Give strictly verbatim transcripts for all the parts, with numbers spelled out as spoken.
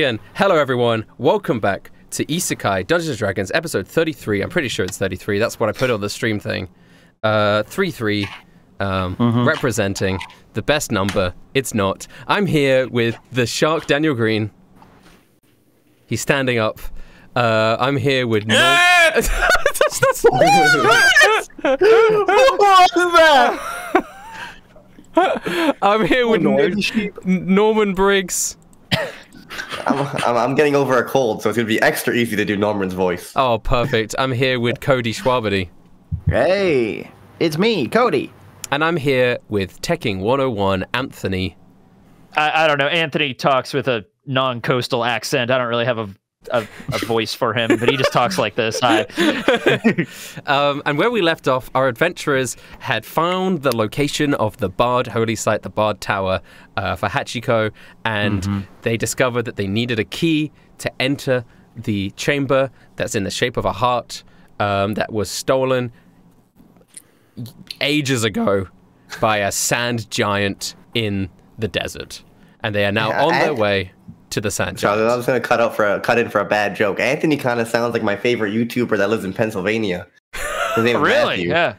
Again, hello everyone, welcome back to Isekai Dungeons and Dragons episode thirty-three. I'm pretty sure it's thirty-three, that's what I put on the stream thing. Uh, thirty-three, um, mm-hmm. representing the best number, it's not. I'm here with the shark Daniel Green. He's standing up. Uh, I'm here with... No that's, that's... What was that? I'm here with Nor Norman Briggs. I'm, I'm, I'm getting over a cold, so it's going to be extra easy to do Norman's voice. Oh, perfect. I'm here with Cody Schwabadi. Hey, it's me, Cody. And I'm here with Tekking one oh one, Anthony. I, I don't know. Anthony talks with a non-coastal accent. I don't really have a, a, a voice for him, but he just talks like this. Hi. um, and where we left off, our adventurers had found the location of the barred holy site, the barred tower, uh, for Hachiko, and mm-hmm. they discovered that they needed a key to enter the chamber that's in the shape of a heart um, that was stolen ages ago by a sand giant in the desert. And they are now yeah, on their way to the sand giant. I was going to cut out for a, cut in for a bad joke. Anthony kind of sounds like my favorite YouTuber that lives in Pennsylvania. His name really? Is Matthew. Yeah.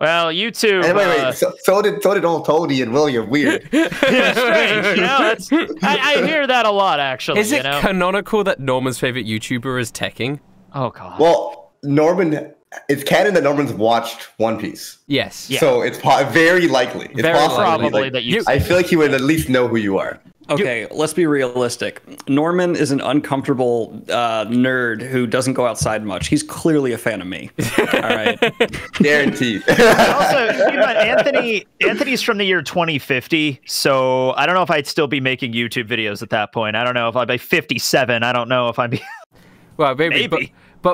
Well, you two. Wait, wait, uh, so, so did so did old Toady and William Weird. Yeah, strange. You know, that's, I, I hear that a lot, actually. Is you it know? Canonical that Norman's favorite YouTuber is Tekking? Oh God. Well, Norman. It's canon that Norman's watched One Piece. Yes. Yeah. So it's po very likely. It's very probably like, that you. I feel like he would at least know who you are. Okay, you let's be realistic. Norman is an uncomfortable uh, nerd who doesn't go outside much. He's clearly a fan of me. All right, guaranteed. Also, you know, Anthony, Anthony's from the year twenty fifty, so I don't know if I'd still be making YouTube videos at that point. I don't know if I'd be fifty-seven. I don't know if I'd be. Well, maybe. maybe. But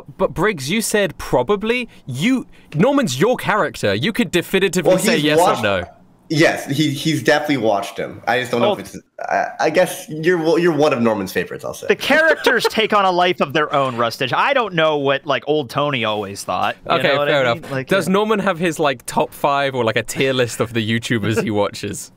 But but Briggs, you said probably you Norman's your character. You could definitively well, say yes watched, or no. Yes, he he's definitely watched him. I just don't well, know if it's. I, I guess you're you're one of Norman's favorites. I'll say the characters take on a life of their own. Rustage. I don't know what like old Tony always thought. Okay, fair I mean? enough. Like, Does yeah. Norman have his like top five or like a tier list of the YouTubers he watches?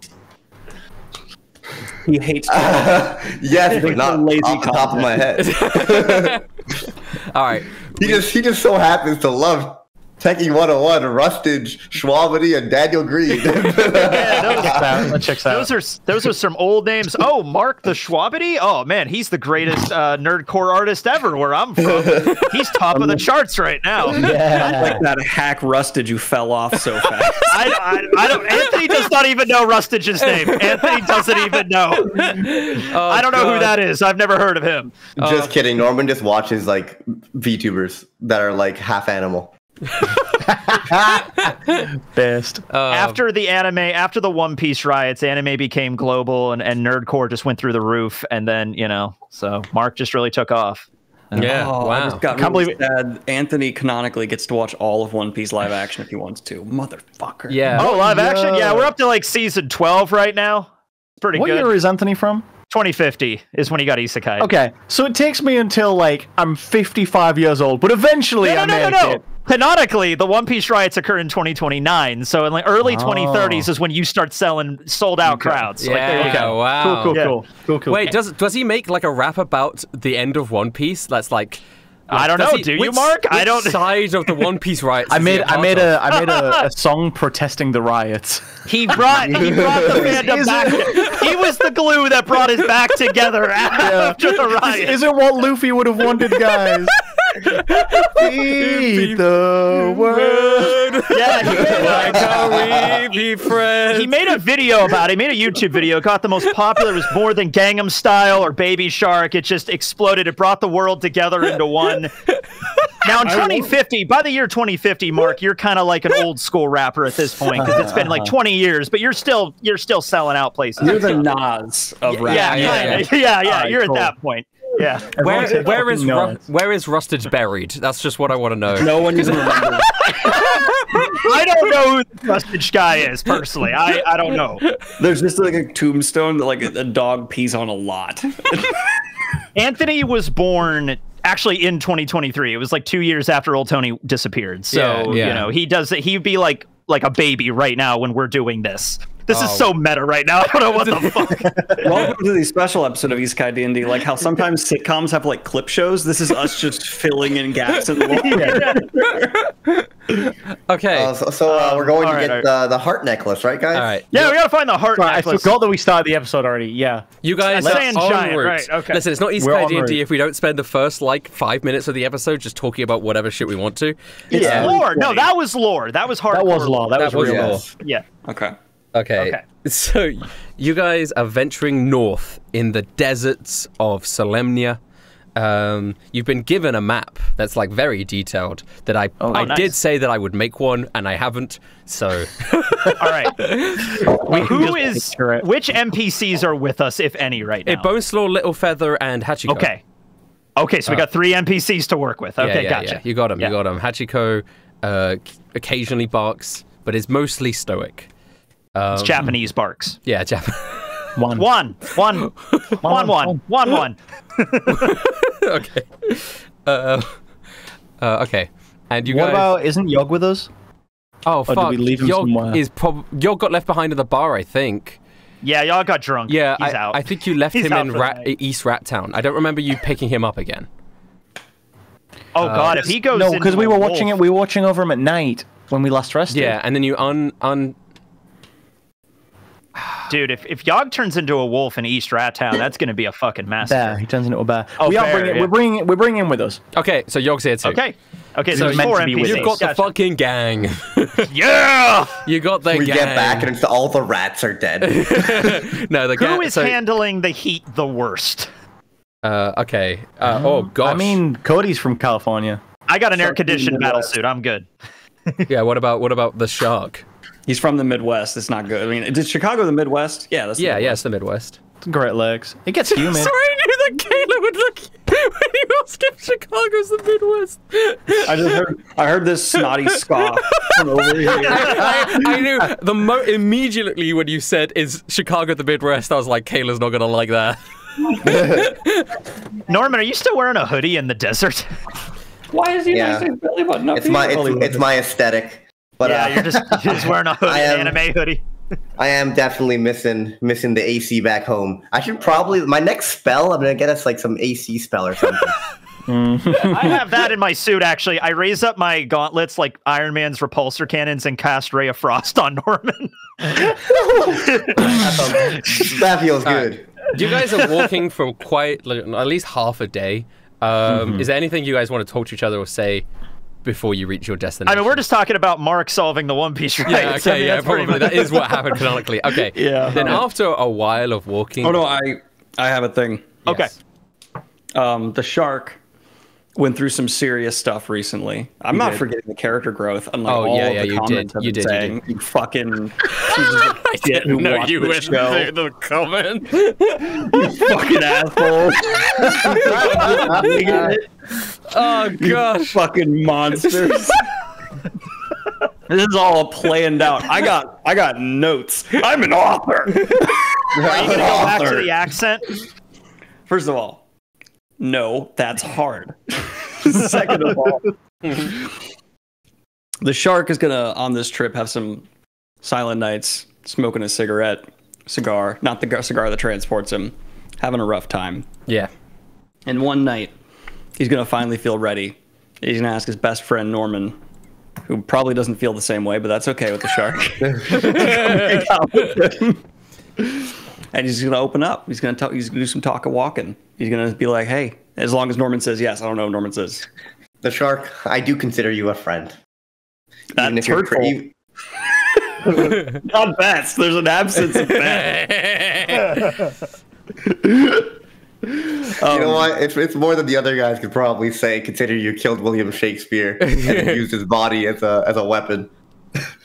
He hates. Uh, yes, but not lazy off the top of my head. All right. He just he just so happens to love Tekking one oh one, Rustage, Schwabadi, and Daniel Green. Yeah, those, that checks out. Those are those are some old names. Oh, Mark the Schwabadi. Oh man, he's the greatest uh, nerdcore artist ever. Where I'm from, he's top of the charts right now. Yeah, like that hack Rustage who fell off so fast. I, I, I don't. Anthony does not even know Rustage's name. Anthony doesn't even know. Oh, I don't know God. who that is. I've never heard of him. Just uh, kidding. Norman just watches like VTubers that are like half animal. Best. Um, after the anime, after the One Piece riots, anime became global, and and nerdcore just went through the roof. And then you know, so Mark just really took off. Yeah, oh, wow. I just got I can't really believe sad. Anthony canonically gets to watch all of One Piece live action if he wants to. Motherfucker. Yeah. Oh, live Yo. action? Yeah, we're up to like season twelve right now. Pretty what good. What year is Anthony from? twenty fifty is when he got isekai. Okay, so it takes me until like I'm fifty-five years old, but eventually no, no, I no, make no, no. it. Canonically, the One Piece riots occur in twenty twenty-nine, so in the early oh. twenty thirties is when you start selling sold-out okay. crowds. Yeah, like, okay. wow. Cool, cool, yeah. cool, cool, cool. Wait, does does he make like a rap about the end of One Piece? That's like, like I don't know. He, do which, you, Mark? I don't. Side of the One Piece riots. I made, I made of? a, I made a, a song protesting the riots. He brought, he brought the fandom back. To, he was the glue that brought us back together after yeah. the riots. Is, is it what Luffy would have wanted, guys? Feed the world. Yeah, he made, a, we be friends? He made a video about it. He made a YouTube video. Got the most popular. It was more than Gangnam Style or Baby Shark. It just exploded. It brought the world together into one. Now in twenty fifty, by the year twenty fifty, Mark, you're kind of like an old school rapper at this point because it's been like twenty years, but you're still you're still selling out places. You're the Nas of rap. Yeah, yeah, yeah. yeah, yeah. Right, you're cool. at that point. Yeah. Where, where is Ru where is Rustage buried? That's just what I want to know. No one can remember. I don't know who the Rustage guy is personally. I I don't know. There's just like a tombstone that like a, a dog pees on a lot. Anthony was born actually in twenty twenty-three. It was like two years after old Tony disappeared. So yeah, yeah. you know he does it. He'd be like like a baby right now when we're doing this. This oh. is so meta right now. I don't know what the fuck. Welcome to the special episode of Isekai D and D. Like how sometimes sitcoms have like clip shows. This is us just filling in gaps in the world. Okay. Uh, so so uh, we're going um, to right, get right. The, the heart necklace, right, guys? All right. Yeah, yep. We gotta find the heart right, necklace. I forgot that we started the episode already. Yeah. You guys are onward. Right, okay. Listen, it's not Isekai D and D if we don't spend the first like five minutes of the episode just talking about whatever shit we want to. It's yeah. lore. No, that was lore. That was hardcore. That was lore. That, that was real lore. Yeah. Okay. Okay. okay, so you guys are venturing north in the deserts of Solemnia. Um, you've been given a map that's like very detailed that I oh, I nice. did say that I would make one, and I haven't, so... Alright. Who is... Which N P Cs are with us, if any, right now? Boneslaw, Little Feather, and Hachiko. Okay. Okay, so we got three N P Cs to work with. Okay, yeah, yeah, gotcha. Yeah. You got them, yeah. you got them. Hachiko uh, occasionally barks, but is mostly stoic. Um, it's Japanese barks. Yeah, Japanese. One. One. One. One, one. One, one. One, Okay. Uh, uh, okay. And you what guys... about, isn't Yog with us? Oh, or fuck. Did we leave him Yog somewhere? Is prob Yog got left behind at the bar, I think. Yeah, Yog got drunk. Yeah, He's I, out. I think you left He's him in Rat East Rat Town. I don't remember you picking him up again. Oh, uh, God, if he goes No, because we were wolf. watching it. We were watching over him at night when we last rested. Yeah, and then you un... un Dude, if, if Yog turns into a wolf in East Rat Town, that's going to be a fucking massacre. Bear. He turns into a bear. Oh, we bear, are bringing, yeah. we're, bringing, we're bringing him with us. Okay, so Yog's here too. Okay. Okay, so four N P Cs. You've got gotcha. the fucking gang. Yeah! You got the we gang. We get back and it's all the rats are dead. No, the gang. Who is so, handling the heat the worst? Uh, okay. Uh, um, oh, gosh. I mean, Cody's from California. I got an so air-conditioned battlesuit. I'm good. Yeah, what about what about the shark? He's from the Midwest. It's not good. I mean, is Chicago the Midwest? Yeah, that's the yeah, Midwest. yeah, it's the Midwest. It's Great Lakes. It gets humid. Sorry, I knew that Caleb would look when he asked if Chicago's the Midwest. I just heard. I heard this snotty scoff from over here. I, I, I knew the mo immediately when you said is Chicago the Midwest. I was like, Caleb's not gonna like that. Norman, are you still wearing a hoodie in the desert? Why is he yeah. wearing belly button up? It's my it's, it's my aesthetic. But, yeah, uh, you're, just, you're just wearing a hoodie, am, an anime hoodie. I am definitely missing missing the A C back home. I should probably my next spell. I'm gonna get us like some A C spell or something. Mm. I have that in my suit actually. I raise up my gauntlets like Iron Man's repulsor cannons and cast Ray of Frost on Norman. That feels good. Uh, you guys are walking for quite like, at least half a day. Um, mm-hmm. Is there anything you guys want to talk to each other or say before you reach your destination? I mean, we're just talking about Mark solving the One Piece, right? Yeah, okay, I mean, yeah, probably. Much... That is what happened canonically. Okay. Yeah. Then right. after a while of walking... Oh, no, I, I have a thing. Yes. Okay. Um, the shark went through some serious stuff recently. I'm you not did. forgetting the character growth, unlike oh, all yeah, of yeah, the you comments did. You did, saying, you did. You fucking... I didn't know you went through the comments. You fucking asshole. Oh gosh! You fucking monsters! This is all planned out. I got, I got notes. I'm an author. I'm Are you gonna go back to the accent? First of all, no, that's hard. Second of all, the shark is gonna on this trip have some silent nights, smoking a cigarette, cigar, not the cigar that transports him, having a rough time. Yeah, and one night. He's going to finally feel ready. He's going to ask his best friend, Norman, who probably doesn't feel the same way, but that's okay with the shark. And he's going to open up. He's going to he's gonna do some talk and walking. He's going to be like, hey, as long as Norman says yes. I don't know what Norman says. The shark, I do consider you a friend. That's if hurtful. You're Not best. There's an absence of best. You um, know what? It's, it's more than the other guys could probably say. Consider you killed William Shakespeare and used his body as a as a weapon.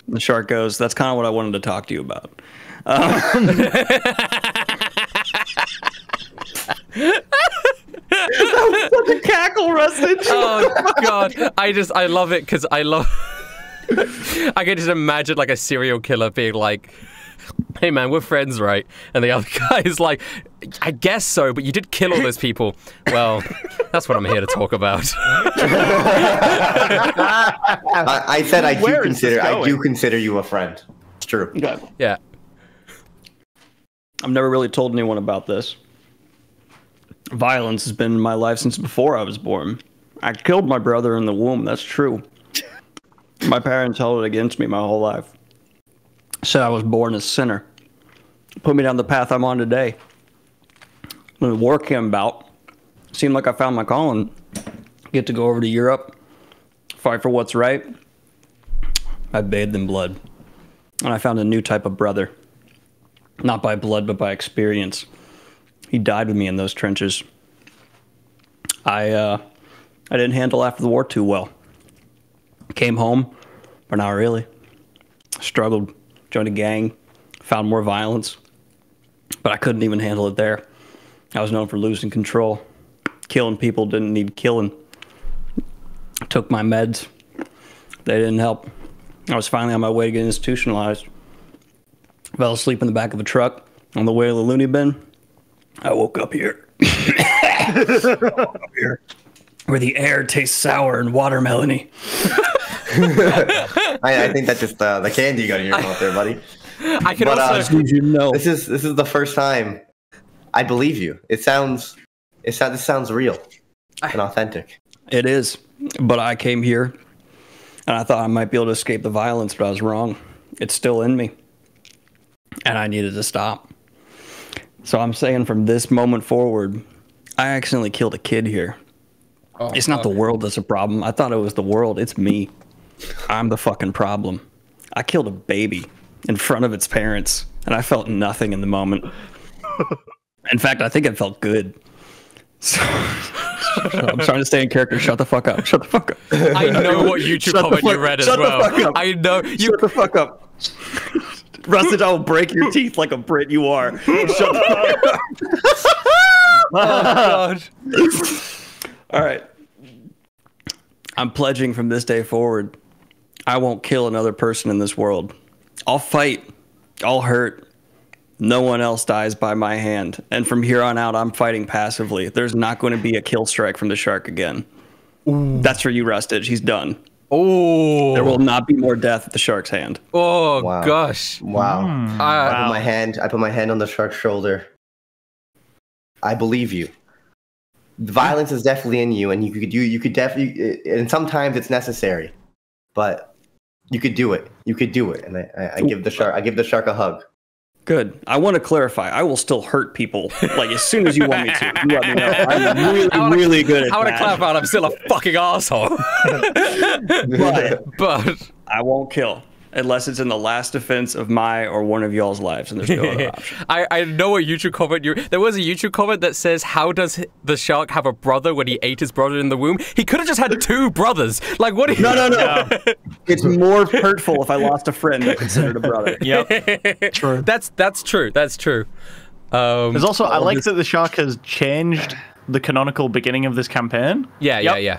The shark goes, "That's kind of what I wanted to talk to you about." Um, that was such a cackle, Rustage. Oh God! I just I love it because I love. I can just imagine like a serial killer being like. Hey man, we're friends, right? And the other guy is like, I guess so, but you did kill all those people. Well, that's what I'm here to talk about. I, I said I do Where consider I do consider you a friend. It's true. Yeah. yeah. I've never really told anyone about this. Violence has been in my life since before I was born. I killed my brother in the womb, that's true. My parents held it against me my whole life. Said I was born a sinner. Put me down the path I'm on today. The war came about. Seemed like I found my calling. Get to go over to Europe. Fight for what's right. I bathed in blood. And I found a new type of brother. Not by blood, but by experience. He died with me in those trenches. I, uh... I didn't handle after the war too well. Came home, but not really. Struggled, joined a gang, found more violence, but I couldn't even handle it there. I was known for losing control. Killing people didn't need killing. Took my meds. They didn't help. I was finally on my way to get institutionalized. Fell asleep in the back of a truck on the way to the loony bin. I woke up here. I woke up here. Where the air tastes sour and watermelony. I, I think that's just uh, the candy you got in your mouth there, buddy. I can but, also. Uh, you know, this is this is the first time I believe you. It sounds it sounds this sounds real and authentic. It is, but I came here and I thought I might be able to escape the violence, but I was wrong. It's still in me, and I needed to stop. So I'm saying, from this moment forward, I accidentally killed a kid here. Oh, it's not okay. The world that's a problem. I thought it was the world. It's me. I'm the fucking problem. I killed a baby in front of its parents, and I felt nothing in the moment. In fact, I think it felt good. So, I'm trying to stay in character. Shut the fuck up. Shut the fuck up. I know what YouTube shut comment fuck, you read as shut well. The fuck up. I know. You... Shut the fuck up. Rustage, I will break your teeth like a Brit you are. Shut the fuck up. Oh, God. All right. I'm pledging from this day forward, I won't kill another person in this world. I'll fight. I'll hurt. No one else dies by my hand. And from here on out, I'm fighting passively. There's not going to be a kill strike from the shark again. Ooh. That's for you, Rustage. He's done. Oh. There will not be more death at the shark's hand. Oh, wow. Gosh. Wow. Mm. Uh, I put my hand, I put my hand on the shark's shoulder. I believe you. The violence is definitely in you, and you could do. You could definitely, and sometimes it's necessary, but you could do it. You could do it, and I, I, I give the shark. I give the shark a hug. Good. I want to clarify. I will still hurt people. Like as soon as you want me to, you let me know. I'm really, wanna, really good at that. I want to clarify. I'm still a fucking asshole. but, but I won't kill. Unless it's in the last defense of my or one of y'all's lives, and there's no other option. I, I know a YouTube comment. You, there was a YouTube comment that says, how does the shark have a brother when he ate his brother in the womb? He could have just had two brothers. Like, what? No, no, no. It's more hurtful if I lost a friend than considered a brother. Yep. True. That's, that's true. That's true. Um, there's also, I like that the shark has changed the canonical beginning of this campaign. Yeah, yep. yeah, yeah.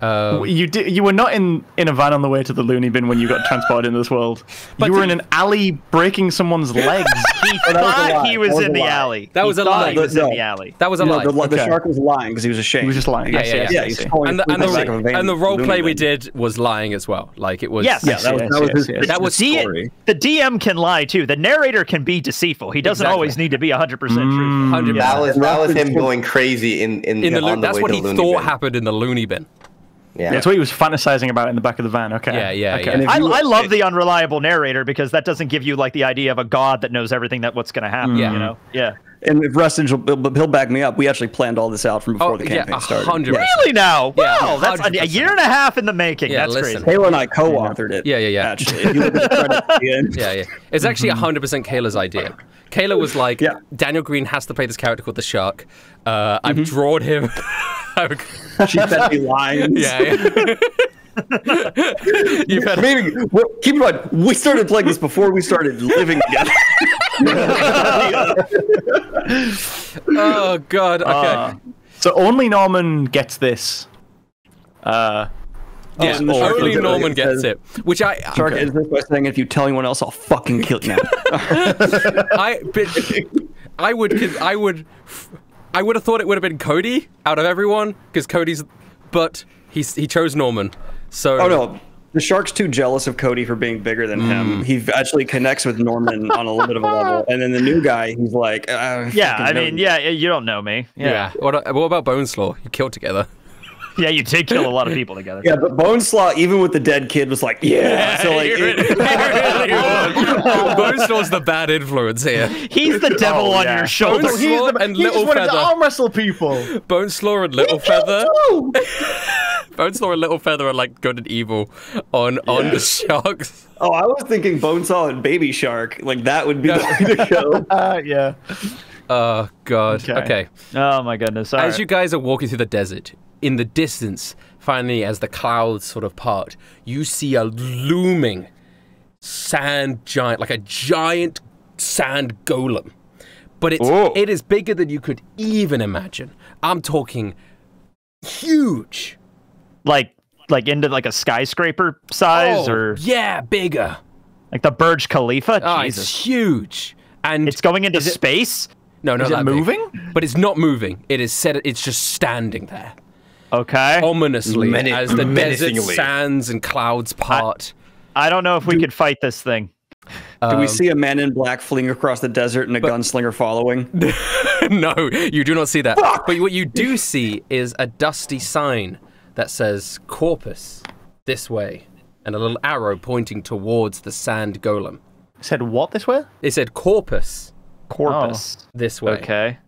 Um, you did. You were not in in a van on the way to the loony bin when you got transported into this world. But you were in an alley breaking someone's legs. He thought he was in the alley. That was a lie. He was in the alley. That was a lie. The shark was lying because he was ashamed. He was just lying. Yeah, yeah, yeah. And the role play we did was lying as well. Like it was. Yes, that was the D M can lie too. The narrator can be deceitful. He doesn't always need to be a hundred percent truthful. That was that was him going crazy in in the loony bin. That's what he thought happened in the loony bin. Yeah. That's what he was fantasizing about in the back of the van. Okay. Yeah, yeah, okay. yeah. I, I love the unreliable narrator because that doesn't give you like the idea of a god that knows everything that what's going to happen. Yeah. You know. Yeah. And if Rustage will, he'll back me up. We actually planned all this out from before oh, the campaign yeah, started. Really now? Yeah, wow, one hundred percent. That's a, a year and a half in the making. Yeah, that's listen. crazy. Kayla and I co-authored it. Yeah, yeah, yeah. Actually, if you look at the credits, yeah, yeah. It's actually one hundred percent Kayla's idea. Kayla was like, yeah. Daniel Green has to play this character called the Shark. Uh, I've mm-hmm. drawn him. She said he lions. Yeah. yeah. You've had Maybe, well, keep in mind, we started playing this before we started living together. Oh God. Okay. Uh, so only Norman gets this. Uh, yeah. Oh, so only Norman it gets says, it. Which I. Shark okay. is this best thing. If you tell anyone else, I'll fucking kill you. I. But, I would. I would. I would have thought it would have been Cody out of everyone because Cody's, but he he chose Norman. So. Oh no, The shark's too jealous of Cody for being bigger than mm. him. He actually connects with Norman on a little bit of a level. And then the new guy, he's like, I yeah, I mean, yeah, you don't know me. Yeah. yeah. What, what about Boneslaw? You killed together. Yeah, you did kill a lot of people together. Yeah, but Boneslaw, even with the dead kid, was like, yeah. yeah so like, really, really Boneslaw's the bad influence here. He's the devil oh, on yeah. your shoulder. Boneslaw he's the, and he Little Feather. He just wanted to arm wrestle people. Boneslaw and Little he Feather. Boneslaw and Little Feather are like good and evil on yeah. on the sharks. Oh, I was thinking Boneslaw and Baby Shark. Like that would be the way to go. Uh, yeah. Oh God. Okay. okay. Oh my goodness. All as right. you guys are walking through the desert, in the distance, finally, as the clouds sort of part, you see a looming sand giant, like a giant sand golem. But it's Whoa. it is bigger than you could even imagine. I'm talking huge. Like, like into like a skyscraper size, oh, or yeah, bigger. Like the Burj Khalifa. Oh, Jesus. It's huge, and it's going into space. It, no, no, is it moving? Big. But it's not moving. It is set. It's just standing there. Okay. Ominously, Meni as the desert sands and clouds part. I, I don't know if we do, could fight this thing. Um, do we see a man in black fleeing across the desert and a but, gunslinger following? No, you do not see that. Fuck! But what you do see is a dusty sign that says Corpus this way, and a little arrow pointing towards the sand golem. It said what this way? It said Corpus. Corpus. Oh. This way. Okay.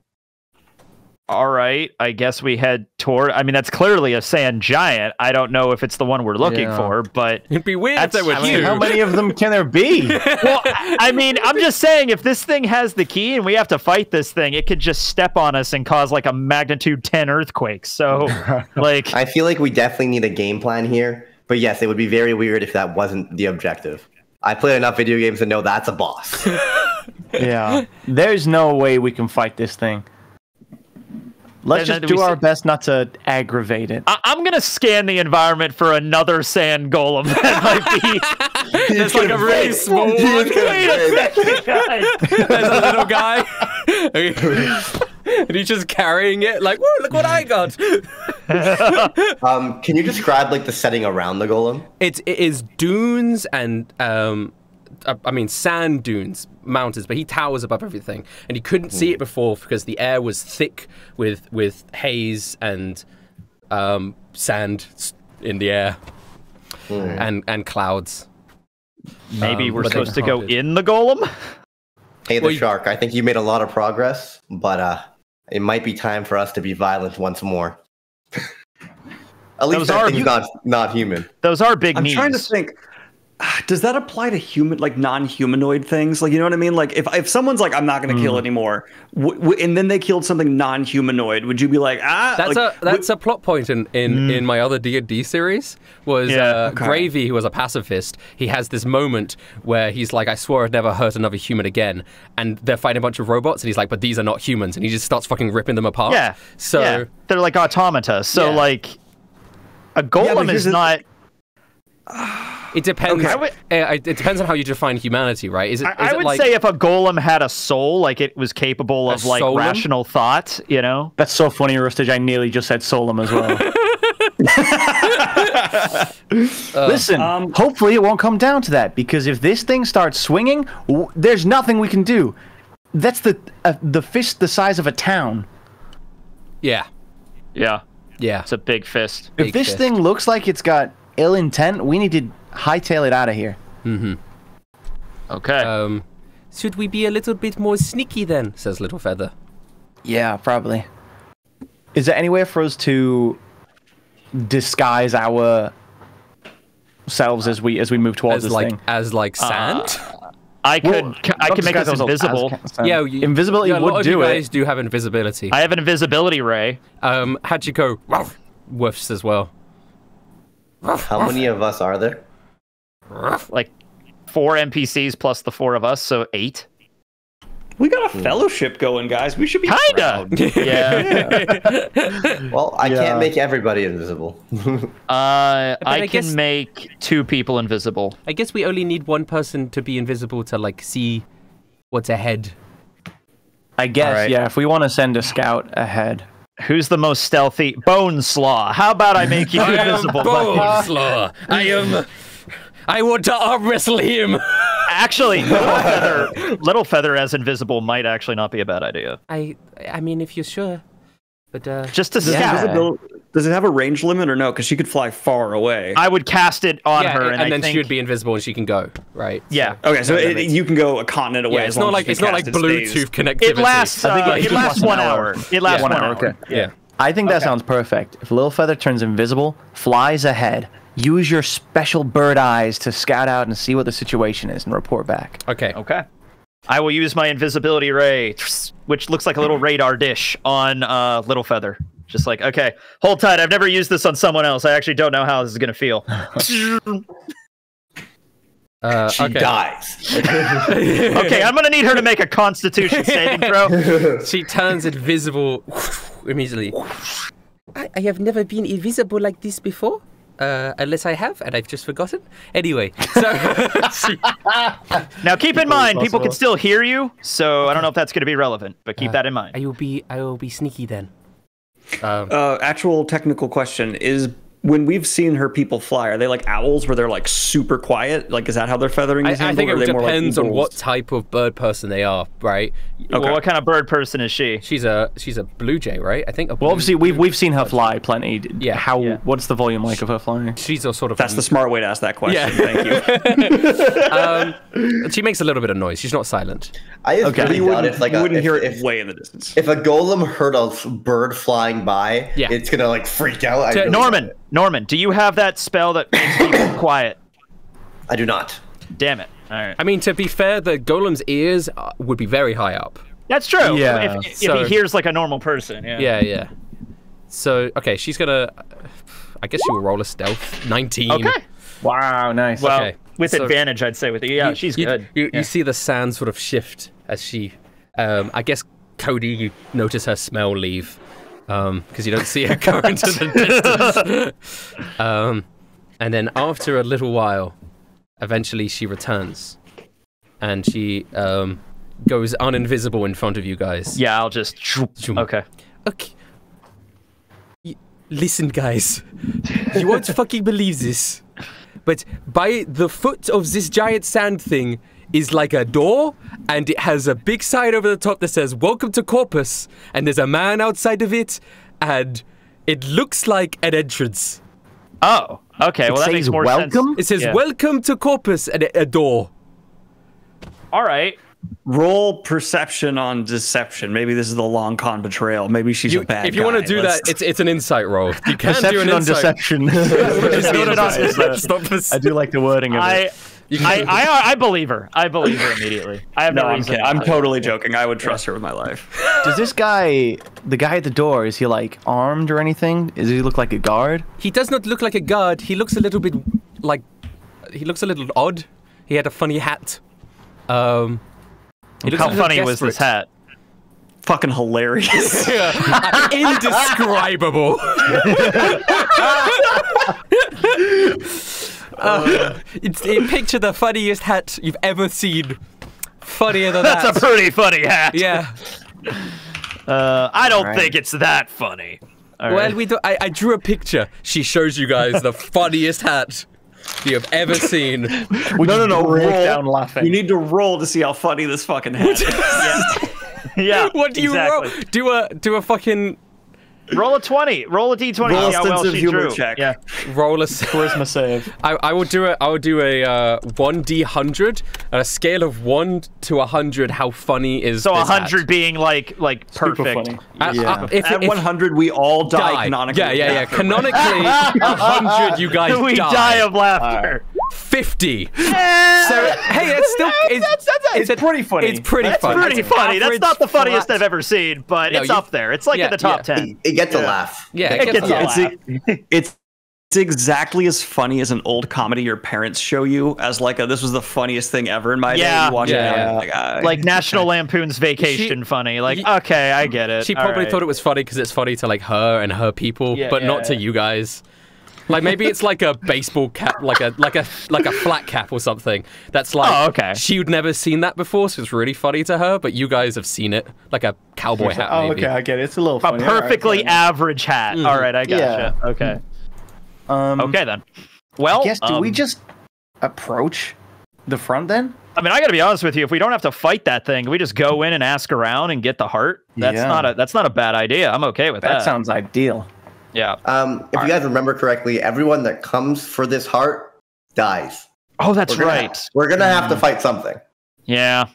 All right, I guess we head toward. I mean, that's clearly a sand giant. I don't know if it's the one we're looking yeah. for, but it'd be weird if there were two. How many of them can there be? Well, I mean, I'm just saying, if this thing has the key and we have to fight this thing, it could just step on us and cause like a magnitude ten earthquake. So, like, I feel like we definitely need a game plan here. But yes, it would be very weird if that wasn't the objective. I played enough video games to know that's a boss. Yeah, there's no way we can fight this thing. Let's just do our best not to aggravate it. I I'm going to scan the environment for another sand golem that might be... There's like a really small one. Wait a second, guys. There's a little guy. And he's just carrying it like, whoa, look what I got. um, can you describe like the setting around the golem? It's, it is dunes and... Um, I mean, sand dunes, mountains, but he towers above everything, and he couldn't see it before because the air was thick with with haze and um, sand in the air mm. and and clouds. Maybe um, we're supposed to go in the golem. Hey, the well, shark! I think you made a lot of progress, but uh, it might be time for us to be violent once more. At least I think not not human. Those are big. I'm knees. trying to think. Does that apply to human, like non-humanoid things? Like, you know what I mean? Like, if if someone's like, I'm not going to mm. kill anymore, w w and then they killed something non-humanoid, would you be like, ah? That's like, a that's a plot point in in, mm. in my other D and D series. Was yeah, uh, okay. Gravy, who was a pacifist, he has this moment where he's like, I swore I'd never hurt another human again, and they're fighting a bunch of robots, and he's like, but these are not humans, and he just starts fucking ripping them apart. Yeah, so yeah. they're like automata. So yeah. like, a golem yeah, is not. It depends. Okay. Would, it depends on how you define humanity, right? Is it? Is I would it like, say if a golem had a soul, like it was capable of like solem? rational thought, you know. That's so funny, Rustage. I nearly just said Solemn as well. uh, Listen, um, hopefully it won't come down to that, because if this thing starts swinging, w there's nothing we can do. That's the uh, the fist the size of a town. Yeah, yeah, yeah. It's a big fist. If big this fist. thing looks like it's got ill intent, we need to hightail it out of here. Mm-hmm. Okay. Um, should we be a little bit more sneaky then? Says Little Feather. Yeah, probably. Is there any way for us to disguise our selves as we as we move towards as this like, thing? As like sand? Uh, I could well, I could make us invisible. Yeah, you, invisibility yeah, would do it. A lot of you guys do have invisibility. I have an invisibility ray. Um, Hachiko woofs as well. How many of us are there? Like four N P Cs plus the four of us, so eight. We got a fellowship going, guys. We should be kinda. Yeah. yeah. Well, I yeah. can't make everybody invisible. uh, I, I can guess... make two people invisible. I guess we only need one person to be invisible to like see what's ahead. I guess. Right. Yeah. If we want to send a scout ahead. Who's the most stealthy? Boneslaw. How about I make you invisible? Boneslaw. I am I want to arm wrestle him. Actually, Little Feather, Little Feather as invisible might actually not be a bad idea. I, I mean, if you're sure, but uh, just to yeah. Does it have a range limit or no? Because she could fly far away. I would cast it on yeah, her, and, and I then think... she would be invisible, and she can go right. Yeah. So, okay, so it, it, you can go a continent away. Yeah, it's as long not like it's not like Bluetooth connectivity. It lasts. Uh, I think like it lasts one hour. hour. It lasts yeah, one hour. hour. Okay. Yeah. I think that okay. sounds perfect. If Little Feather turns invisible, flies ahead. Use your special bird eyes to scout out and see what the situation is and report back. Okay. Okay. I will use my invisibility ray, which looks like a little radar dish on uh, Little Feather. Just like, okay, hold tight. I've never used this on someone else. I actually don't know how this is going to feel. Uh, she okay. dies. Okay, I'm going to need her to make a constitution saving throw. She turns invisible immediately. I, I have never been invisible like this before. Uh, unless I have, and I've just forgotten. Anyway, so... Now keep in mind, people can still hear you, so I don't know if that's going to be relevant, but keep uh, that in mind. I will be, I will be sneaky then. Um, uh, actual technical question is, when we've seen her people fly, are they like owls where they're like super quiet? Like, is that how they're feathering? I, I think it depends more like on what type of bird person they are, right? Okay. Well, what kind of bird person is she? She's a she's a blue jay, right? I think. A blue, well, obviously we've we've seen her fly plenty. Yeah. How? Yeah. What's the volume like of her flying? She's a sort of. That's um, the smart way to ask that question. Yeah. Thank you. um, she makes a little bit of noise. She's not silent. I okay. really doubt it. Like you a, wouldn't if, hear it way in the distance. If a golem heard a bird flying by, yeah. it's gonna like freak out. To, I really Norman. Norman, do you have that spell that makes people quiet? I do not. Damn it. All right. I mean, to be fair, the golem's ears would be very high up. That's true. Yeah. If, if, so, if he hears like a normal person. Yeah, yeah. yeah. So, okay, she's going to... I guess she will roll a stealth. nineteen. Okay. Wow, nice. Well, okay. with so, advantage, I'd say. With the, Yeah, you, she's you, good. You, yeah. you see the sand sort of shift as she... Um, I guess, Cody, you notice her smell leave. Um, because you don't see her go into the distance. Um, and then after a little while, eventually she returns. And she, um, goes uninvisible in front of you guys. Yeah, I'll just... Okay. Okay. Y- Listen, guys. You won't fucking believe this. But by the foot of this giant sand thing... is like a door, and it has a big sign over the top that says, "Welcome to Corpus," and there's a man outside of it, and it looks like an entrance. Oh, okay, it well that makes more welcome? sense. It says, yeah. "Welcome to Corpus," and a door. All right. Roll perception on deception. Maybe this is the long con betrayal. Maybe she's you, a bad guy. If you guy. want to do Let's... that, it's it's an insight roll. You can do an on insight. Deception. It's not an insight. Stop this. I do like the wording of I, it. I, I I believe her. I believe her immediately. I have no, no I'm reason. I'm totally joking. I would trust her with my life. Does this guy, the guy at the door, is he like armed or anything? Does he look like a guard? He does not look like a guard. He looks a little bit like, he looks a little odd. He had a funny hat. Um, How funny was this hat? Fucking hilarious. Yeah. Indescribable. Uh, it's, it, picture the funniest hat you've ever seen. Funnier than that. That's a pretty funny hat. Yeah. Uh, I don't right. think it's that funny. All well, right. we do, I, I drew a picture. She shows you guys the funniest hat you have ever seen. We no, no, no. Roll. Down laughing. You need to roll to see how funny this fucking hat is. yeah. yeah. What do exactly. you roll? Do a do a fucking. Roll a twenty. Roll a d twenty. Roll how well she drew. Check. Yeah. Roll a charisma save. I, I will do a I will do a uh, one d hundred on a scale of one to a hundred. How funny is so a hundred being like like perfect? Funny. Uh, yeah. Uh, if, At one hundred we all die, die canonically. Yeah, yeah, yeah. Canonically, a hundred you guys we die. die of laughter. Uh, Fifty. Yeah. So hey, that's still it's, that's, that's, that's, it's, it's pretty funny. It's pretty that's funny. Pretty that's funny. That's not the funniest flat. I've ever seen, but no, it's you, up there. It's like yeah, in the top yeah. ten. It gets yeah. a laugh. Yeah, it, it gets, gets a laugh. It's, it's it's exactly as funny as an old comedy your parents show you as like a, this was the funniest thing ever in my yeah. day. You watch yeah, it yeah. Like, uh, like National Lampoon's Vacation she, funny. Like you, okay, I get it. She probably right. thought it was funny because it's funny to like her and her people, yeah, but yeah, not to yeah. you guys. Like maybe it's like a baseball cap, like a like a like a flat cap or something. That's like oh, okay. she'd never seen that before, so it's really funny to her. But you guys have seen it, like a cowboy hat. Oh, maybe. okay, I get it. It's a little funny. a perfectly right, average hat. Mm. All right, I gotcha. Yeah. Okay. Um, okay then. Well, I guess do um, we just approach the front then? I mean, I gotta be honest with you, if we don't have to fight that thing, we just go in and ask around and get the heart. That's yeah. not a that's not a bad idea. I'm okay with that. That sounds ideal. Yeah. Um, if All you guys right. remember correctly, everyone that comes for this heart dies. Oh, that's we're gonna, right. We're gonna have to fight something. Yeah.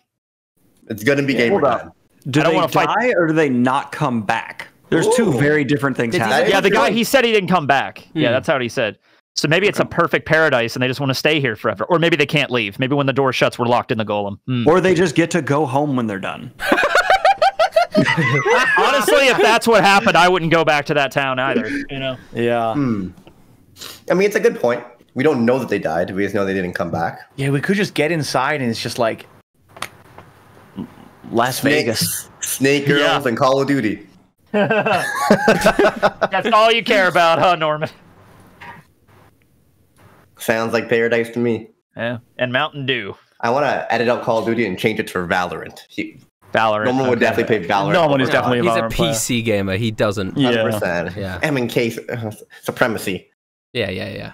It's gonna be yeah, game time. Do they die fight. or do they not come back? There's Ooh. two very different things happening. Yeah, the guy, he said he didn't come back. Hmm. Yeah, that's how he said. So maybe it's okay. a perfect paradise and they just want to stay here forever. Or maybe they can't leave. Maybe when the door shuts, we're locked in the golem. Mm. Or they just get to go home when they're done. Honestly, if that's what happened, I wouldn't go back to that town either. You know? Yeah. Hmm. I mean, it's a good point. We don't know that they died. We just know they didn't come back. Yeah, we could just get inside and it's just like Las Snake, Vegas. Snake girls yeah. and Call of Duty. That's all you care about, huh, Norman? Sounds like paradise to me. Yeah, and Mountain Dew. I want to edit out Call of Duty and change it for Valorant. He, Valorant. Norman would okay. definitely play Valorant. No one is definitely a Valorant player. He's a P C gamer. He doesn't. one hundred percent. Yeah. M and K uh, supremacy. Yeah, yeah, yeah.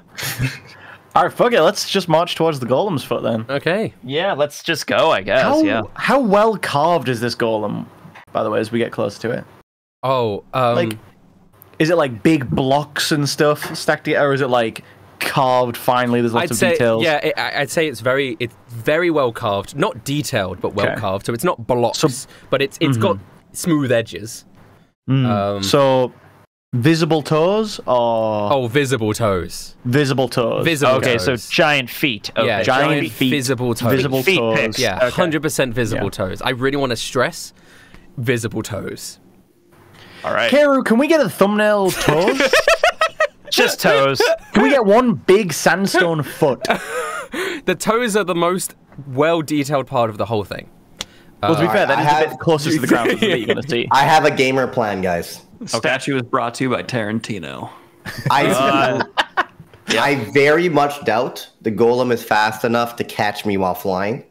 All right, fuck it. Let's just march towards the golem's foot then. Okay. Yeah, let's just go, I guess. How, yeah. how well carved is this golem, by the way, as we get closer to it? Oh, um... Like, is it like big blocks and stuff stacked together, or is it like carved finely? There's lots I'd of say, details. Yeah, it, I'd say it's very it's very well carved. Not detailed, but well okay. carved. So it's not blocks, so, but it's it's mm-hmm. got smooth edges. Mm. Um, so... Visible toes or oh, visible toes. Visible toes. Visible okay, toes. so giant feet. Okay. Yeah, giant, giant feet. Visible toes. Visible feet toes. Picks. Yeah, okay. one hundred percent visible yeah. toes. I really want to stress visible toes. All right. Karu, can we get a thumbnail toes? Just toes. Can we get one big sandstone foot? The toes are the most well-detailed part of the whole thing. Well, to be uh, fair, that I is have... a bit closest to the ground that you're going to see. I have a gamer plan, guys. The statue okay. was brought to you by Tarantino. I, uh, yeah. I very much doubt the golem is fast enough to catch me while flying.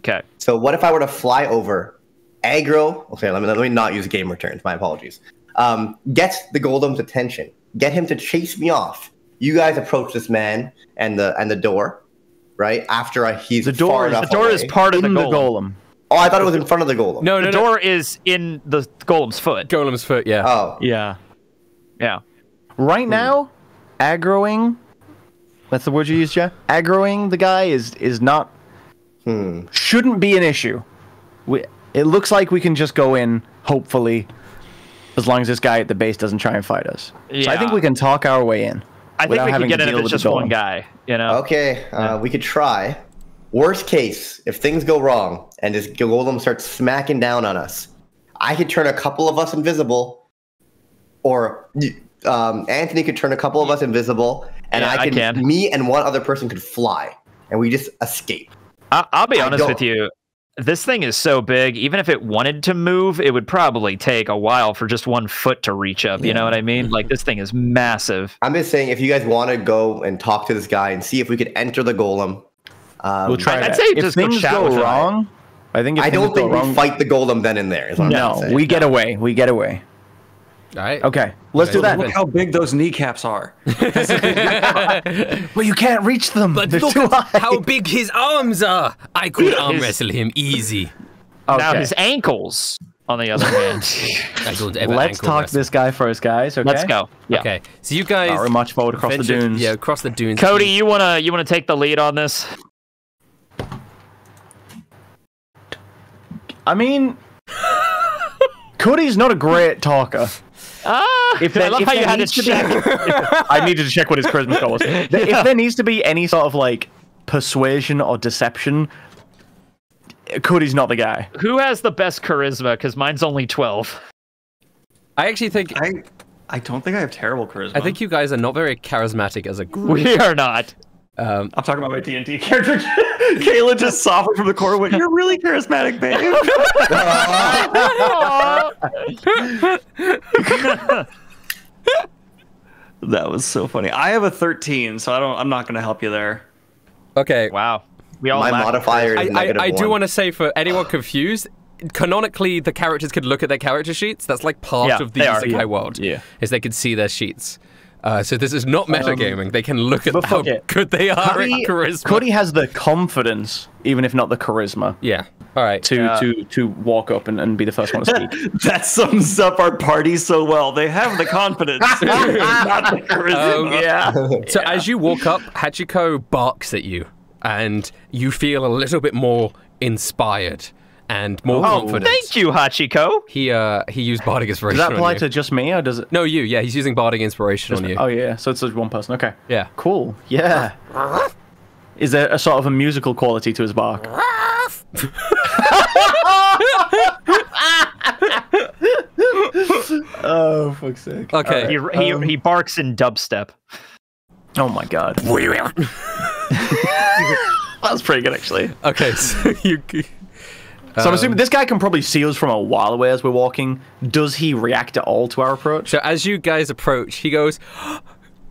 Okay. So what if I were to fly over, aggro, okay, let me, let me not use gamer terms, my apologies. Um, get the golem's attention. Get him to chase me off. You guys approach this man and the and the door, right? After I, he's the door, far is, enough The door away. is part of the, the golem. golem. Oh, I thought it was in front of the golem. No, no the no. door is in the golem's foot. Golem's foot, yeah. Oh. Yeah. Yeah. Right hmm. now, aggroing, that's the word you used, Jeff? Aggroing the guy is, is not, hmm. shouldn't be an issue. We, it looks like we can just go in, hopefully, as long as this guy at the base doesn't try and fight us. Yeah. So I think we can talk our way in. I think we can get in if it's just one guy, you know? Okay, uh, yeah. we could try. Worst case, if things go wrong and this golem starts smacking down on us, I could turn a couple of us invisible, or um, Anthony could turn a couple of us invisible, and yeah, I, could, I can. Me and one other person could fly, and we just escape. I I'll be honest with you. This thing is so big, even if it wanted to move, it would probably take a while for just one foot to reach up, you yeah. know what I mean? Like, this thing is massive. I'm just saying, if you guys want to go and talk to this guy and see if we could enter the golem, Um, we'll try I'd say if just things go, go wrong, I think. If I don't think we wrong, fight the golem then and there. Is what no, I'm we get away. We get away. All right. Okay, let's okay. do that. Look how big those kneecaps are. Well, you can't reach them. But They're look too high. How big his arms are. I could arm his... wrestle him easy. Okay. Now his ankles, on the other hand. I don't ever let's talk wrestle. this guy first, guys. Okay? Let's go. Yeah. Okay. So you guys. Not very much forward across venture, the dunes. Yeah, across the dunes. Cody, you wanna you wanna take the lead on this? I mean, Cody's not a great talker. Ah, if there, I love if how you had to check. Be, if, I needed to check what his charisma score was. Yeah. If there needs to be any sort of like persuasion or deception, Cody's not the guy. Who has the best charisma? Because mine's only twelve. I actually think I. I don't think I have terrible charisma. I think you guys are not very charismatic as a group. We are not. Um, I'm talking about my D and D character. Kayla just softened from the corner. Went, "You're really charismatic, babe." That was so funny. I have a thirteen, so I don't. I'm not going to help you there. Okay. Wow. We all my modifier. Is I, I, I do want to say for anyone confused, canonically, the characters could look at their character sheets. That's like part yeah, of the Isekai world. Yeah. Is they could see their sheets. Uh, so this is not metagaming. Um, they can look at how it. good they are Cody, at charisma. Cody has the confidence, even if not the charisma. Yeah. All right. To uh, to to walk up and, and be the first one to speak. That sums up our party so well. They have the confidence, not the charisma. Um, yeah. So yeah. as you walk up, Hachiko barks at you, and you feel a little bit more inspired and more oh, confident. Thank you, Hachiko. He uh he used bardic inspiration. Does that apply on you. to just me, or does it? No, you. Yeah, he's using bardic inspiration just on you. Oh yeah, so it's just one person. Okay. Yeah. Cool. Yeah. Is there a sort of a musical quality to his bark? Oh fuck's sake. Okay. Right. He he, um, he barks in dubstep. Oh my god. That was pretty good, actually. Okay. So you. So I'm assuming this guy can probably see us from a while away as we're walking. Does he react at all to our approach? So as you guys approach, he goes,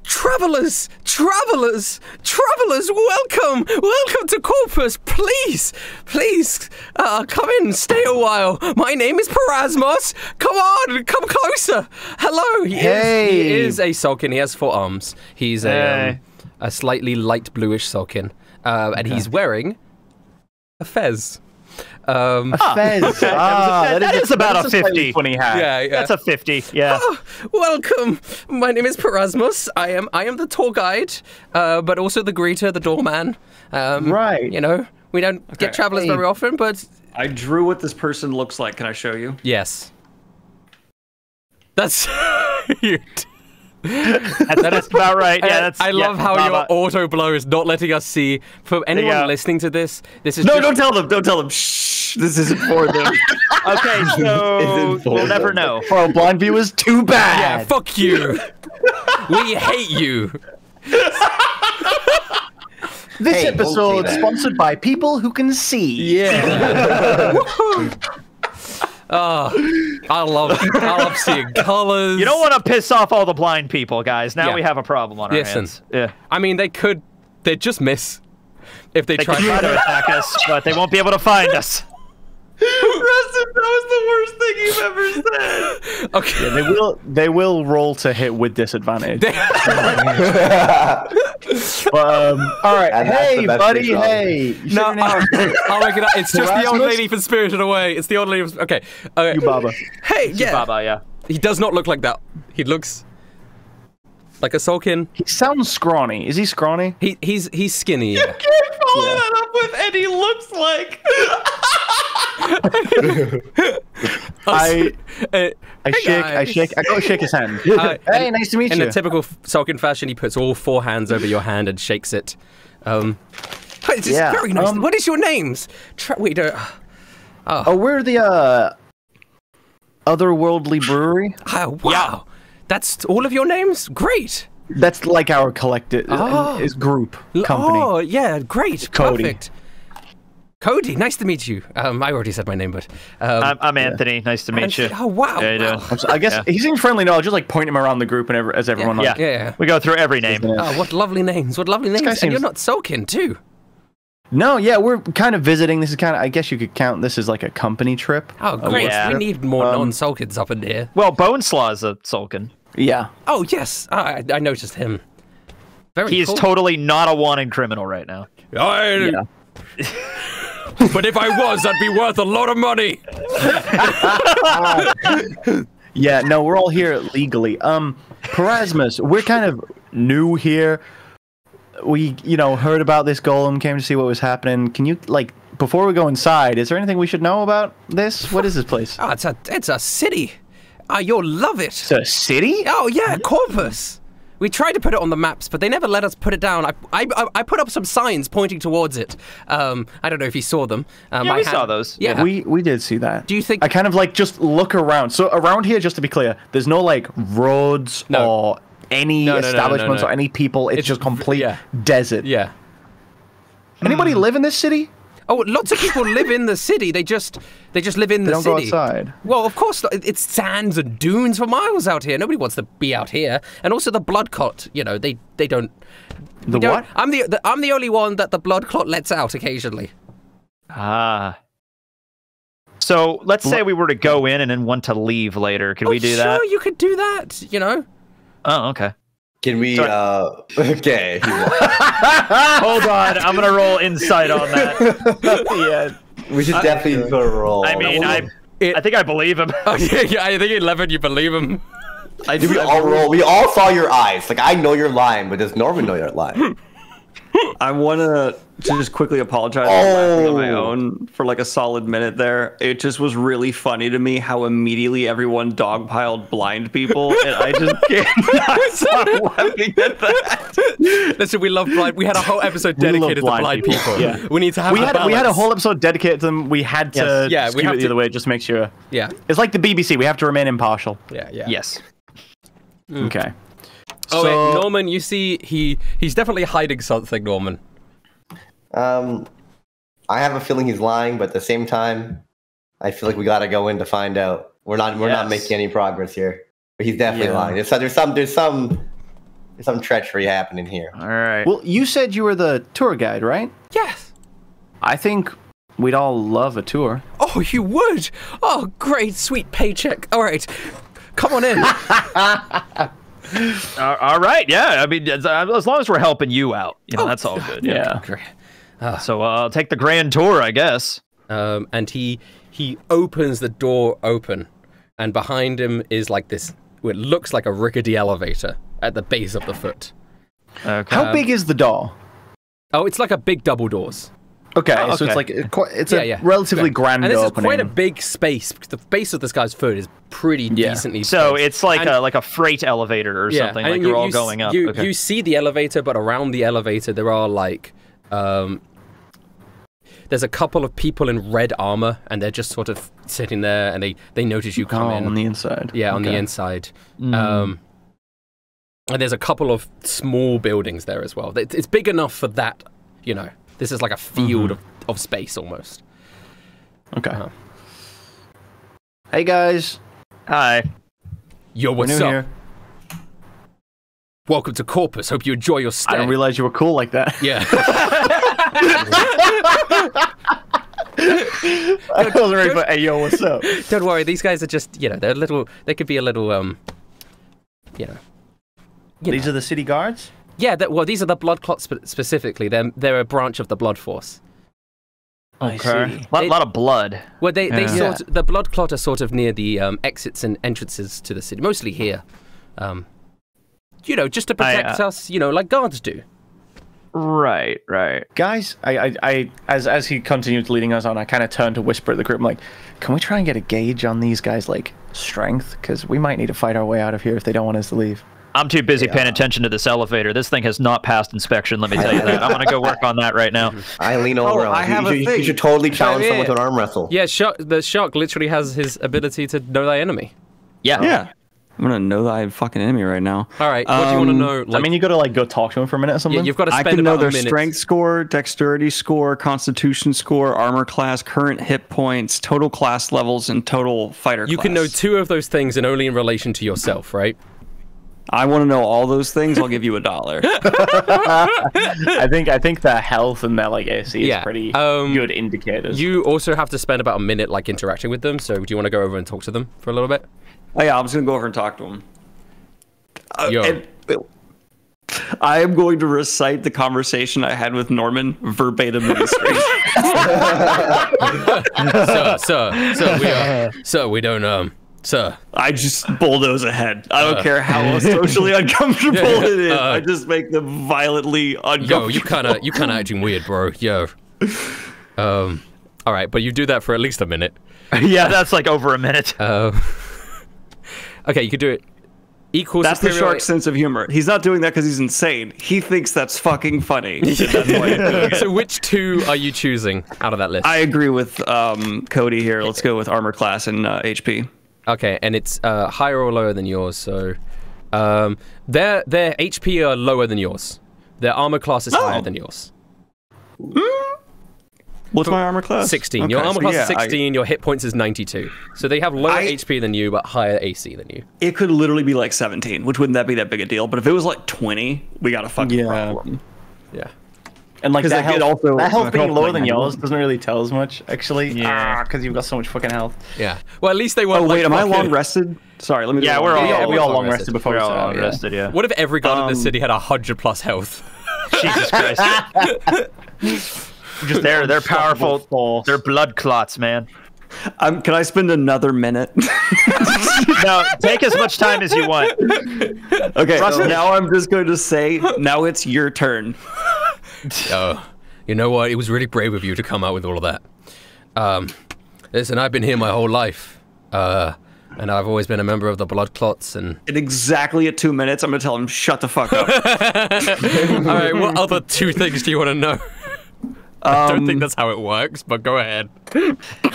"Travelers, travelers, travelers, welcome, welcome to Corpus. Please, please, uh, come in, stay a while. My name is Perasmus. Come on, come closer. Hello." He, hey. is, he is a Sulkin. He has four arms. He's hey. a, um, a slightly light bluish Sulkin. Uh, and okay. he's wearing a fez. Um, a fez. Oh, okay. ah, that, that is, is about a fifty. Funny hat. Yeah, yeah. That's a fifty. Yeah. Oh, welcome. My name is Perasmus. I am. I am the tour guide, uh, but also the greeter, the doorman. Um, right. You know, we don't okay. get travelers hey. very often, but I drew what this person looks like. Can I show you? Yes. That's. you That's, that's about right. Yeah, that's, I love yeah, how your auto blow is not letting us see. For anyone yeah. listening to this, this is no. Just... Don't tell them. Don't tell them. Shh. This isn't for them. Okay, so we'll never know. For our blind viewers, too bad. Yeah, fuck you. We hate you. This hey, episode sponsored by people who can see. Yeah. Oh, I love it. I love seeing colors. You don't want to piss off all the blind people, guys. Now yeah. we have a problem on our yes, hands. Yeah. I mean, they could... They'd just miss if they, they tried try to attack us, but they won't be able to find us. Rustin, that was the worst thing you've ever said. Okay. Yeah, they will. They will roll to hit with disadvantage. but, um, all right. And hey, buddy. Hey. No, I'll, I'll make it up. It's just Erasmus? the old lady from Spirited Away. It's the old lady. From, okay. okay. You Baba. Hey, yeah. You Baba, yeah. He does not look like that. He looks like a Sulkin. He sounds scrawny. Is he scrawny? He he's he's skinny. You yeah. can't follow yeah. that up with, and he looks like. I I, I hey shake guys. I shake I go shake his hand. Uh, hey, and, nice to meet in you. In a typical Sulkin fashion, he puts all four hands over your hand and shakes it. Um, it's yeah. very nice. Um, what is your names? Tra we don't. Oh. oh, we're the uh, Otherworldly Brewery. Oh, wow, yeah. That's all of your names. Great. That's like our collective oh. is group company. Oh yeah, great. Cody. Perfect. Cody, nice to meet you. Um, I already said my name, but... Um, I'm, I'm Anthony. Yeah. Nice to meet Anthony. you. Oh, wow. Yeah, you wow. I'm so, I guess yeah. he seems friendly now. I'll just like point him around the group and every, as everyone... Yeah. Like, yeah. yeah, we go through every name. Oh, what lovely names. What lovely names. And seems... you're not Sulkin, too. No, yeah, we're kind of visiting. This is kind of... I guess you could count this as like a company trip. Oh, great. Yeah. We need more um, non-Sulkins up in here. Well, Boneslaw is a Sulkin. Yeah. Oh, yes. I, I noticed him. Very He cool. is totally not a wanted criminal right now. I... Yeah. But if I was, I'd be worth a lot of money. uh, yeah, no, we're all here legally. Um, Perasmus, we're kind of new here. We, you know, heard about this golem, came to see what was happening. Can you, like, before we go inside, is there anything we should know about this? What is this place? Oh, it's a, it's a city. Oh, you'll love it. It's a city? Oh, yeah, Corpus. We tried to put it on the maps, but they never let us put it down. I, I, I put up some signs pointing towards it. Um, I don't know if you saw them. Um, yeah, I we had, saw those. Yeah, we we did see that. Do you think I kind of like just look around? So around here, just to be clear, there's no like roads no. or any no, no, establishments no, no, no, no. or any people. It's, it's just complete yeah. desert. Yeah. Anybody mm. live in this city? Oh, lots of people live in the city. They just they just live in they the city. They don't go outside. Well, of course, it's sands and dunes for miles out here. Nobody wants to be out here. And also the blood clot, you know, they they don't. The don't, what? I'm the, the I'm the only one that the blood clot lets out occasionally. Ah. So let's say we were to go in and then want to leave later. Could oh, we do sure, that? Sure, you could do that. You know. Oh, okay. Can we? Uh, okay. Hold on, I'm gonna roll insight on that. Yeah, we should I, definitely I, roll. I mean, I, it, I think I believe him. Okay, yeah, I think eleven. You believe him. I do. We I all believe. roll. We all saw your eyes. Like I know you're lying, but does Norman know you're lying? I want to just quickly apologize oh. on my own for like a solid minute there. It just was really funny to me how immediately everyone dogpiled blind people, and I just can't stop laughing at that. Listen, we love blind. We had a whole episode dedicated blind to blind people. people. Yeah. We need to have. We a had balance. we had a whole episode dedicated to them. We had yes. to. Yeah, we have it the to... other way. Just make sure. Yeah, it's like the B B C. We have to remain impartial. Yeah. Yeah. Yes. Mm. Okay. Oh, so, wait, Norman, you see, he, he's definitely hiding something, Norman. Um, I have a feeling he's lying, but at the same time, I feel like we gotta go in to find out. We're not, we're yes. not making any progress here. But he's definitely yeah. lying. There's, there's some, there's some, there's some treachery happening here. All right. Well, you said you were the tour guide, right? Yes. I think we'd all love a tour. Oh, you would? Oh, great, sweet paycheck. All right, come on in. Uh, all right, yeah. I mean, as, as long as we're helping you out, you know, oh, that's all good. Yeah. yeah. Uh, so uh, I'll take the grand tour, I guess. Um, and he he opens the door open, and behind him is like this. It looks like a rickety elevator at the base of the foot. Okay. How um, big is the door? Oh, it's like a big double doors. Okay, oh, okay. so it's like it's a yeah, yeah. relatively yeah. grand opening. And this is quite a big space. The base of this guy's foot is pretty yeah. decently. So spaced. it's like and a like a freight elevator or yeah. something. And like you, you're all you going up. You, okay. you see the elevator, but around the elevator there are like, um, there's a couple of people in red armor, and they're just sort of sitting there, and they they notice you come oh, in on the inside. Yeah, okay. on the inside. Mm. Um, and there's a couple of small buildings there as well. It's big enough for that, you know. This is like a field mm-hmm. of, of space almost. Okay. Uh-huh. Hey guys. Hi. Yo, what's up? Here. Welcome to Corpus. Hope you enjoy your stay. I didn't realize you were cool like that. Yeah. I wasn't ready for, hey, yo, what's up? Don't worry. These guys are just, you know, they're a little, they could be a little, um, you know. You these know. are the city guards? Yeah, that, well, these are the blood clots spe specifically. They're, they're a branch of the blood force. Okay. A lot, lot of blood. Well, they, yeah. they sort of, the blood clot are sort of near the um, exits and entrances to the city, mostly here. Um, you know, just to protect I, uh, us, you know, like guards do. Right, right. Guys, I, I, I as, as he continues leading us on, I kind of turn to whisper at the group. I'm like, can we try and get a gauge on these guys' like strength? Because we might need to fight our way out of here if they don't want us to leave. I'm too busy yeah. paying attention to this elevator. This thing has not passed inspection, let me tell you that. I'm going to go work on that right now. I lean over. Oh, I have you, a you, thing. you should totally challenge yeah. someone to an arm wrestle. Yeah, shark, the shark literally has his ability to know thy enemy. Yeah. Yeah. I'm going to know thy fucking enemy right now. All right, um, what do you want to know? Like, I mean, you got to like go talk to him for a minute or something? Yeah, you've got to spend I can know their strength score, dexterity score, constitution score, armor class, current hit points, total class levels, and total fighter you class. You can know two of those things and only in relation to yourself, right? I want to know all those things. I'll give you a dollar. I think I think the health and that like A C is yeah. pretty um, good indicators. You also have to spend about a minute like interacting with them. So do you want to go over and talk to them for a little bit? Oh yeah, I'm just gonna go over and talk to them. Uh, Yo. And, I am going to recite the conversation I had with Norman verbatim. Sir, sir, sir, we are, sir, we don't um. Sir. I just bulldoze ahead. I don't uh, care how socially uncomfortable yeah, it is. Uh, I just make them violently uncomfortable. Yo, you kind of you kind of acting weird, bro. Yo. Um. All right, but you do that for at least a minute. Yeah, that's like over a minute. Uh, okay, you could do it. Equal. That's the shark's sense of humor. He's not doing that because he's insane. He thinks that's fucking funny. That's so, which two are you choosing out of that list? I agree with um Cody here. Let's go with armor class and uh, H P. Okay, and it's uh, higher or lower than yours, so um, their their H P are lower than yours. Their armor class is oh. higher than yours. What's For my armor class? sixteen. Okay, your armor so class yeah, is sixteen. I... Your hit points is ninety-two. So they have lower I... H P than you, but higher A C than you. It could literally be like seventeen, which wouldn't that be that big a deal? But if it was like twenty, we got a fucking yeah. problem. Yeah. And like that health, also, that health being lower than yours doesn't really tell as much, actually. Yeah, because ah, you've got so much fucking health. Yeah. Well, at least they weren't. Oh wait, like, am I long rested? Sorry, let me. Yeah, do we're all, yeah, we all long rested, rested before we all long yeah. rested. Yeah. What if every god um, in the city had a hundred plus health? Jesus Christ. Just they're they're powerful. Balls. They're blood clots, man. Um, can I spend another minute? No, take as much time as you want. Okay, so now I'm just going to say, now it's your turn. Oh, you know what? It was really brave of you to come out with all of that. Um, listen, I've been here my whole life, uh, and I've always been a member of the Blood Clots. And in exactly at two minutes, I'm going to tell him, shut the fuck up. All right, what other two things do you want to know? I don't um, think that's how it works, but go ahead.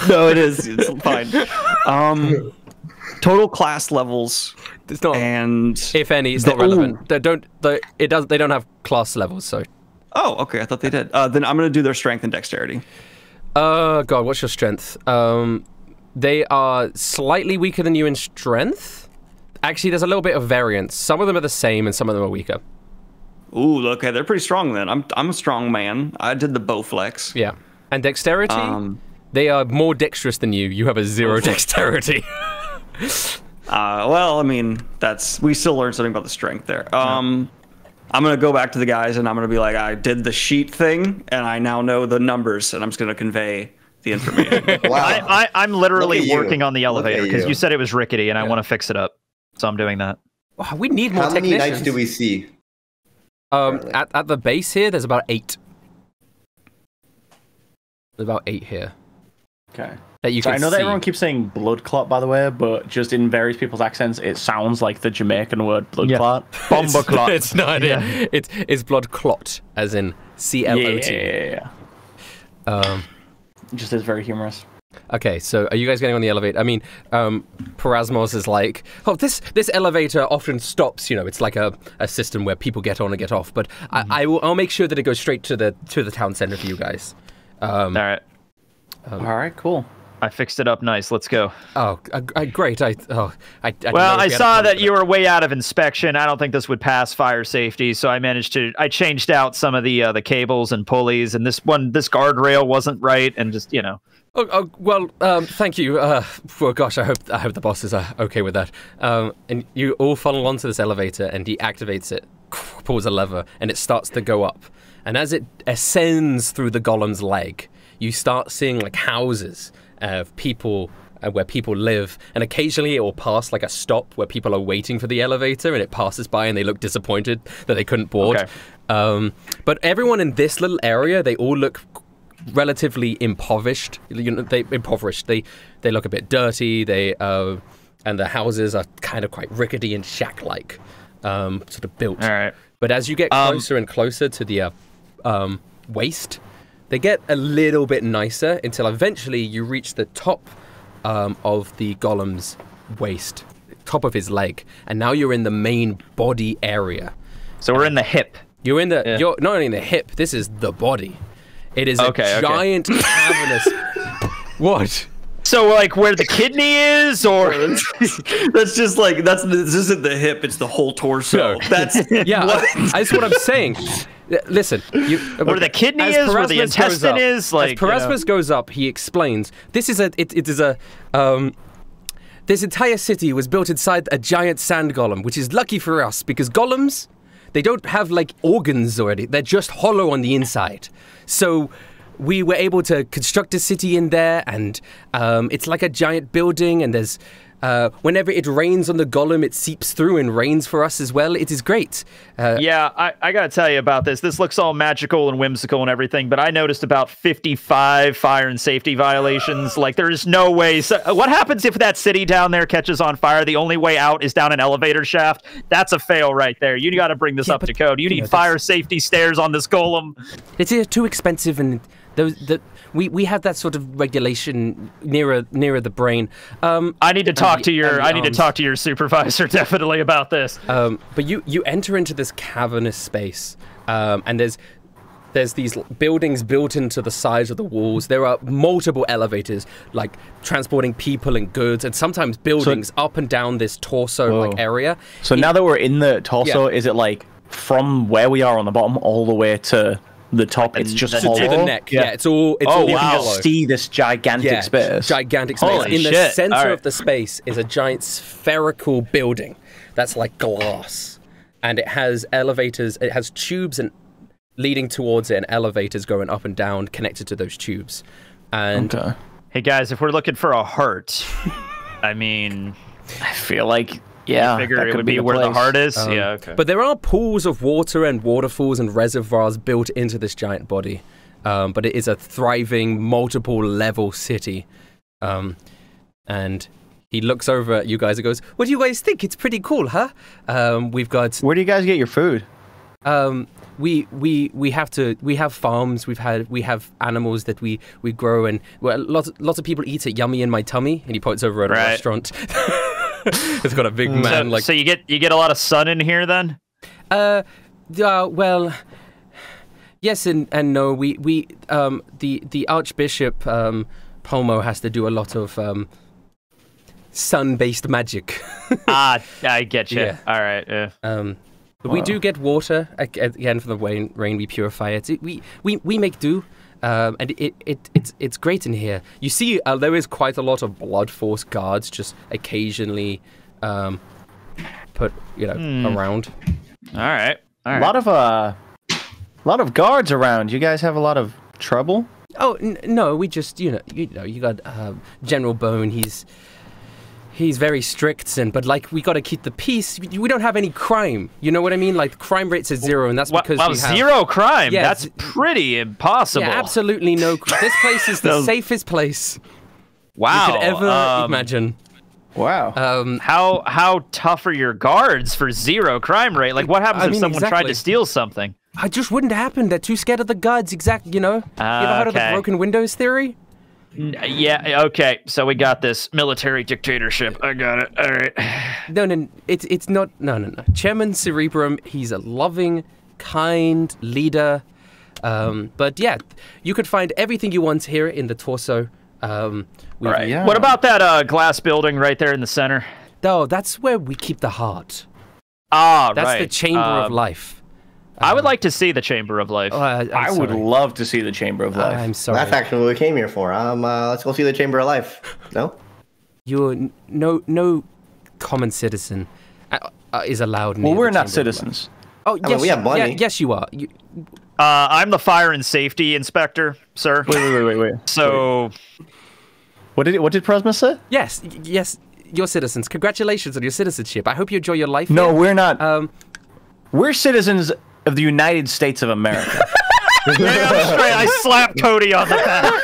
No, it is. It's fine. Um, total class levels. It's not, and if any, it's the, not relevant. Ooh. They don't. They, it does. They don't have class levels. So. Oh, okay. I thought they did. Uh, then I'm gonna do their strength and dexterity. Uh, God, what's your strength? Um, they are slightly weaker than you in strength. Actually, there's a little bit of variance. Some of them are the same, and some of them are weaker. Ooh, okay, they're pretty strong then. I'm I'm a strong man. I did the bow flex. Yeah, and dexterity. Um, they are more dexterous than you. You have a zero dexterity. uh, well, I mean, that's we still learned something about the strength there. Um, yeah. I'm gonna go back to the guys and I'm gonna be like, I did the sheet thing, and I now know the numbers, and I'm just gonna convey the information. Wow. I, I I'm literally working on the elevator because you. you said it was rickety, and yeah. I want to fix it up, so I'm doing that. Wow, we need more. How many knights do we see? Um, at, at the base here, there's about eight. There's about eight here. Okay. That you so can I know see. that everyone keeps saying blood clot, by the way, but just in various people's accents, it sounds like the Jamaican word blood yeah. clot. Bomber clot. It's not yeah. it. It's, it's blood clot, as in C L O T. Yeah. Um, it just is very humorous. Okay, so are you guys getting on the elevator? I mean, um, Perasmus is like, oh, this this elevator often stops. You know, it's like a, a system where people get on and get off. But mm-hmm. I, I will, I'll make sure that it goes straight to the to the town center for you guys. Um, All right. Um, All right. Cool. I fixed it up nice. Let's go. Oh, I, I, great. I oh, I, I well, I saw that you were way out of inspection. I don't think this would pass fire safety, so I managed to I changed out some of the uh, the cables and pulleys, and this one this guardrail wasn't right, and just you know. Oh, oh well, um, thank you. Uh, well, gosh, I hope I hope the bosses are okay with that. Um, and you all funnel onto this elevator, and he activates it, pulls a lever, and it starts to go up. And as it ascends through the golem's leg, you start seeing like houses. Of people uh, where people live, and occasionally it will pass like a stop where people are waiting for the elevator, and it passes by, and they look disappointed that they couldn't board. Okay. Um, but everyone in this little area, they all look relatively impoverished. You know, they impoverished. They they look a bit dirty. They uh, and the houses are kind of quite rickety and shack-like, um, sort of built. All right. But as you get closer um, and closer to the uh, um, waist. They get a little bit nicer until eventually you reach the top um, of the golem's waist, top of his leg, and now you're in the main body area. So we're um, in the hip. You're in the. Yeah. You're not only in the hip. This is the body. It is okay, a giant okay. cavernous. What? So like where the kidney is, or that's just like that's this isn't the hip. It's the whole torso. No. That's yeah. What? That's what I'm saying. Listen, you, where the kidney is, Perasmus where the intestine up, is, like as Perasmus you know. goes up, he explains. This is a. It, it is a. Um, this entire city was built inside a giant sand golem, which is lucky for us because golems, they don't have like organs already. They're just hollow on the inside. So we were able to construct a city in there, and um, it's like a giant building. And there's. Uh, whenever it rains on the golem, it seeps through and rains for us as well. It is great. Uh, yeah, I, I gotta tell you about this. This looks all magical and whimsical and everything, but I noticed about fifty-five fire and safety violations. Like, there is no way. So, what happens if that city down there catches on fire? The only way out is down an elevator shaft. That's a fail right there. You gotta bring this yeah, up but, to code. You, you need know, fire safety stairs on this golem. It's uh, too expensive and... Those, the, we we have that sort of regulation nearer nearer the brain. Um, I need to talk the, to your I need to talk to your supervisor definitely about this. Um, but you you enter into this cavernous space, um, and there's there's these buildings built into the sides of the walls. There are multiple elevators, like transporting people and goods, and sometimes buildings so, up and down this torso like area. So it, now that we're in the torso, yeah. is it like from where we are on the bottom all the way to the top. It's and just the, to the neck. Yeah, yeah, it's all. It's oh all wow! You can see this gigantic yeah, space. Gigantic space. Holy in shit. the center right. of the space is a giant spherical building that's like glass, and it has elevators. It has tubes and leading towards it, and elevators going up and down connected to those tubes. And okay. Hey guys, if we're looking for a heart, I mean, I feel like. Yeah, figure that could it would be, be the where place. the heart is. Um, yeah, okay. But there are pools of water and waterfalls and reservoirs built into this giant body. Um, but it is a thriving, multiple-level city. Um, and he looks over at you guys and goes, "What do you guys think? It's pretty cool, huh?" Um, we've got. Where do you guys get your food? Um, we we we have to. We have farms. We've had. We have animals that we we grow, and well, lots lots of people eat it. Yummy in my tummy. And he points over at right. a restaurant. It's got a big man so, like. So you get you get a lot of sun in here then? Uh, uh well, yes and and no. We we um the the Archbishop um Palmo has to do a lot of um sun-based magic. Ah, I get you. Yeah. All right. Yeah. Um, but wow. we do get water again from the rain. Rain we purify it. We we we make do. Um, and it, it, it's, it's great in here. You see, uh, there is quite a lot of Blood Force guards just occasionally um, put, you know, mm. around. All right. All right. A lot of, uh, a lot of guards around. You guys have a lot of trouble? Oh, n no, we just, you know, you know, you got uh, General Bone. He's, he's very strict, and but like we got to keep the peace. We don't have any crime. You know what I mean? Like crime rates are zero, and that's because well, we have zero crime. Yeah, that's pretty impossible. Yeah, absolutely no. This place is the safest place. Wow, you could ever um, imagine. Wow. Um, how how tough are your guards for zero crime rate? Like what happens I mean, if someone exactly. tried to steal something? It just wouldn't happen. They're too scared of the guards. Exactly. You know. Uh, you ever heard okay. of the broken windows theory? Yeah, okay, so we got this military dictatorship. I got it. All right. No, no, it's it's not. No, no, no. Chairman Cerebrum, he's a loving, kind leader. Um, but yeah, you could find everything you want here in the torso. Um, with, all right. Yeah. What about that uh, glass building right there in the center? No, that's where we keep the heart. Ah, that's right. That's the chamber uh, of life. I would like to see the Chamber of Life. Oh, uh, I sorry. would love to see the Chamber of Life. Uh, I'm sorry. That's actually what we came here for. Um, uh, let's go see the Chamber of Life. No? You're no no common citizen is allowed. Well, we're not citizens. Oh, yes, I mean, we have money. Yeah, yes, you are. You... Uh, I'm the Fire and Safety Inspector, sir. Wait, wait, wait, wait, wait. So, wait. what did what did Perasmus say? Yes, yes, you're citizens. Congratulations on your citizenship. I hope you enjoy your life. No, here. we're not. Um, we're citizens. Of the United States of America. I slapped Cody on the back.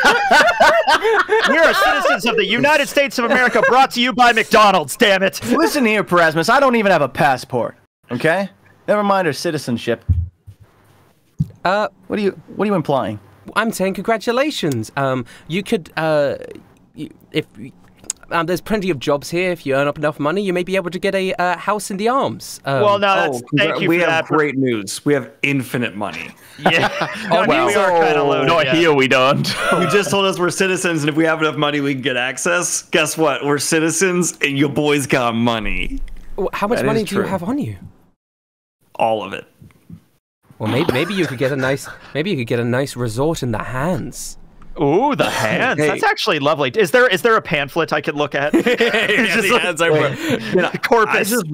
We are citizens of the United States of America, brought to you by McDonald's, damn it. Listen here, Perasmus, I don't even have a passport, okay? Never mind our citizenship. Uh, what are you, what are you implying? I'm saying congratulations. Um, you could, uh, if, Um, there's plenty of jobs here. If you earn up enough money, you may be able to get a uh, house in the arms. Um, well, no, that's, oh, thank you we for have that. Great news. We have infinite money. Yeah, no, oh, well. We are kind of low. Not yeah. here, we don't. You just told us we're citizens, and if we have enough money, we can get access. Guess what? We're citizens, and your boys got money. How much that money do you have on you? All of it. Well, maybe maybe you could get a nice maybe you could get a nice resort in the hands. Ooh, the hands. Hey. That's actually lovely. Is there is there a pamphlet I could look at? Hey, yeah, the like, hands I wrote. You know, Corpus. I just,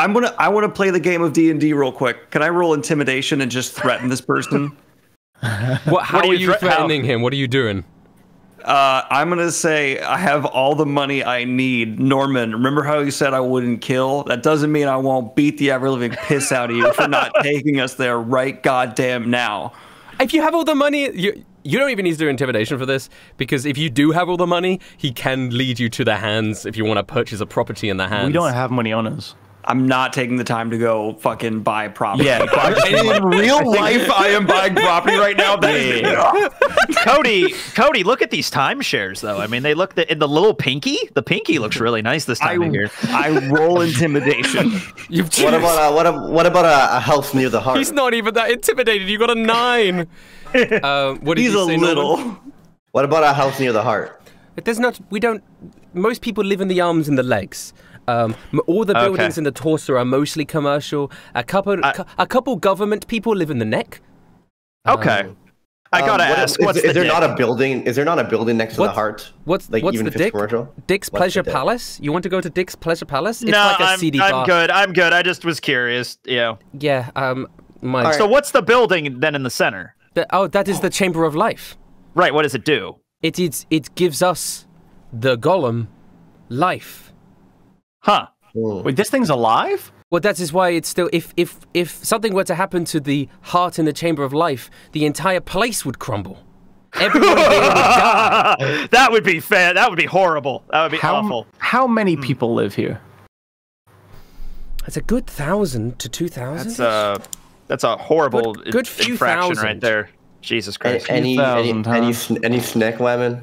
I'm gonna I wanna play the game of D and D real quick. Can I roll intimidation and just threaten this person? what how what are, are you thre threatening how? him? What are you doing? Uh, I'm gonna say I have all the money I need. Norman, remember how you said I wouldn't kill? That doesn't mean I won't beat the ever living piss out of you for not taking us there right goddamn now. If you have all the money, you You don't even need to do intimidation for this, because if you do have all the money, he can lead you to the hands if you want to purchase a property in the hands. We don't have money on us. I'm not taking the time to go fucking buy property. Yeah, in real life, I am buying property right now. Baby. Yeah. Cody, Cody, look at these timeshares, though. I mean, they look the, in the little pinky. The pinky looks really nice this time I, of year. I roll intimidation. You've what about a, what? A, what about a, a health near the heart? He's not even that intimidated. You got a nine. Uh, what He's a say, little. Norman? What about a health near the heart? It does not. We don't. Most people live in the arms and the legs. Um, all the buildings okay. in the torso are mostly commercial. A couple, uh, a couple government people live in the neck. Okay. Um, I gotta um, ask. Is, what's is, the is there not a building? Is there not a building next to what's, the heart? What's like what's even the Dick? Commercial? Dick's what's Pleasure Palace? You want to go to Dick's Pleasure Palace? It's no, like a I'm, C D I'm bar. good. I'm good. I just was curious. Yeah. Yeah. Um. My. Right. So what's the building then in the center? The, oh, that is the Chamber of Life. Right. What does it do? It is. It gives us the golem life. Huh. Ooh. Wait, this thing's alive? Well, that is why it's still, if, if, if something were to happen to the heart in the Chamber of Life, the entire place would crumble. Everyone there would die. That would be fair. That would be horrible. That would be how, awful. How many people live here? That's a good thousand to two thousand. That's a, that's a horrible good, good few infraction thousand. Right there. Jesus Christ. Any, any, any, any, any snack lemon?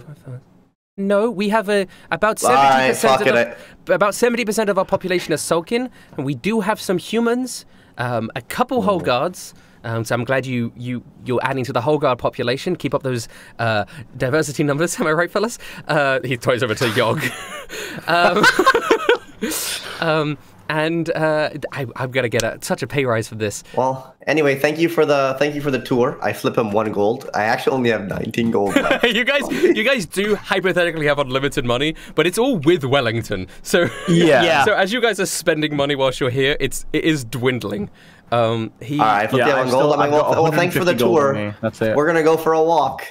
No, we have a about seventy percent of about seventy percent of our population are Sulkin, and we do have some humans, um, a couple mm-hmm. Holgards. Um, so I'm glad you you you're adding to the Holgard population. Keep up those uh, diversity numbers, am I right, fellas? Uh, he throws over to Yog, um, um, and uh, I, I'm gonna get a, such a pay rise for this. Well, anyway, thank you for the thank you for the tour. I flip him one gold. I actually only have nineteen gold left. you guys, you guys do hypothetically have unlimited money, but it's all with Wellington. So yeah. yeah. So as you guys are spending money whilst you're here, it's it is dwindling. Um, he. All right, flip yeah, one gold. Still, I'm gold. Well, thanks for the tour. That's it. We're gonna go for a walk.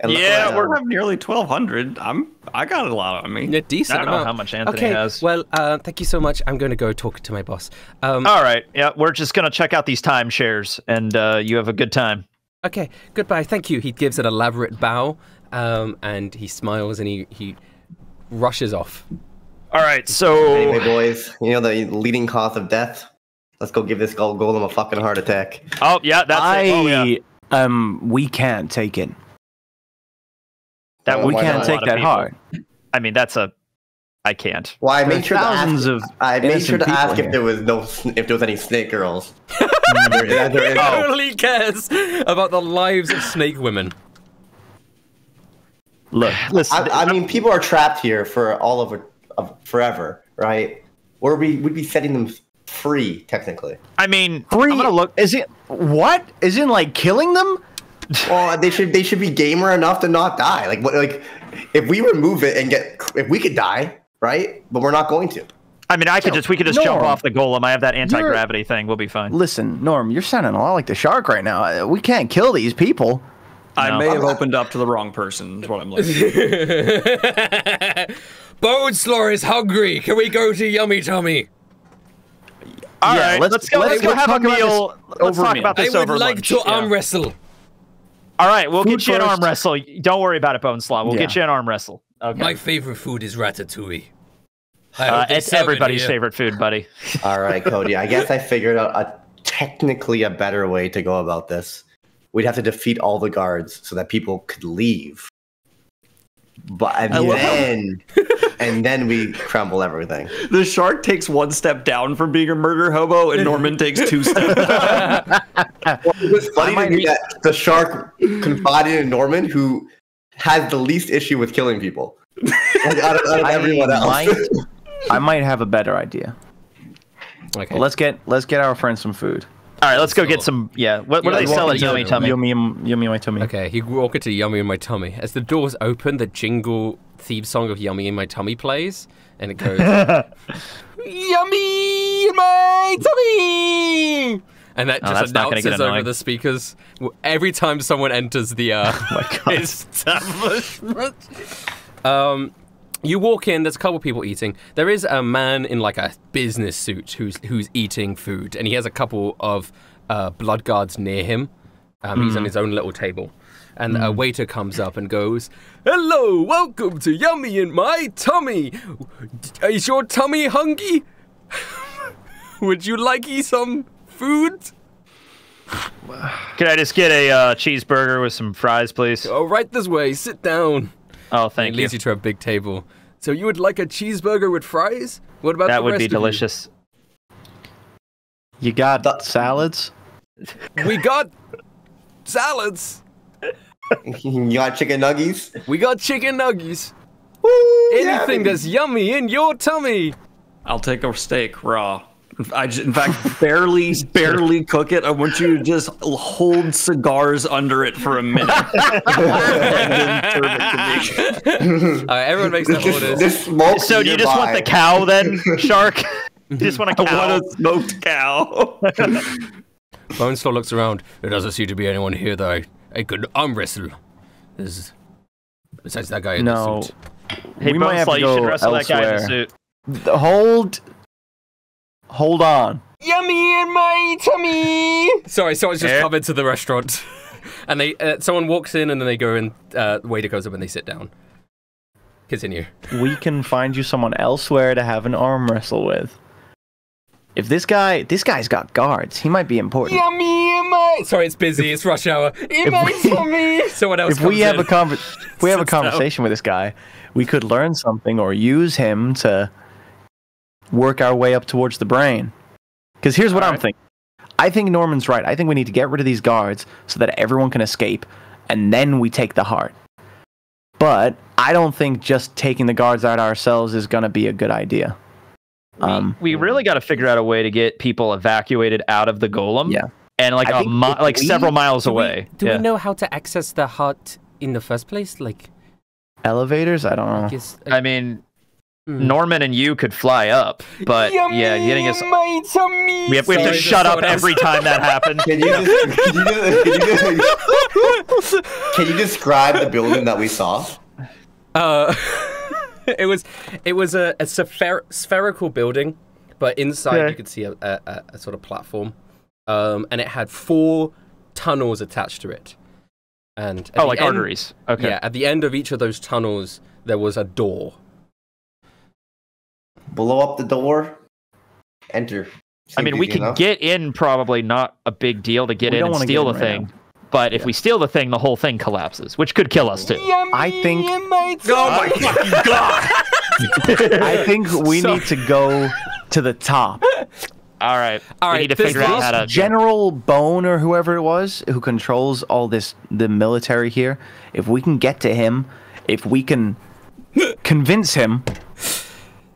And yeah, we're have nearly twelve hundred. I'm I got a lot on me. A decent. I don't amount. know how much Anthony okay, has. Well, uh, thank you so much. I'm going to go talk to my boss. Um, All right. Yeah, we're just going to check out these timeshares, and uh, you have a good time. Okay. Goodbye. Thank you. He gives an elaborate bow, um, and he smiles, and he he rushes off. All right. So anyway, boys, you know the leading cause of death. Let's go give this gold golem a fucking heart attack. Oh yeah, that's I, it. Oh, yeah. Um, we can't take it. That, we can't take that hard. I mean, that's a. I can't. Well, I made sure to ask. I made sure to ask if there was no, if there was any snake girls. He only cares about the lives of snake women. Look, listen. I, I mean, people are trapped here for all of, of forever, right? Or we would be setting them free, technically. I mean, free. I'm gonna look. Is it what? Is it like killing them? Well, they should they should be gamer enough to not die. Like what? Like if we remove it and get if we could die, right? But we're not going to. I mean, I could so, just we could just Norm, jump off the golem. I have that anti-gravity thing. We'll be fine. Listen, Norm, you're sounding a lot like the shark right now. We can't kill these people. I no, may I'm have not. opened up to the wrong person. Is what I'm looking. Boneslaw is hungry. Can we go to Yummy Tummy? All yeah, right, let's, let's go. Let's, let's go have a meal. Let's over talk meal. about this I over would like lunch. to yeah. arm wrestle. All right, we'll food get you first. an arm wrestle. Don't worry about it, Boneslaw. We'll yeah. get you an arm wrestle. Okay. My favorite food is ratatouille. Uh, it's everybody's favorite food, buddy. All right, Cody. I guess I figured out a, technically a better way to go about this. We'd have to defeat all the guards so that people could leave. But and then, and then we crumble everything. The shark takes one step down from being a murder hobo, and Norman takes two steps down. Well, it was funny to me that the shark confided in Norman, who has the least issue with killing people. Like, out of, out of everyone else. I might, I might have a better idea. Okay, well, let's get let's get our friends some food. All right, let's go so, get some. Yeah, what, what yeah, do they sell at Yummy Tummy? Yummy, Yummy, My Tummy. Okay, you walk into Yummy in My Tummy. As the doors open, the jingle theme song of Yummy in My Tummy plays, and it goes, "Yummy in My Tummy," and that oh, just announces over the speakers every time someone enters the uh, oh my God. establishment. um. You walk in, there's a couple people eating. There is a man in like a business suit who's who's eating food, and he has a couple of uh, blood guards near him. Um, mm. He's on his own little table. And mm. a waiter comes up and goes, "Hello, welcome to Yummy in My Tummy. Is your tummy hungry? Would you like eat some food? Can I just get a uh, cheeseburger with some fries, please?" "Oh, right this way, sit down." Oh, thank you. It leads you to a big table. "So you would like a cheeseburger with fries? What about that the would be delicious. You? you got the salads? We got salads. You got chicken nuggies? We got chicken nuggies. Woo, Anything yeah, that's yummy in your tummy. I'll take a steak raw. I just, in fact, barely, barely cook it. I want you to just hold cigars under it for a minute. And then serve it to me. All right, everyone makes their orders. This smoke so do you just want the cow then, Shark? You just want a cow? I want a smoked cow. Boneslaw looks around. There doesn't seem to be anyone here that I, I could arm wrestle. Is, besides that guy in no. the suit. Hey, we Boneslaw, might have to go you should wrestle elsewhere. That guy in the suit. The hold... Hold on. Yummy in my tummy! Sorry, someone's just yeah. come into the restaurant. And they, uh, someone walks in and then they go and uh, the waiter goes up and they sit down. Continue. We can find you someone elsewhere to have an arm wrestle with. If this guy, this guy's got guards. He might be important. Yummy in my... Sorry, it's busy. If, it's rush hour. In my tummy! Someone else If we have, a if we have a conversation with this guy, we could learn something or use him to... work our way up towards the brain. Because here's what All I'm right. thinking. I think Norman's right. I think we need to get rid of these guards so that everyone can escape, and then we take the heart. But I don't think just taking the guards out ourselves is going to be a good idea. Um, we, we really got to figure out a way to get people evacuated out of the golem. Yeah. And like, a mi like we, several miles do away. We, do yeah. we know how to access the heart in the first place? Like elevators? I don't know. I, guess, I, I mean... Norman and you could fly up, but Yummy, yeah, getting us. We have, we have to shut up every time that happens. Can you just, can you just, can you just, like, can you describe the building that we saw? Uh, it was it was a, a spher spherical building, but inside okay. you could see a, a, a sort of platform, um, and it had four tunnels attached to it. And oh, like end, arteries. Okay. Yeah, at the end of each of those tunnels, there was a door. Blow up the door, enter. Seems I mean, we can enough. get in, probably not a big deal to get we in and steal the right thing. Now. But yeah. if we steal the thing, the whole thing collapses, which could kill us too. Yummy I think. My oh my fucking god! I think we so... need to go to the top. All right. All right. We need to figure out how to. General Bone or whoever it was who controls all this, the military here. If we can get to him, if we can convince him.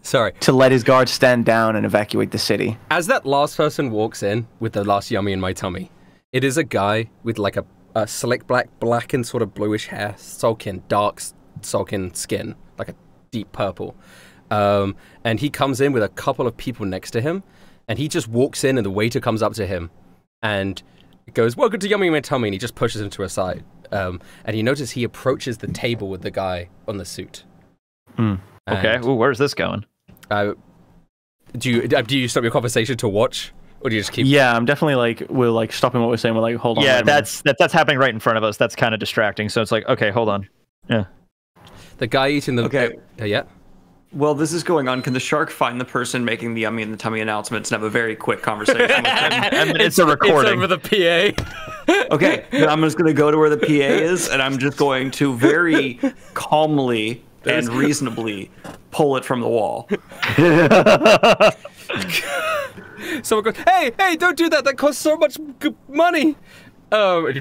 Sorry. To let his guards stand down and evacuate the city. As that last person walks in with the last yummy in my tummy, it is a guy with like a, a slick black, black and sort of bluish hair, sulking, dark, sulking skin, like a deep purple. Um, and he comes in with a couple of people next to him, and he just walks in and the waiter comes up to him and goes, welcome to yummy in my tummy, and he just pushes him to a side. Um, and you notice he approaches the table with the guy on the suit. Mm. Okay, ooh, where's this going? Uh, do you do you stop your conversation to watch, or do you just keep? Yeah, I'm definitely like we're like stopping what we're saying. We're like, hold on. Yeah, that's that, that's happening right in front of us. That's kind of distracting. So it's like, okay, hold on. Yeah. The guy eating the okay. Uh, yeah. Well, this is going on. Can the shark find the person making the yummy in the tummy announcements and have a very quick conversation with him? I mean, it's, it's a recording. It's over the P A. Okay, then I'm just going to go to where the P A is, and I'm just going to very calmly and reasonably pull it from the wall. Someone goes, hey, hey, don't do that. That costs so much money. Uh,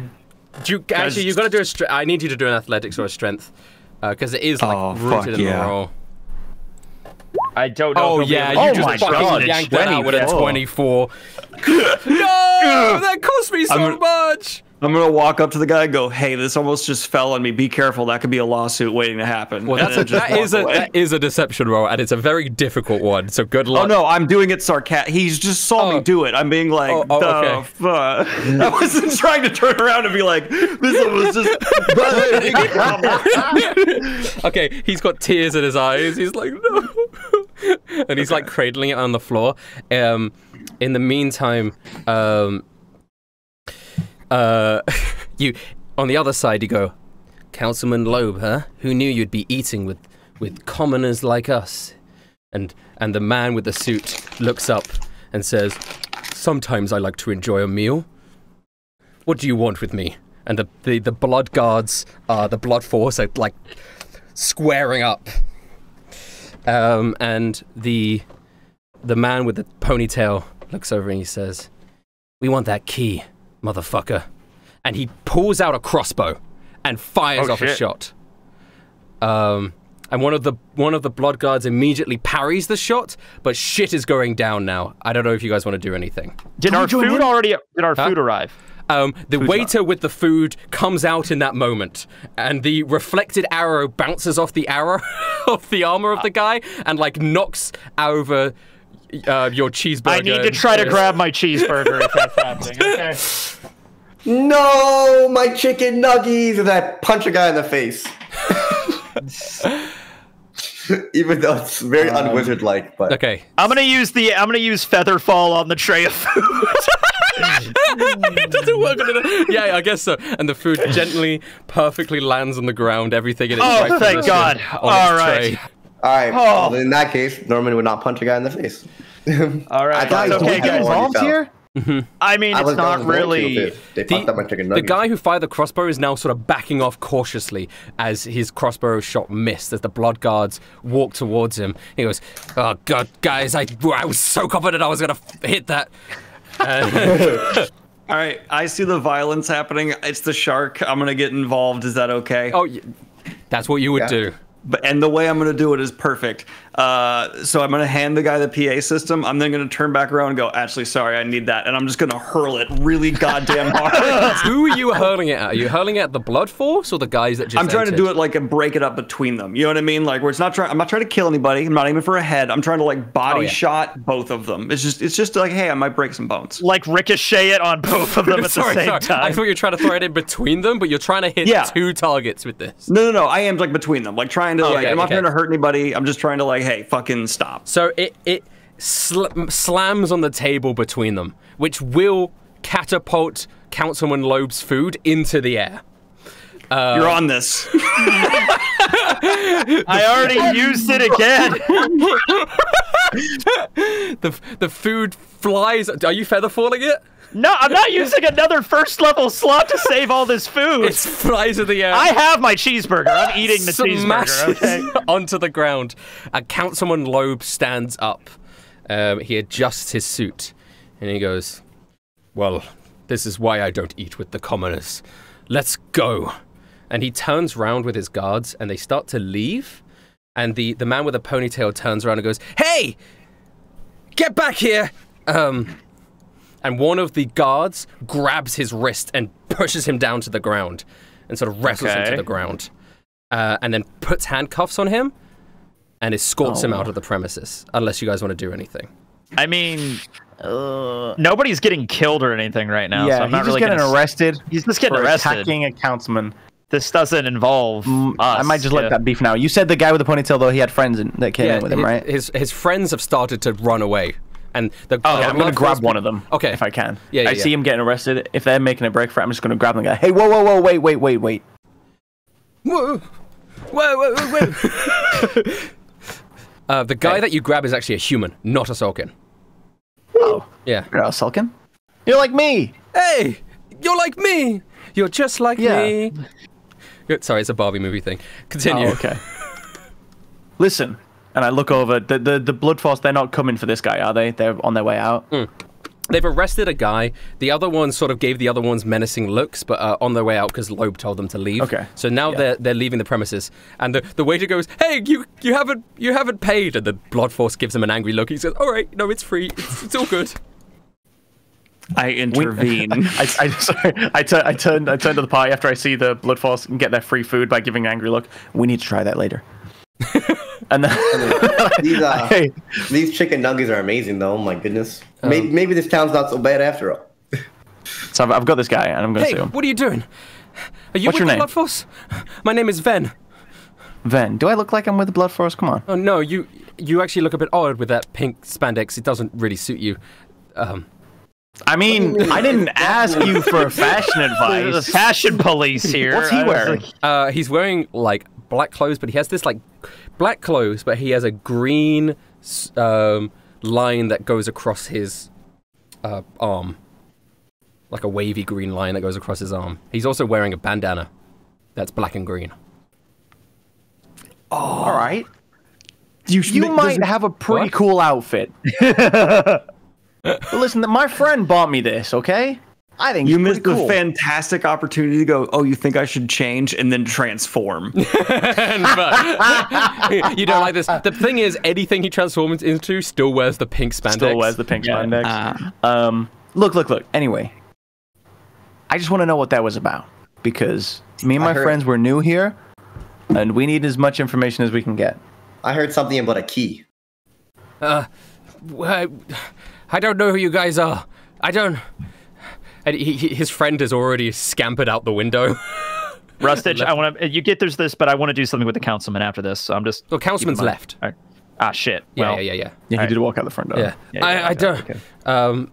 you, actually, you got to do a strength. I need you to do an athletics or a strength. Because uh, it is like oh, rooted in yeah. the roll. I don't know. Oh, yeah. You oh just my fucking God. yanked that out with a twenty-four. No, that cost me so I'm much. I'm going to walk up to the guy and go, hey, this almost just fell on me. Be careful. That could be a lawsuit waiting to happen. Well, that's a, that, is a, that is a deception roll, and it's a very difficult one, so good luck. Oh, no, I'm doing it sarcastic. He just saw oh. me do it. I'm being like, oh, oh, okay. fuck. I wasn't trying to turn around and be like, this was just... Okay, he's got tears in his eyes. He's like, no. And he's okay. like cradling it on the floor. Um, in the meantime... Um, Uh, you, on the other side, you go, Councilman Loeb, huh? Who knew you'd be eating with, with commoners like us? And, and the man with the suit looks up and says, sometimes I like to enjoy a meal. What do you want with me? And the, the, the blood guards, uh, the blood force are like squaring up. Um, and the, the man with the ponytail looks over and he says, we want that key. Motherfucker. And he pulls out a crossbow and fires oh, off shit. a shot. Um, and one of the one of the blood guards immediately parries the shot, but shit is going down now. I don't know if you guys want to do anything. Did our food in? already did our huh? food arrive? Um, the Food's waiter up. with the food comes out in that moment, and the reflected arrow bounces off the arrow of the armor of the guy and like knocks over uh, your cheeseburger. I need to try to grab my cheeseburger if that's happening. Okay. No, my chicken nuggies, and I punch a guy in the face. Even though it's very um, unwizard-like, but okay. I'm gonna use the I'm gonna use feather fall on the tray of food. It doesn't work on it. Yeah, I guess so. And the food gently, perfectly lands on the ground. Everything in it. Oh, thank God! All right. All right. Oh. Well, in that case, Norman would not punch a guy in the face. All right. I thought that's okay, guys. Volunteer. Mm-hmm. I mean, I it's not really... They the, up my the guy who fired the crossbow is now sort of backing off cautiously as his crossbow shot missed, as the blood guards walk towards him. He goes, oh God, guys, I, I was so confident I was going to hit that. Uh, all right, I see the violence happening. It's the shark. I'm going to get involved. Is that okay? Oh, that's what you would yeah. do. But, and the way I'm going to do it is perfect. Uh, so I'm going to hand the guy the P A system. I'm then going to turn back around and go, actually, sorry, I need that. And I'm just going to hurl it really goddamn hard. Who are you hurling it at? Are you hurling it at the blood force or the guys that just I'm trying entered? to do it like and break it up between them. You know what I mean? Like where it's not trying, I'm not trying to kill anybody. I'm not aiming for a head. I'm trying to like body oh, yeah. shot both of them. It's just, it's just like, hey, I might break some bones. Like ricochet it on both of them at sorry, the same sorry. time. I thought you were trying to throw it in between them, but you're trying to hit yeah. two targets with this. No, no, no. I am like between them. Like trying To, oh, like, okay, I'm not okay. trying to hurt anybody. I'm just trying to like, hey, fucking stop. So it it sl slams on the table between them, which will catapult Councilman Loeb's food into the air. Uh, You're on this. I already used it again. the the food flies. Are you feather falling it? No, I'm not using another first level slot to save all this food. It flies in the air. I have my cheeseburger. I'm eating the cheeseburger. Okay. Onto the ground. And Councilman Loeb stands up. Um, he adjusts his suit and he goes, well, this is why I don't eat with the commoners. Let's go. And he turns round with his guards and they start to leave. And the, the man with the ponytail turns around and goes, hey, get back here. Um... And one of the guards grabs his wrist and pushes him down to the ground and sort of wrestles okay. him to the ground uh, and then puts handcuffs on him and escorts oh. him out of the premises, unless you guys want to do anything. I mean, uh, nobody's getting killed or anything right now. Yeah, so I'm not he's really just getting gonna... arrested. He's just getting arrested. Attacking a councilman. This doesn't involve mm, us. I might just yeah. let that be for now. You said the guy with the ponytail, though, he had friends in, that came yeah, in with his, him, right? His, his friends have started to run away. And the, oh, okay, I'm going to grab one of them okay. if I can. Yeah, yeah, I yeah. see him getting arrested. If they're making a break for it, I'm just going to grab them and go, hey, whoa, whoa, whoa, wait, wait, wait, wait. Whoa, whoa, whoa, whoa. uh, the guy hey. that you grab is actually a human, not a Sulkin. Oh. Yeah. You're not a Sulkin? You're like me. Hey, you're like me. You're just like yeah. me. Sorry, it's a Barbie movie thing. Continue. Oh, okay. Listen. And I look over, the, the, the blood force, they're not coming for this guy, are they? They're on their way out. Mm. They've arrested a guy. The other one sort of gave the other ones menacing looks, but uh, on their way out because Loeb told them to leave. Okay. So now yeah. they're, they're leaving the premises. And the, the waiter goes, hey, you, you, haven't, you haven't paid. And the blood force gives him an angry look. He says, all right, no, it's free. It's, it's all good. I intervene. I, I, sorry, I, tur I, turned, I turned to the party after I see the blood force and get their free food by giving an angry look. We need to try that later. And then, these, uh, hey. these chicken nuggets are amazing, though. Oh my goodness. Um, maybe, maybe this town's not so bad after all. So I've, I've got this guy, and I'm going to hey, sue him. What are you doing? Are you What's with your the name? Blood Force? My name is Ven. Ven, do I look like I'm with the Blood Force? Come on. Oh no, you you actually look a bit odd with that pink spandex. It doesn't really suit you. Um. I mean, mean, I didn't ask you for fashion advice. There's a fashion police here. What's he wearing? Uh, he's wearing like black clothes, but he has this like. Black clothes, but he has a green um, line that goes across his uh, arm. Like a wavy green line that goes across his arm. He's also wearing a bandana that's black and green. Oh, all right. You, you might have a pretty what? cool outfit. Listen, my friend bought me this, okay? I think you missed cool. the fantastic opportunity to go, oh, you think I should change, and then transform. But, you don't like this. The thing is, anything he transforms into still wears the pink spandex. Still wears the pink yeah. spandex. Uh, um, look, look, look. Anyway, I just want to know what that was about, because me and my friends were new here, and we need as much information as we can get. I heard something about a key. Uh, I, I don't know who you guys are. I don't... And he, his friend has already scampered out the window. Rustage, I want to. You get there's this, but I want to do something with the councilman after this. So I'm just. Well, councilman's left. Right. Ah, shit. Yeah, well, yeah, yeah, yeah. Yeah, he right. did walk out the front door. Yeah, yeah, yeah I, yeah, I don't. Okay. Um,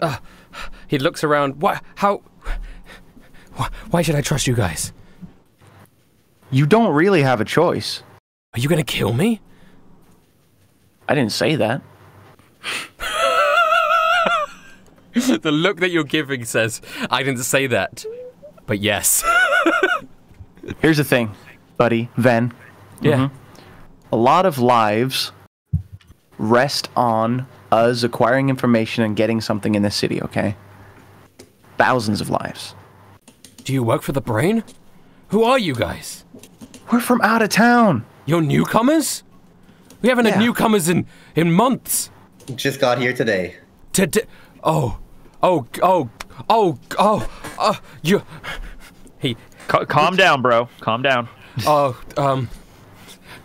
uh, he looks around. Why? How? Why, why should I trust you guys? You don't really have a choice. Are you gonna kill me? I didn't say that. The look that you're giving says, I didn't say that, but yes. Here's the thing, buddy, Ven. Yeah. Mm-hmm. A lot of lives rest on us acquiring information and getting something in this city, okay? Thousands of lives. Do you work for the brain? Who are you guys? We're from out of town. You're newcomers? We haven't yeah. had newcomers in, in months. Just got here today. Today? Oh. Oh, oh, oh, oh, oh, you, he, C calm down, bro, calm down. Oh, um,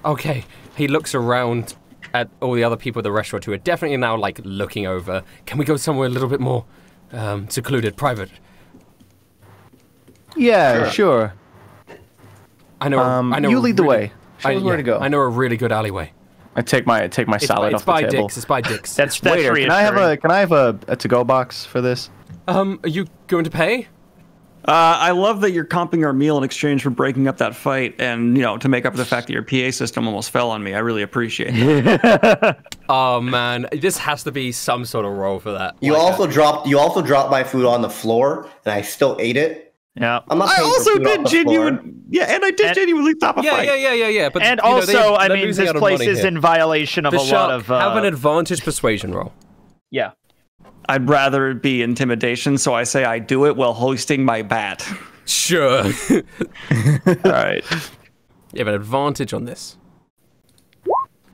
okay, he looks around at all the other people at the restaurant who are definitely now, like, looking over. Can we go somewhere a little bit more, um, secluded, private? Yeah, sure. sure. I know, um, I know. You lead really, the way. Show I, us where yeah, to go. I know a really good alleyway. I take my I take my it's salad by, off the table. Dicks, it's by Dick's. That's that's Waiter, can I have a can I have a, a to-go box for this? Um, are you going to pay? Uh, I love that you're comping our meal in exchange for breaking up that fight, and you know to make up for the fact that your P A system almost fell on me. I really appreciate it. Oh man, this has to be some sort of roll for that. You like also a... dropped you also dropped my food on the floor, and I still ate it. Yeah, I'm not I also did genuine. Floor. Yeah, and I did and, genuinely stop a yeah, fight. Yeah, yeah, yeah, yeah. But and you know, also, they, I mean, this place is here. in violation of the a lot of. Uh, have an advantage persuasion roll. Yeah, I'd rather it be intimidation, so I say I do it while hoisting my bat. Sure. All right. You have an advantage on this.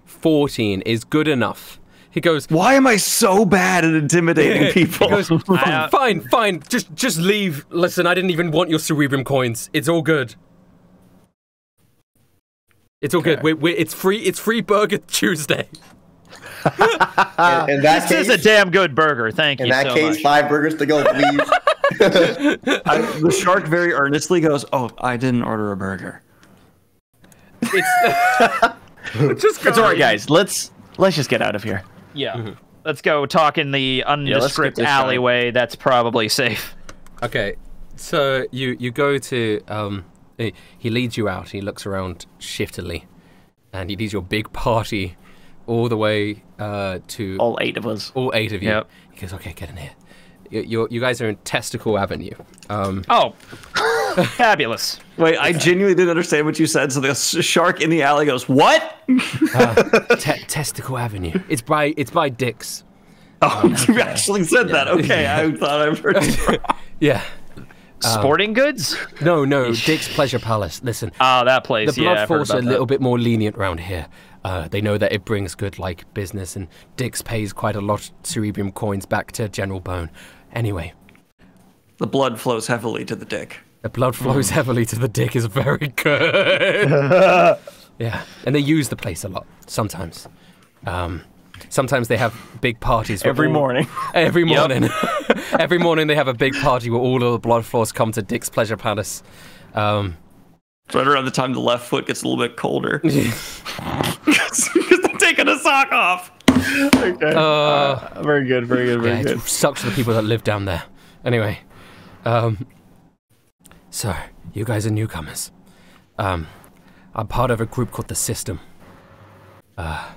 Fourteen is good enough. He goes, why am I so bad at intimidating people? He goes, fine, fine, fine, just just leave. Listen, I didn't even want your Cerebrum coins. It's all good. It's all okay. good. We're, we're, it's free. It's free Burger Tuesday. in, in that this case, is a damn good burger. Thank in you In that so case, much. Five burgers to go, please. I, the shark very earnestly goes, oh, I didn't order a burger. It's, just it's all right, guys. Let's, let's just get out of here. Yeah. Mm-hmm. Let's go talk in the undescript yeah, alleyway. Time. That's probably safe. Okay. So you, you go to... Um, he, he leads you out. He looks around shiftily. And he leads your big party all the way uh, to... All eight of us. All eight of you. Yep. He goes, okay, get in here. You, you're, you guys are in Testicle Avenue. Um, oh. Fabulous. Wait, I genuinely didn't understand what you said, so the shark in the alley goes, what? uh, te Testicle Avenue. It's by it's by Dick's. Oh, um, you actually said yeah. that. Okay, yeah. I thought I've heard it. Yeah. Sporting um, goods? No, no, Dick's Pleasure Palace. Listen. Oh, that place, the Blood yeah, Force are a little bit more lenient around here. Uh, they know that it brings good, like, business, and Dick's pays quite a lot of Cerebrum coins back to General Bone. Anyway. The blood flows heavily to the dick. The blood flows mm. heavily to the dick is very good. Yeah, and they use the place a lot, sometimes. Um, sometimes they have big parties. Every all, morning. Every morning. Yep. Every morning they have a big party where all of the blood flows come to Dick's Pleasure Palace. Um, right around the time the left foot gets a little bit colder. Because they're taking a sock off. Okay. Uh, uh, very good, very good, very yeah, good. It sucks for the people that live down there. Anyway. Um... So, you guys are newcomers. Um, I'm part of a group called The System. Uh,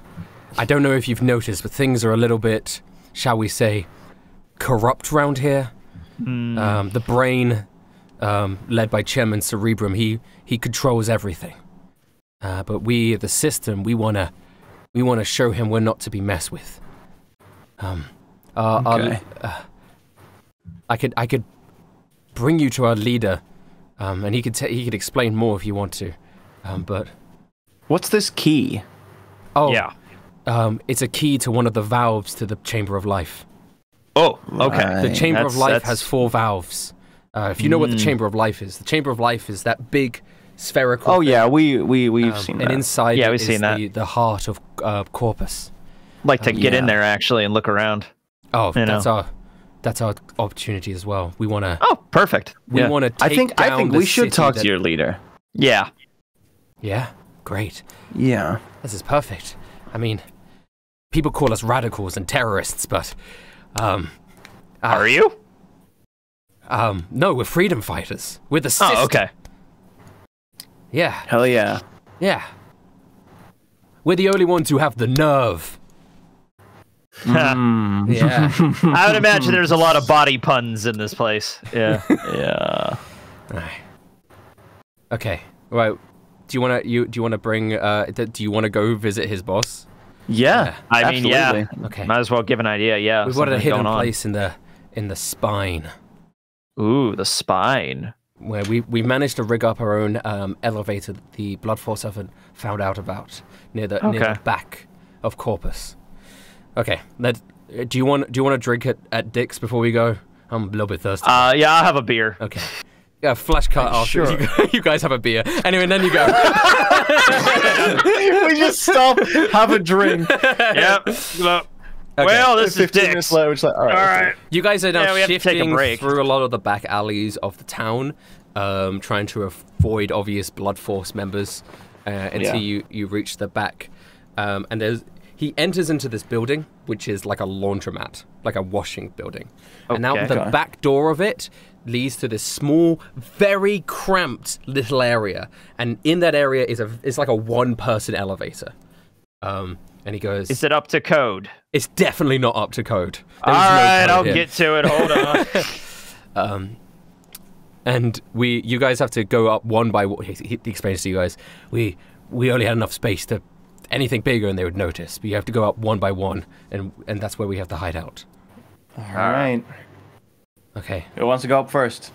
I don't know if you've noticed, but things are a little bit, shall we say, corrupt round here. Mm. Um, the brain, um, led by Chairman Cerebrum, he, he controls everything. Uh, but we, The System, we wanna, we wanna show him we're not to be messed with. Um, uh, okay. Our, uh, I could, I could bring you to our leader, um, and he could he could explain more if you want to. Um, but what's this key? Oh, yeah, um, it's a key to one of the valves to the Chamber of Life. Oh, okay. Right. The Chamber that's, of Life that's... has four valves. Uh, if you know mm. what the Chamber of Life is, the Chamber of Life is that big spherical. Oh thing. yeah, we we we've um, seen and that. And inside, yeah, we've is seen that. The, the heart of uh, Corpus. I'd like to um, get yeah. in there actually and look around. Oh, you that's know. our that's our opportunity as well. We want to. Oh, perfect. We yeah. want to. I think down I think we should talk that... to your leader. Yeah. Yeah. Great. Yeah. This is perfect. I mean, people call us radicals and terrorists, but um, uh, are you? Um, no, we're freedom fighters. We're the system. Oh, okay. Yeah. Hell yeah. Yeah. We're the only ones who have the nerve. mm. Yeah. I would imagine there's a lot of body puns in this place. Yeah. yeah. All right. Okay. All right. Do you want to? You do you want to bring? Uh, do you want to go visit his boss? Yeah. yeah. I mean, Absolutely. yeah. Okay. Might as well give an idea. Yeah. We've got a hidden place in the in the spine. Ooh, the spine. Where we we managed to rig up our own um, elevator. The blood force haven't found out about near the okay. near the back of Corpus. Okay. Let. Do you want do you want to drink at at Dick's before we go? I'm a little bit thirsty. Uh, yeah, I'll have a beer. Okay. Yeah, flash cut after sure. you, you guys have a beer. Anyway, and then you go. we just stop, have a drink. Yep. Look. Okay. Well, this is Dick's. Like, all right. All right. You guys are now yeah, shifting through a lot of the back alleys of the town, um, trying to avoid obvious blood force members uh, until yeah. you, you reach the back. Um, and there's he enters into this building, which is like a laundromat, like a washing building. Okay. And now the back door of it leads to this small, very cramped little area, and in that area is a it's like a one-person elevator. Um, and he goes, "Is it up to code?" It's definitely not up to code. All right, I'll get to it. Hold on. um, and we, you guys have to go up one by one. He, he explains to you guys, we we only had enough space to anything bigger, and they would notice. But you have to go up one by one, and and that's where we have to hide out. All right. Okay. Who wants to go up first?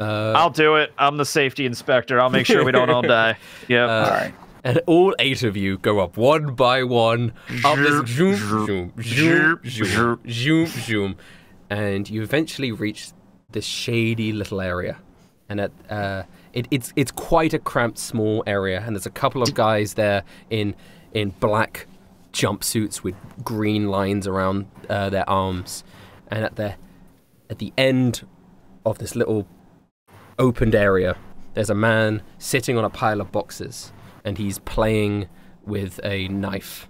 Uh, I'll do it. I'm the safety inspector. I'll make sure we don't all die. Yeah. Uh, all right. And all eight of you go up one by one. Up this zoom, zoom, zoom, zoom, zoom, zoom, and you eventually reach this shady little area. And at, uh, it, it's it's quite a cramped, small area. And there's a couple of guys there in in black jumpsuits with green lines around uh, their arms. And at their At the end of this little opened area, there's a man sitting on a pile of boxes, and he's playing with a knife.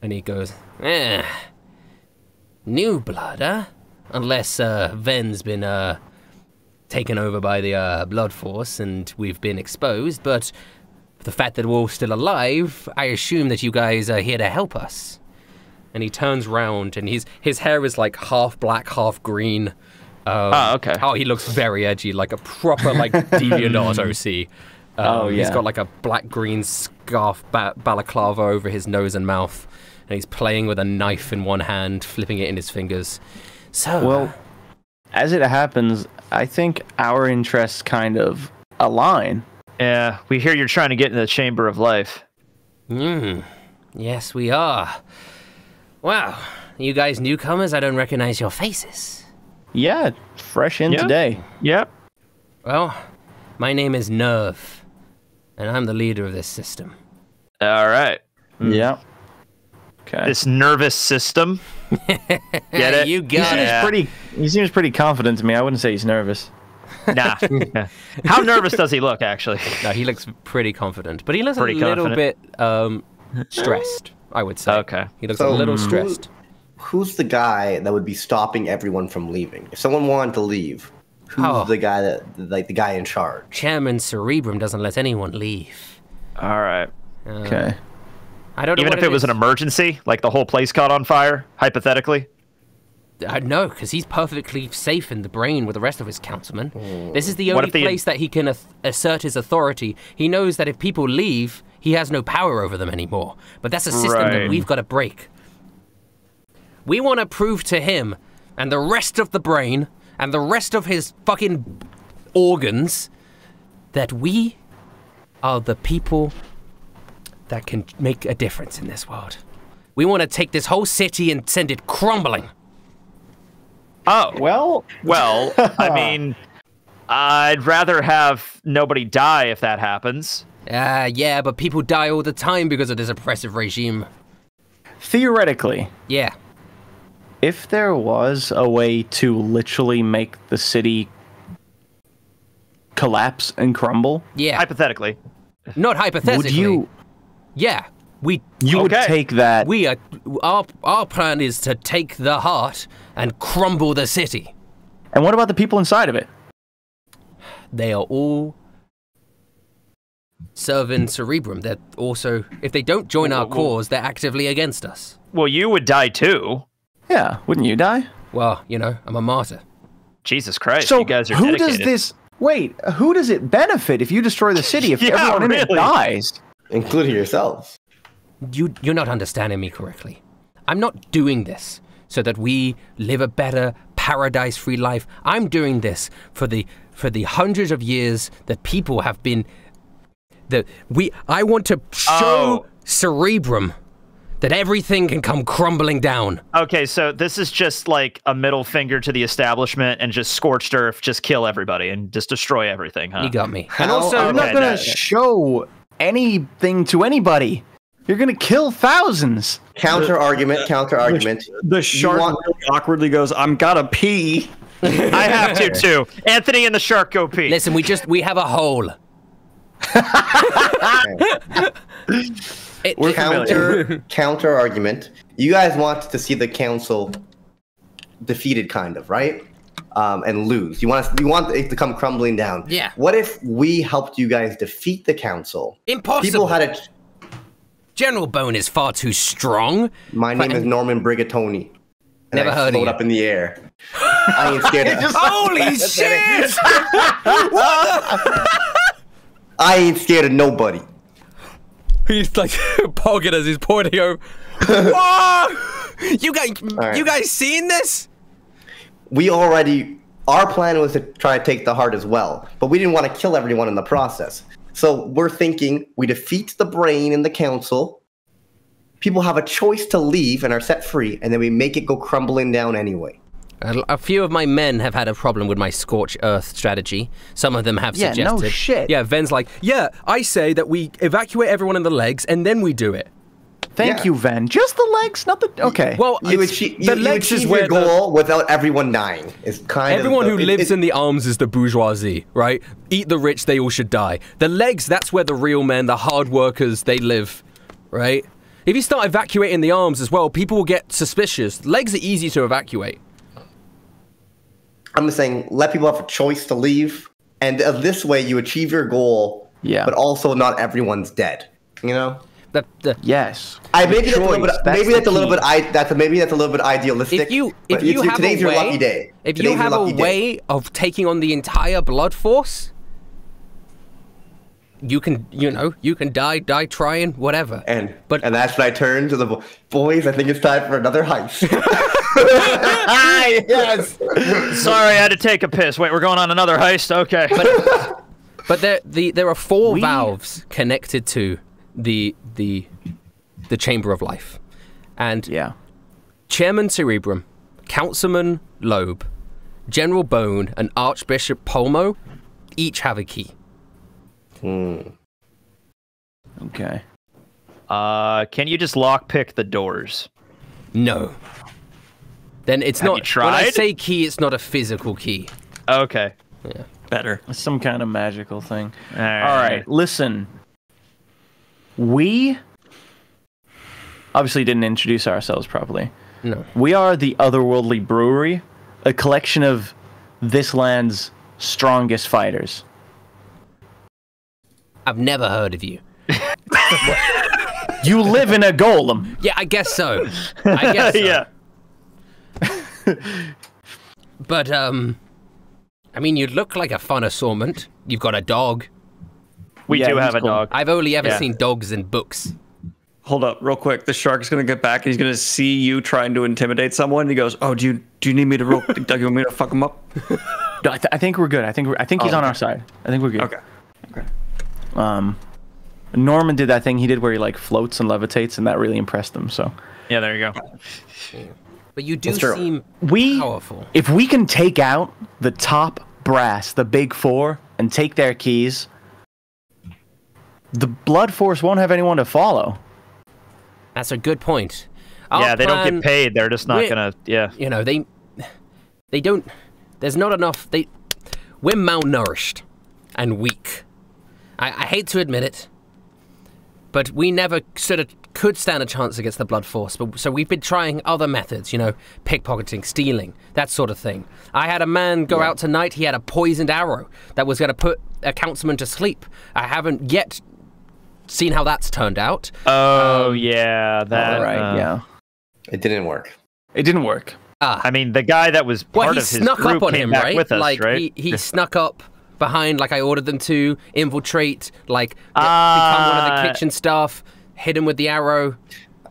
And he goes, eh, new blood, huh? Unless uh, Ven's been uh, taken over by the uh, blood force and we've been exposed, but the fact that we're all still alive, I assume that you guys are here to help us. And he turns round, and his his hair is like half black, half green. Um, oh, okay. Oh, he looks very edgy, like a proper like DeviantArt O C. Um, oh, yeah. He's got like a black green scarf, ba balaclava over his nose and mouth, and he's playing with a knife in one hand, flipping it in his fingers. So, well, as it happens, I think our interests kind of align. Yeah, we hear you're trying to get in the Chamber of Life. Hmm. Yes, we are. Wow, you guys newcomers, I don't recognize your faces. Yeah, fresh in yep. today. Yep. Well, my name is Nerv, and I'm the leader of this system. All right. Mm. Yep. Okay. This nervous system. Get it? You got he it. Seems pretty, he seems pretty confident to me. I wouldn't say he's nervous. Nah. How nervous does he look, actually? No, he looks pretty confident, but he looks pretty a little confident. bit um, stressed. I would say. Okay. He looks so, a little stressed. Who, who's the guy that would be stopping everyone from leaving? If someone wanted to leave, who's oh. the guy that, like, the guy in charge? Chairman Cerebrum doesn't let anyone leave. All right. Uh, okay. I don't know. Even if it, it was an emergency, like the whole place caught on fire, hypothetically? Uh, no, because he's perfectly safe in the brain with the rest of his councilmen. Mm. This is the only the, place that he can assert his authority. He knows that if people leave, he has no power over them anymore. But that's a system right. that we've got to break. We want to prove to him and the rest of the brain and the rest of his fucking organs that we are the people that can make a difference in this world. We want to take this whole city and send it crumbling. Oh. Well. Well, I mean, I'd rather have nobody die if that happens. Ah, uh, yeah, but people die all the time because of this oppressive regime. Theoretically. Yeah. If there was a way to literally make the city collapse and crumble. Yeah. Hypothetically. Not hypothetically. Would you... Yeah. We, you okay. would take that. We are, our, our plan is to take the heart and crumble the city. And what about the people inside of it? They are all serving Cerebrum. They're also, if they don't join well, our well, cause, they're actively against us. Well, you would die too. Yeah, wouldn't you die? Well, you know, I'm a martyr. Jesus Christ, so you guys are who dedicated. does this, wait, who does it benefit if you destroy the city, if yeah, everyone really. in it dies? Including yourself. You, you're not understanding me correctly. I'm not doing this so that we live a better, paradise-free life. I'm doing this for the for the hundreds of years that people have been. That we, I want to show oh. Cerebrum that everything can come crumbling down. Okay, so this is just like a middle finger to the establishment and just scorched earth, just kill everybody and just destroy everything. Huh? You got me. And also, I'm okay, not gonna no, show anything to anybody. You're gonna kill thousands. Counter argument, counter argument. The, the shark want... really awkwardly goes, "I'm gotta pee." I have to too. Anthony and the shark go pee. Listen, we just we have a hole. it, We're counter counter argument. You guys want to see the council defeated, kind of, right? Um, and lose. You want us, you want it to come crumbling down. Yeah. What if we helped you guys defeat the council? Impossible. People had a. General Bone is far too strong. My name is Norman Brigatoni. Never I heard of it. Up in the air. I ain't scared of Holy shit! I ain't scared of nobody. He's like poking as he's pointing over. Whoa! You guys, right. you guys seen this? We already. Our plan was to try to take the heart as well, but we didn't want to kill everyone in the process. So we're thinking we defeat the brain in the council. People have a choice to leave and are set free, and then we make it go crumbling down anyway. A, a few of my men have had a problem with my scorch earth strategy. Some of them have yeah, suggested. Yeah, no shit. Yeah, Ven's like, yeah, I say that we evacuate everyone in the legs, and then we do it. Thank yeah. you, Ven. Just the legs, not the... Okay. Well, you achieve, you, the you legs achieve is where your goal the, without everyone dying. Is kind everyone of the, who it, lives it, in the arms is the bourgeoisie, right? Eat the rich, they all should die. The legs, that's where the real men, the hard workers, they live, right? If you start evacuating the arms as well, people will get suspicious. Legs are easy to evacuate. I'm just saying, let people have a choice to leave. And uh, this way, you achieve your goal, yeah. but also not everyone's dead, you know? The, the, yes. I maybe that's a little bit. Maybe that's a little bit. I that's maybe that's a little bit idealistic. If you, if you have today's a way, your lucky day. If you have a way of taking on the entire blood force, you can, you know, you can die, die trying, whatever. And but and that's when I turn to the boys. I think it's time for another heist. Yes. Sorry, I had to take a piss. Wait, we're going on another heist. Okay. But, but there, the there are four we... valves connected to. the the the Chamber of Life, and yeah. Chairman Cerebrum, Councilman Loeb, General Bone, and Archbishop Palmo each have a key. Hmm. Okay. Uh, can you just lockpick the doors? No. Then it's have not. You tried? When I say key, it's not a physical key. Okay. Yeah. Better. It's some kind of magical thing. All right. All right. Listen. We obviously didn't introduce ourselves properly. No. We are the Otherworldly Brewery, a collection of this land's strongest fighters. I've never heard of you. You live in a golem. Yeah, I guess so. I guess so. Yeah. But, um, I mean, you look like a fun assortment. You've got a dog. We yeah, do have a cool. dog. I've only ever yeah. seen dogs in books. hold up real quick. The shark's going to get back and he's going to see you trying to intimidate someone. And he goes, oh, do you do you need me to roll? Do you want me to fuck him up? No, I, th- I think we're good. I think we're, I think he's oh, on okay. our side. I think we're good. Okay. Okay. Um, Norman did that thing he did where he like floats and levitates, and that really impressed them. So yeah, there you go. But you do seem we, powerful. If we can take out the top brass, the big four, and take their keys, the Blood Force won't have anyone to follow. That's a good point. Our yeah, they plan, don't get paid. They're just not gonna. Yeah, you know they, they don't. There's not enough. They, we're malnourished and weak. I, I hate to admit it, but we never sort of could stand a chance against the Blood Force. But so we've been trying other methods, you know, pickpocketing, stealing, that sort of thing. I had a man go yeah. out tonight. He had a poisoned arrow that was going to put a councilman to sleep. I haven't yet seen how that's turned out. Oh um, yeah, that right. Uh, yeah, it didn't work. It didn't work. Ah. I mean, the guy that was part well, of his snuck group up on came him, back right? with us, like, right? He, he snuck up behind, like I ordered them to, infiltrate, like uh, become one of the kitchen staff, hit him with the arrow.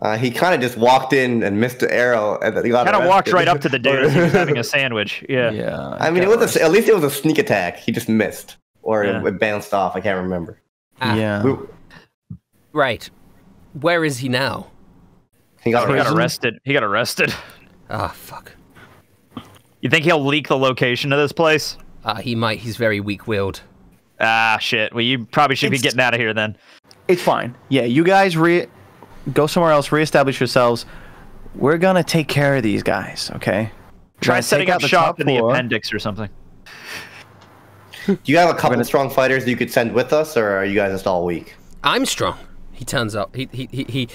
Uh, he kind of just walked in and missed the arrow. And he kind of walked right up to the dude. He was having a sandwich. Yeah. yeah I mean, it was a, at least it was a sneak attack. He just missed. Or yeah. it, it bounced off. I can't remember. Ah. Yeah. We, right. Where is he now? He got, oh, he got arrested. He got arrested. Ah, oh, fuck. You think he'll leak the location of this place? Uh, he might. He's very weak-willed. Ah, shit. Well, you probably should it's, be getting out of here then. It's fine. Yeah, you guys re- go somewhere else, reestablish yourselves. We're going to take care of these guys, okay? Try setting up shop in the appendix or something. Do you have a couple gonna... strong fighters that you could send with us, or are you guys just all weak? I'm strong. He turns up. He... he, he, he...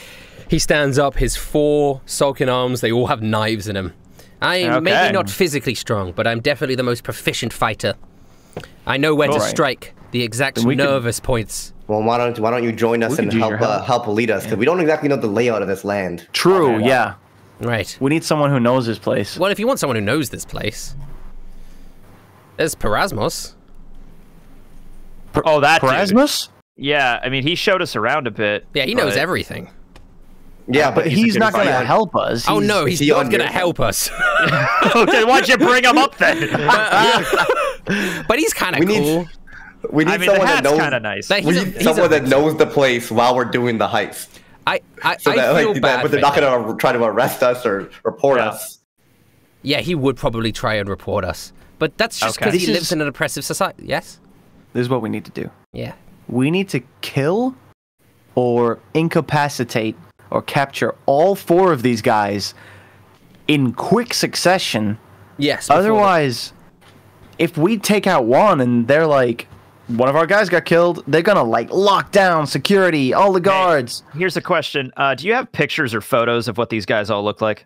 He stands up, his four sulking arms, they all have knives in him. I am okay. maybe not physically strong, but I'm definitely the most proficient fighter. I know where all to right. strike the exact nervous can... points. Well, why don't, why don't you join us we and help, help. Uh, help lead us, because yeah. we don't exactly know the layout of this land. True, okay. yeah. Right. We need someone who knows this place. Well, if you want someone who knows this place, there's Perasmus. Per- oh, that Perasmus? Dude. Yeah, I mean, he showed us around a bit. Yeah, he but... knows everything. Yeah, but he's, he's not going to help us. He's, oh, no, he's he not going to help us. Okay, why'd you bring him up then? But he's kind of cool. We need I mean, someone that knows kind of nice. We need a, someone that knows the place while we're doing the heist. I, I, so that, I feel like, bad. That, but they're not going to try to arrest us or report yeah. us. Yeah, he would probably try and report us. But that's just because okay. he is, lives in an oppressive society. Yes? This is what we need to do. Yeah. We need to kill or incapacitate or capture all four of these guys in quick succession. Yes. Otherwise, that. if we take out one and they're like, one of our guys got killed, they're going to like lock down security, all the guards. Hey, here's a question. Uh, do you have pictures or photos of what these guys all look like?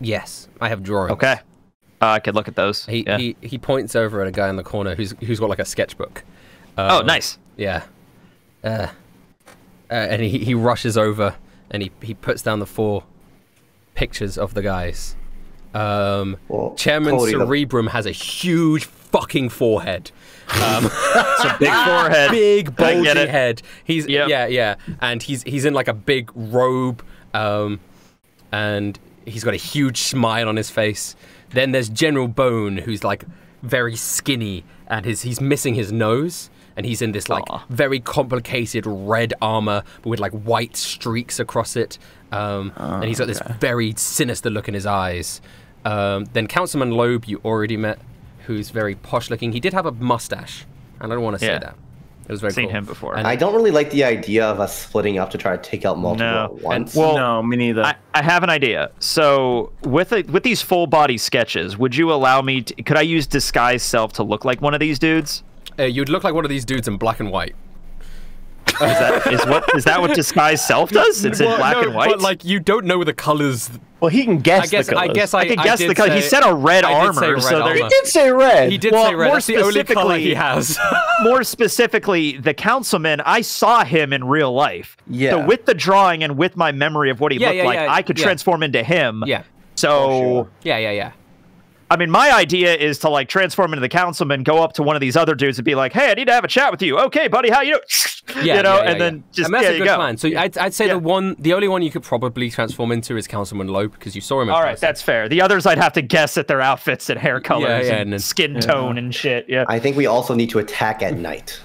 Yes, I have drawings. Okay. Uh, I could look at those. He, yeah. he he points over at a guy in the corner who's who's got like a sketchbook. Uh, oh, nice. Yeah. Uh, uh, and he, he rushes over. And he, he puts down the four pictures of the guys. Um, well, Chairman Cerebrum has a huge fucking forehead. Um, it's a big forehead. Big, bulgy head. He's, yep. yeah, yeah. And he's he's in like a big robe. Um, and he's got a huge smile on his face. Then there's General Bone, who's like very skinny. And his he's missing his nose. And he's in this, like, Aww. very complicated red armor but with, like, white streaks across it. Um, oh, and he's got okay. this very sinister look in his eyes. Um, then Councilman Loeb, you already met, who's very posh-looking. He did have a mustache. And I don't want to say yeah. that. It was very I've seen cool. him before. And I don't really like the idea of us splitting up to try to take out multiple no. at once. Well, no, me neither. I, I have an idea. So, with a, with these full-body sketches, would you allow me to... Could I use disguise self to look like one of these dudes? Uh, you'd look like one of these dudes in black and white. Is that, is what, is that what disguise self does? It's well, in black no, and white? But, like, you don't know the colors. Well, he can guess, I guess the colors. I guess I, I can guess I the colors. He said a red armor. Red so armor. He did say red. He did well, say red. That's the only color he has. More specifically, the councilman, I saw him in real life. Yeah. So with the drawing and with my memory of what he yeah, looked yeah, like, yeah, I could yeah. transform into him. Yeah. So... Oh, sure. Yeah, yeah, yeah. I mean, my idea is to, like, transform into the councilman, go up to one of these other dudes and be like, hey, I need to have a chat with you. Okay, buddy, how you doing? Yeah, you know, yeah, yeah, and then yeah. just, and that's yeah, a good go. plan. So yeah. I'd, I'd say yeah. the one, the only one you could probably transform into is Councilman Loeb, because you saw him. All right, that's fair. The others I'd have to guess at their outfits and hair colors yeah, yeah, and, and skin yeah. tone and shit. Yeah. I think we also need to attack at night.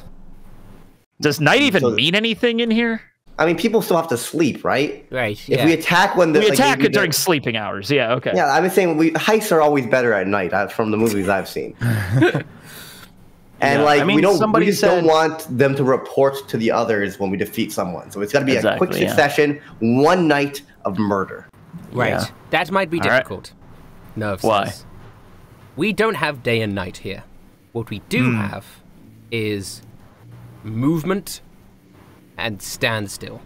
Does night even so, mean anything in here? I mean, people still have to sleep, right? Right. Yeah. If we attack when the we like, attack it during sleeping hours, yeah, okay. Yeah, I've been saying we heists are always better at night uh, from the movies I've seen. and yeah. like I mean, we don't, we just said... don't want them to report to the others when we defeat someone. So it's got to be exactly, a quick succession, yeah. one night of murder. Right. Yeah. That might be difficult. Right. No. Why? Sense. We don't have day and night here. What we do mm. have is movement. And stand still.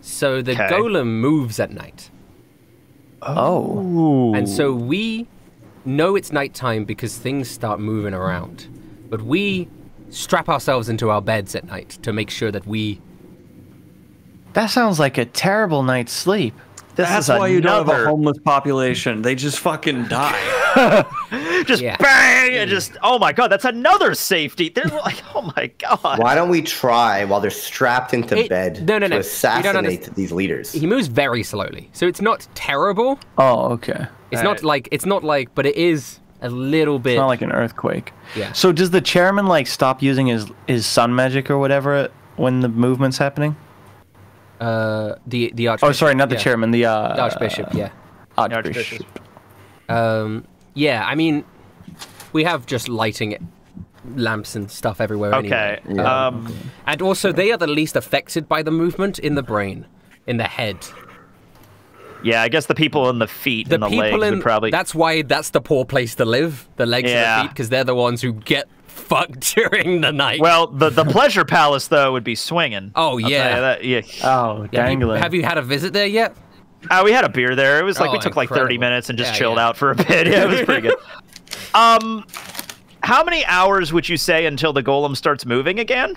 So the okay. golem moves at night. Oh. And so we know it's nighttime because things start moving around. But we strap ourselves into our beds at night to make sure that we... That sounds like a terrible night's sleep. This That's is why another... you don't have a homeless population. They just fucking die. just yeah. bang and just oh my god, that's another safety. They're like, oh my god. Why don't we try while they're strapped into it, bed no, no, to no. assassinate these leaders? He moves very slowly, so it's not terrible. Oh, okay. It's All not right. like it's not like, but it is a little bit. It's not like an earthquake. Yeah. So does the chairman like stop using his his sun magic or whatever when the movement's happening? Uh, the the archbishop. Oh, sorry, not the yeah. chairman. The, uh, the archbishop. Yeah. Archbishop. Um. Yeah, I mean, we have just lighting lamps and stuff everywhere. Okay. Anyway. Yeah. Um, and also, they are the least affected by the movement in the brain, in the head. Yeah, I guess the people in the feet the and the legs in, would probably... That's why that's the poor place to live, the legs yeah. and the feet, because they're the ones who get fucked during the night. Well, the, the pleasure palace, though, would be swinging. Oh, yeah. That, yeah. Oh, dangling. Have, have you had a visit there yet? Uh, we had a beer there. It was like oh, we took incredible. like thirty minutes and just yeah, chilled yeah. out for a bit. Yeah, it was pretty good. Um, how many hours would you say until the golem starts moving again?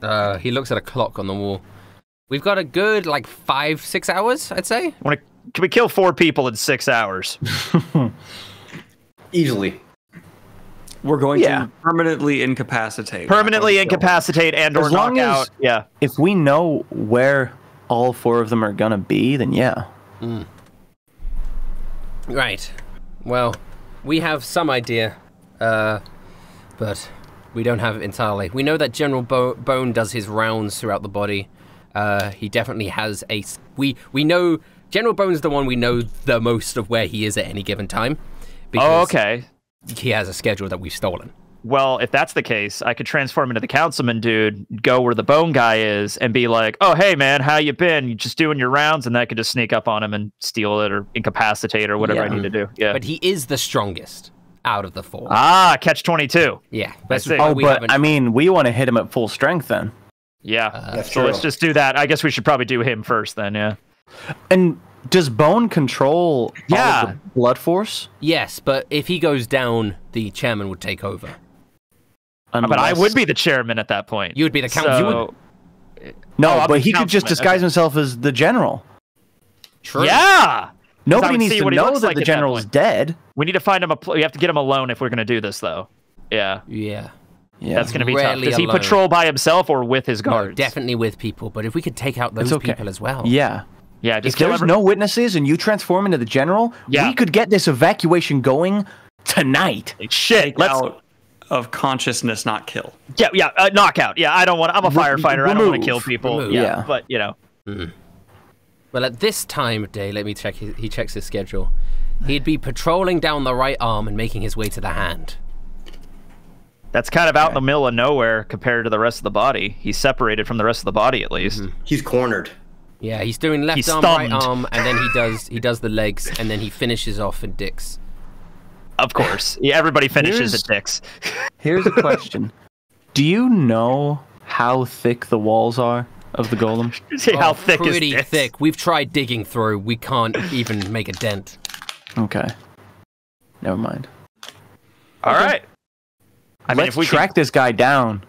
Uh, he looks at a clock on the wall. We've got a good like five, six hours, I'd say. Wanna, can we kill four people in six hours? Easily. We're going yeah. to permanently incapacitate. Permanently incapacitate and or knock out. Yeah. If we know where all four of them are gonna be, then yeah. Mm. Right. Well, we have some idea, uh, but we don't have it entirely. We know that General Bo Bone does his rounds throughout the body. Uh, he definitely has a... We, we know... General Bone's the one we know the most of where he is at any given time. Oh, okay. He has a schedule that we've stolen. Well, if that's the case, I could transform into the councilman dude, go where the bone guy is, and be like, oh, hey, man, how you been? You just doing your rounds? And I could just sneak up on him and steal it or incapacitate or whatever yeah. I need to do. Yeah. But he is the strongest out of the four. Ah, catch twenty-two. Yeah. That's it. Oh, we but, I mean, we want to hit him at full strength then. Yeah. Uh, so true. Let's just do that. I guess we should probably do him first then, yeah. And... Does Bone control yeah. all of the blood force? Yes, but if he goes down, the chairman would take over. Unless... But I would be the chairman at that point. You would be the council. So... Would... No, oh, but he could just disguise okay. himself as the general. True. Yeah. Nobody needs to know that like the general is dead. We need to find him. A pl we have to get him alone if we're going to do this, though. Yeah. Yeah. Yeah. That's going to be Rarely tough. Does he alone. patrol by himself or with his guards? No, definitely with people. But if we could take out those okay. people as well. Yeah. Yeah, just if there's every... no witnesses and you transform into the general, yeah. we could get this evacuation going tonight. Shit, let's... Out of consciousness, not kill. Yeah, yeah, uh, knockout. Yeah, I don't want to... I'm a firefighter. Remove. I don't want to kill people. Yeah, yeah, but, you know. Mm. Well, at this time of day, let me check. His, he checks his schedule. He'd be patrolling down the right arm and making his way to the hand. That's kind of out okay. in the middle of nowhere compared to the rest of the body. He's separated from the rest of the body, at least. Mm. He's cornered. Yeah, he's doing left he's arm, stunned. right arm, and then he does he does the legs, and then he finishes off and dicks. Of course. Yeah, everybody finishes at dicks. Here's a question. Do you know how thick the walls are of the golem? See, oh, how thick is this? Pretty thick. We've tried digging through. We can't even make a dent. Okay. Never mind. All okay. right. I mean, Let's if we track can... this guy down.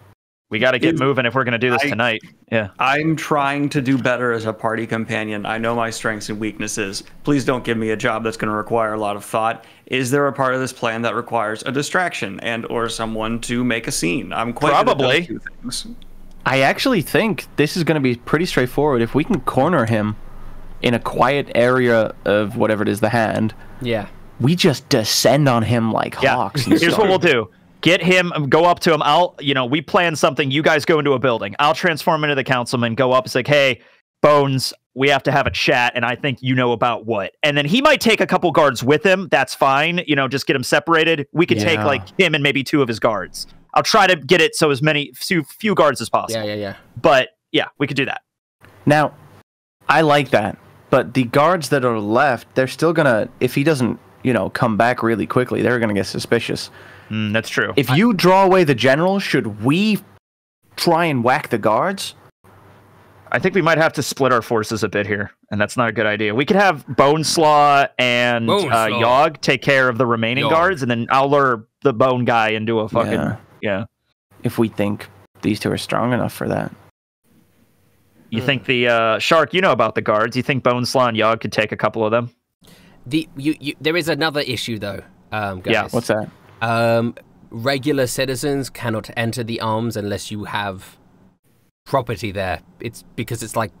We got to get moving if we're going to do this I, tonight. Yeah, I'm trying to do better as a party companion. I know my strengths and weaknesses. Please don't give me a job that's going to require a lot of thought. Is there a part of this plan that requires a distraction and or someone to make a scene? I'm quite probably. Good at those two things. I actually think this is going to be pretty straightforward. If we can corner him in a quiet area of whatever it is, the hand. Yeah. We just descend on him like yeah. hawks. Here's stuff. What we'll do. Get him, go up to him. I'll, you know, we plan something. You guys go into a building. I'll transform into the councilman, go up. It's like, hey, Bones, we have to have a chat. And I think you know about what. And then he might take a couple guards with him. That's fine. You know, just get him separated. We could yeah. take like him and maybe two of his guards. I'll try to get it so as many, few, few guards as possible. Yeah, yeah, yeah. But yeah, we could do that. Now, I like that. But the guards that are left, they're still going to, if he doesn't, you know, come back really quickly, they're going to get suspicious. Mm, that's true. If you draw away the general, should we try and whack the guards? I think we might have to split our forces a bit here, and that's not a good idea. We could have Boneslaw and Boneslaw. Uh, Yog take care of the remaining Yog. guards, and then I'll lure the Bone guy into a fucking... Yeah. yeah. If we think these two are strong enough for that. You mm. think the... Uh, Shark, you know about the guards. You think Boneslaw and Yog could take a couple of them? The you, you There is another issue, though, um, guys. Yeah, what's that? Um, regular citizens cannot enter the arms unless you have property there. It's because it's like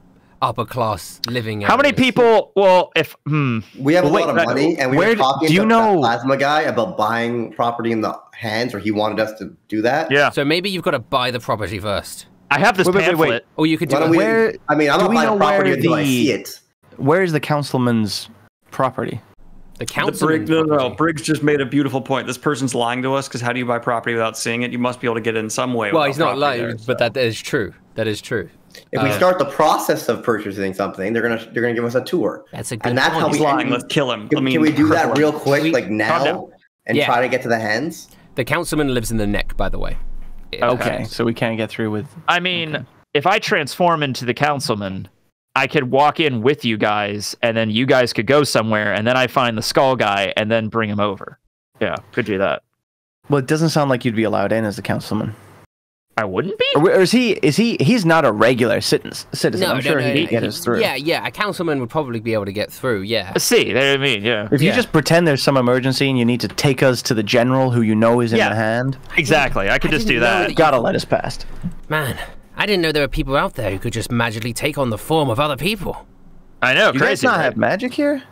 upper class living. How areas. Many people? Well, if hmm. we have well, a lot wait, of money, and we were talking to the plasma guy about buying property in the hands, or he wanted us to do that. Yeah. So maybe you've got to buy the property first. I have this wait, pamphlet. Wait, wait. Or you could do we, where? I mean, I'm not buying property until the, I see it. Where is the councilman's property? The councilman. No, no, no. Briggs just made a beautiful point. This person's lying to us because how do you buy property without seeing it? You must be able to get it in some way. Well, he's not lying, there, but so. that is true. That is true. If uh, we start the process of purchasing something, they're gonna they're gonna give us a tour. That's a good. And that's point. How he's we lying. Can, Let's kill him. Can, I mean, can we do that real quick, we, like now, and yeah. try to get to the hands? The councilman lives in the neck, by the way. Okay, okay. so we can't get through with. I mean, okay. if I transform into the councilman. I could walk in with you guys, and then you guys could go somewhere, and then I find the skull guy, and then bring him over. Yeah, could do that. Well, it doesn't sound like you'd be allowed in as a councilman. I wouldn't be? Or is he, is he, he's not a regular citizen. No, I'm no, sure no, he'd no, get he, us through. Yeah, yeah, a councilman would probably be able to get through, yeah. See, there I mean, yeah. If you yeah. just pretend there's some emergency and you need to take us to the general who you know is in yeah, the hand. Exactly, I could I just do that. that Gotta let us past. Man. I didn't know there were people out there who could just magically take on the form of other people. I know, you crazy. You guys not right? have magic here?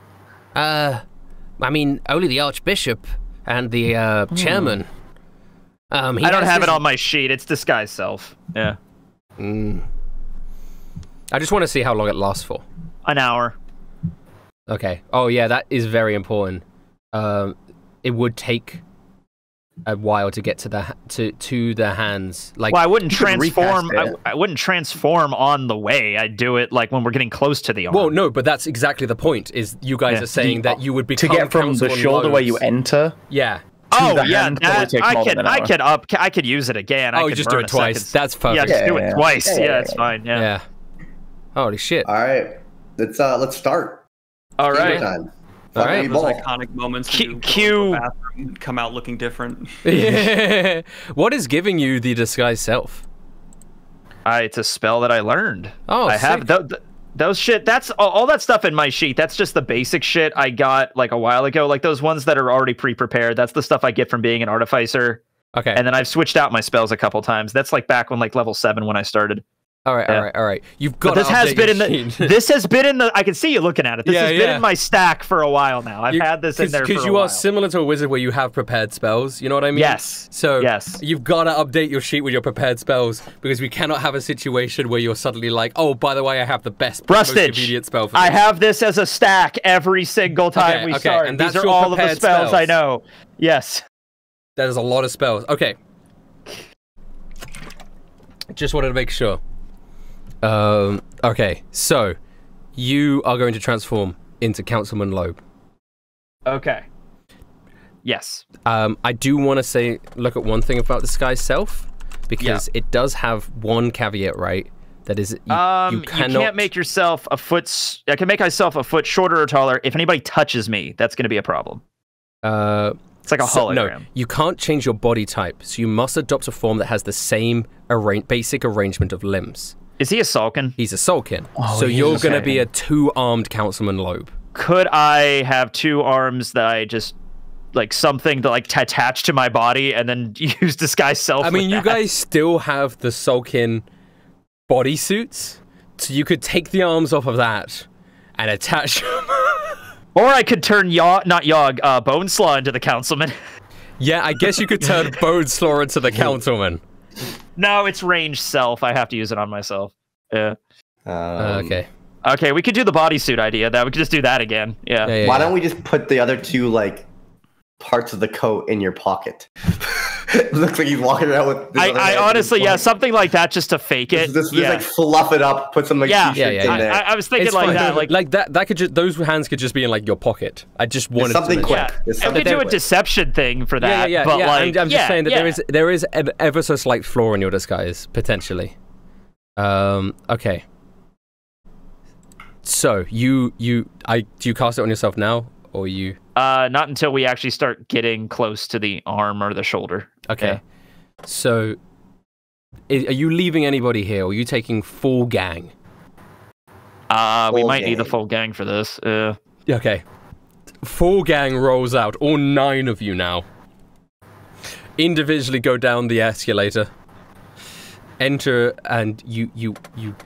Uh, I mean, only the Archbishop and the uh, Chairman. Um, he I don't have his... it on my sheet. It's disguise self. Yeah. Mm. I just want to see how long it lasts for. An hour. Okay. Oh, yeah, that is very important. Um, it would take... a while to get to the to to the hands. Like, well, I wouldn't transform. I, I wouldn't transform on the way. I'd do it like when we're getting close to the arm. Well, no, but that's exactly the point. Is you guys yeah. are saying the, that you would be to get from the shoulder where you enter. Yeah. Oh yeah, that, I could I could up I could use it again. Oh, I could just do it twice. That's perfect. Yeah, just yeah, do yeah, it yeah. twice. Yeah, yeah, yeah, yeah, it's fine. Yeah. yeah. Holy shit! All right, let's uh let's start. All right. All right. Those iconic moments. Q. Q come out looking different. yeah. What is giving you the disguise self? Uh, it's a spell that I learned. Oh, I sick. have th th those shit. That's all, all that stuff in my sheet. That's just the basic shit I got like a while ago. Like those ones that are already pre-prepared. That's the stuff I get from being an artificer. Okay. And then I've switched out my spells a couple times. That's like back when like level seven when I started. All right, yeah. all right, all right. You've got. But this has been in the. This has been in the. I can see you looking at it. This yeah, has yeah. been in my stack for a while now. I've you, had this in there for a while. Because you are similar to a wizard, where you have prepared spells. You know what I mean? Yes. So yes. you've got to update your sheet with your prepared spells because we cannot have a situation where you're suddenly like, oh, by the way, I have the best, Rustage, most immediate spell for this. I have this as a stack every single time okay, we okay. start. And these are all of the spells, spells I know. Yes. There's a lot of spells. Okay. Just wanted to make sure. Um, okay, so you are going to transform into Councilman Loeb. Okay. Yes. Um, I do want to say, look at one thing about disguise self, because yeah. it does have one caveat, right? That is, you, um, you, cannot... you can't make yourself a foot. I can make myself a foot shorter or taller. If anybody touches me, that's going to be a problem. Uh, It's like a so, hologram. No, you can't change your body type, so you must adopt a form that has the same arra basic arrangement of limbs. Is he a Sulkin? He's a Sulkin. Oh, so you're going to be a two-armed Councilman Loeb. Could I have two arms that I just, like, something that, like, attach to my body and then use disguise self? I mean, you that? guys still have the Sulkin body suits, so you could take the arms off of that and attach them. Or I could turn Yog, not Yog, uh, Boneslaw into the Councilman. Yeah, I guess you could turn Boneslaw into the Councilman. No, it's range self. I have to use it on myself. Yeah. Um, okay. Okay, we could do the bodysuit idea. That we could just do that again. Yeah. yeah, yeah Why yeah. don't we just put the other two like parts of the coat in your pocket? It looks like he's walking around with. I, I honestly, yeah, something like that, just to fake it. Just yeah. like fluff it up, put some like yeah. t-shirts yeah, yeah, yeah. in there. I, I was thinking it's like fine. that, like, like that. That could just those hands could just be in like your pocket. I just wanted something to quick. Yeah. Something and we do a quick. deception thing for that. Yeah, yeah, yeah. But yeah, like, I'm, I'm yeah, just saying that yeah. there is there is an ever so slight flaw in your disguise potentially. Um. Okay. So you you I do you cast it on yourself now or you? Uh, not until we actually start getting close to the arm or the shoulder. Okay. Yeah. So, is, are you leaving anybody here, or are you taking full gang? Uh, full we might gang. need the full gang for this. Uh. Okay. Full gang rolls out, all nine of you now. Individually go down the escalator. Enter, and you, you, you...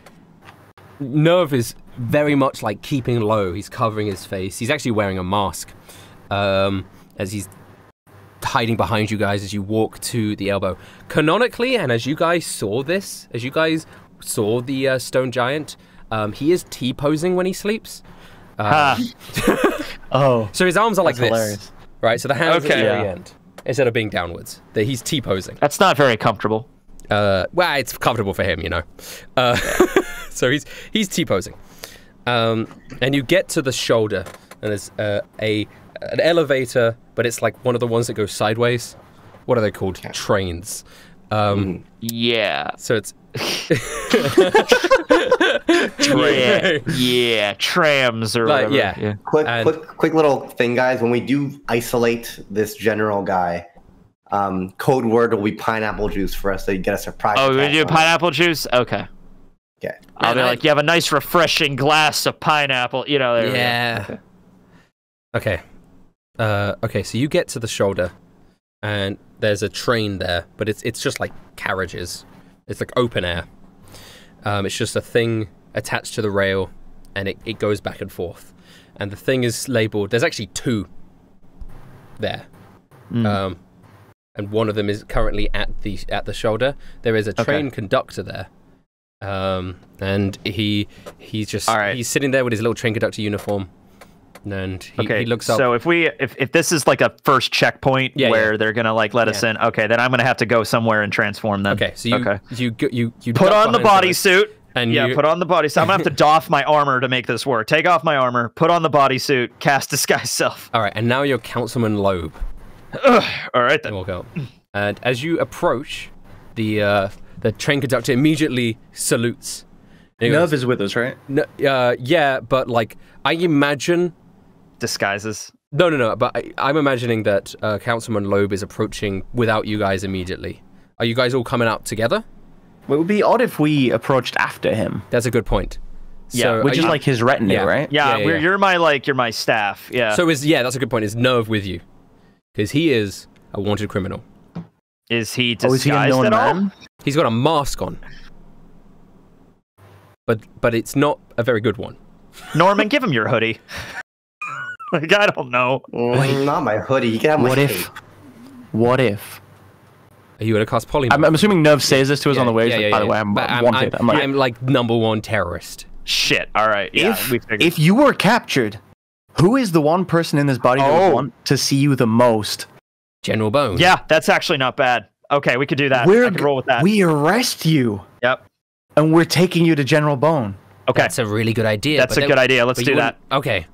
Nerv is very much like keeping low. He's covering his face. He's actually wearing a mask, um, as he's hiding behind you guys as you walk to the elbow. Canonically, and as you guys saw this, as you guys saw the uh, stone giant, um, he is T-posing when he sleeps. Um, oh. So his arms are like this, hilarious. right? So the hands okay. are at the yeah. end, instead of being downwards. That he's T-posing. That's not very comfortable. Uh, well, it's comfortable for him, you know. Uh, so he's he's T-posing. Um, and you get to the shoulder, and there's uh, a an elevator, but it's like one of the ones that go sideways. What are they called? Yeah. Trains. Um, yeah. So it's Train. Yeah. yeah, trams or like, whatever. Yeah. yeah. Quick, and... quick, quick little thing, guys. When we do isolate this general guy, um, code word will be pineapple juice for us. So you get a surprise. Oh, we do pineapple juice. Okay. Okay. I'll be like, you have a nice, refreshing glass of pineapple. You know. There yeah. We go. Okay. okay. Uh, okay, so you get to the shoulder, and there's a train there, but it's it's just like carriages. It's like open air. Um, it's just a thing attached to the rail, and it, it goes back and forth. And the thing is labeled, there's actually two there. Mm. Um, and one of them is currently at the at the shoulder. There is a train okay. conductor there. Um, and he he's just, All right. he's sitting there with his little train conductor uniform. And he, okay, he looks up. So if we if, if this is like a first checkpoint yeah, where yeah. they're gonna like let yeah. us in, okay, then I'm gonna have to go somewhere and transform them. Okay, so you okay. you you you put on the bodysuit and yeah, you... put on the bodysuit. I'm gonna have to doff my armor to make this work. Take off my armor, put on the bodysuit, cast disguise self. All right, and now you're Councilman Loeb. Ugh, all right then. Walk out. And as you approach, the uh, the train conductor immediately salutes. Nerv is with us, right? No, uh, yeah, but like I imagine. Disguises. No, no, no. But I, I'm imagining that uh, Councilman Loeb is approaching without you guys immediately. Are you guys all coming out together? Well, it would be odd if we approached after him. That's a good point. Yeah, so, which is you, like his retinue, yeah. right? Yeah, yeah, yeah, yeah. We're, you're my like, you're my staff. Yeah. So is yeah, that's a good point. Is Nerv with you? Because he is a wanted criminal. Is he disguised oh, is he at all? He's got a mask on, but but it's not a very good one. Norman, give him your hoodie. Like, I don't know. Wait, not my hoodie. You can have my what cape. if? What if? Are you going to cast polymorph? I'm, I'm assuming Nerv says this to us yeah, on the way. Yeah, yeah, like, yeah, by yeah. the way, I'm, I'm wanted. I'm, I'm, like, I'm like number one terrorist. Shit. All right. Yeah, if, we if you were captured, who is the one person in this body that oh. would want to see you the most? General Bone. Yeah, that's actually not bad. Okay, we could do that. We're, I can roll with that. We arrest you. Yep. And we're taking you to General Bone. Okay. That's a really good idea. That's a good idea. Let's do that. Okay.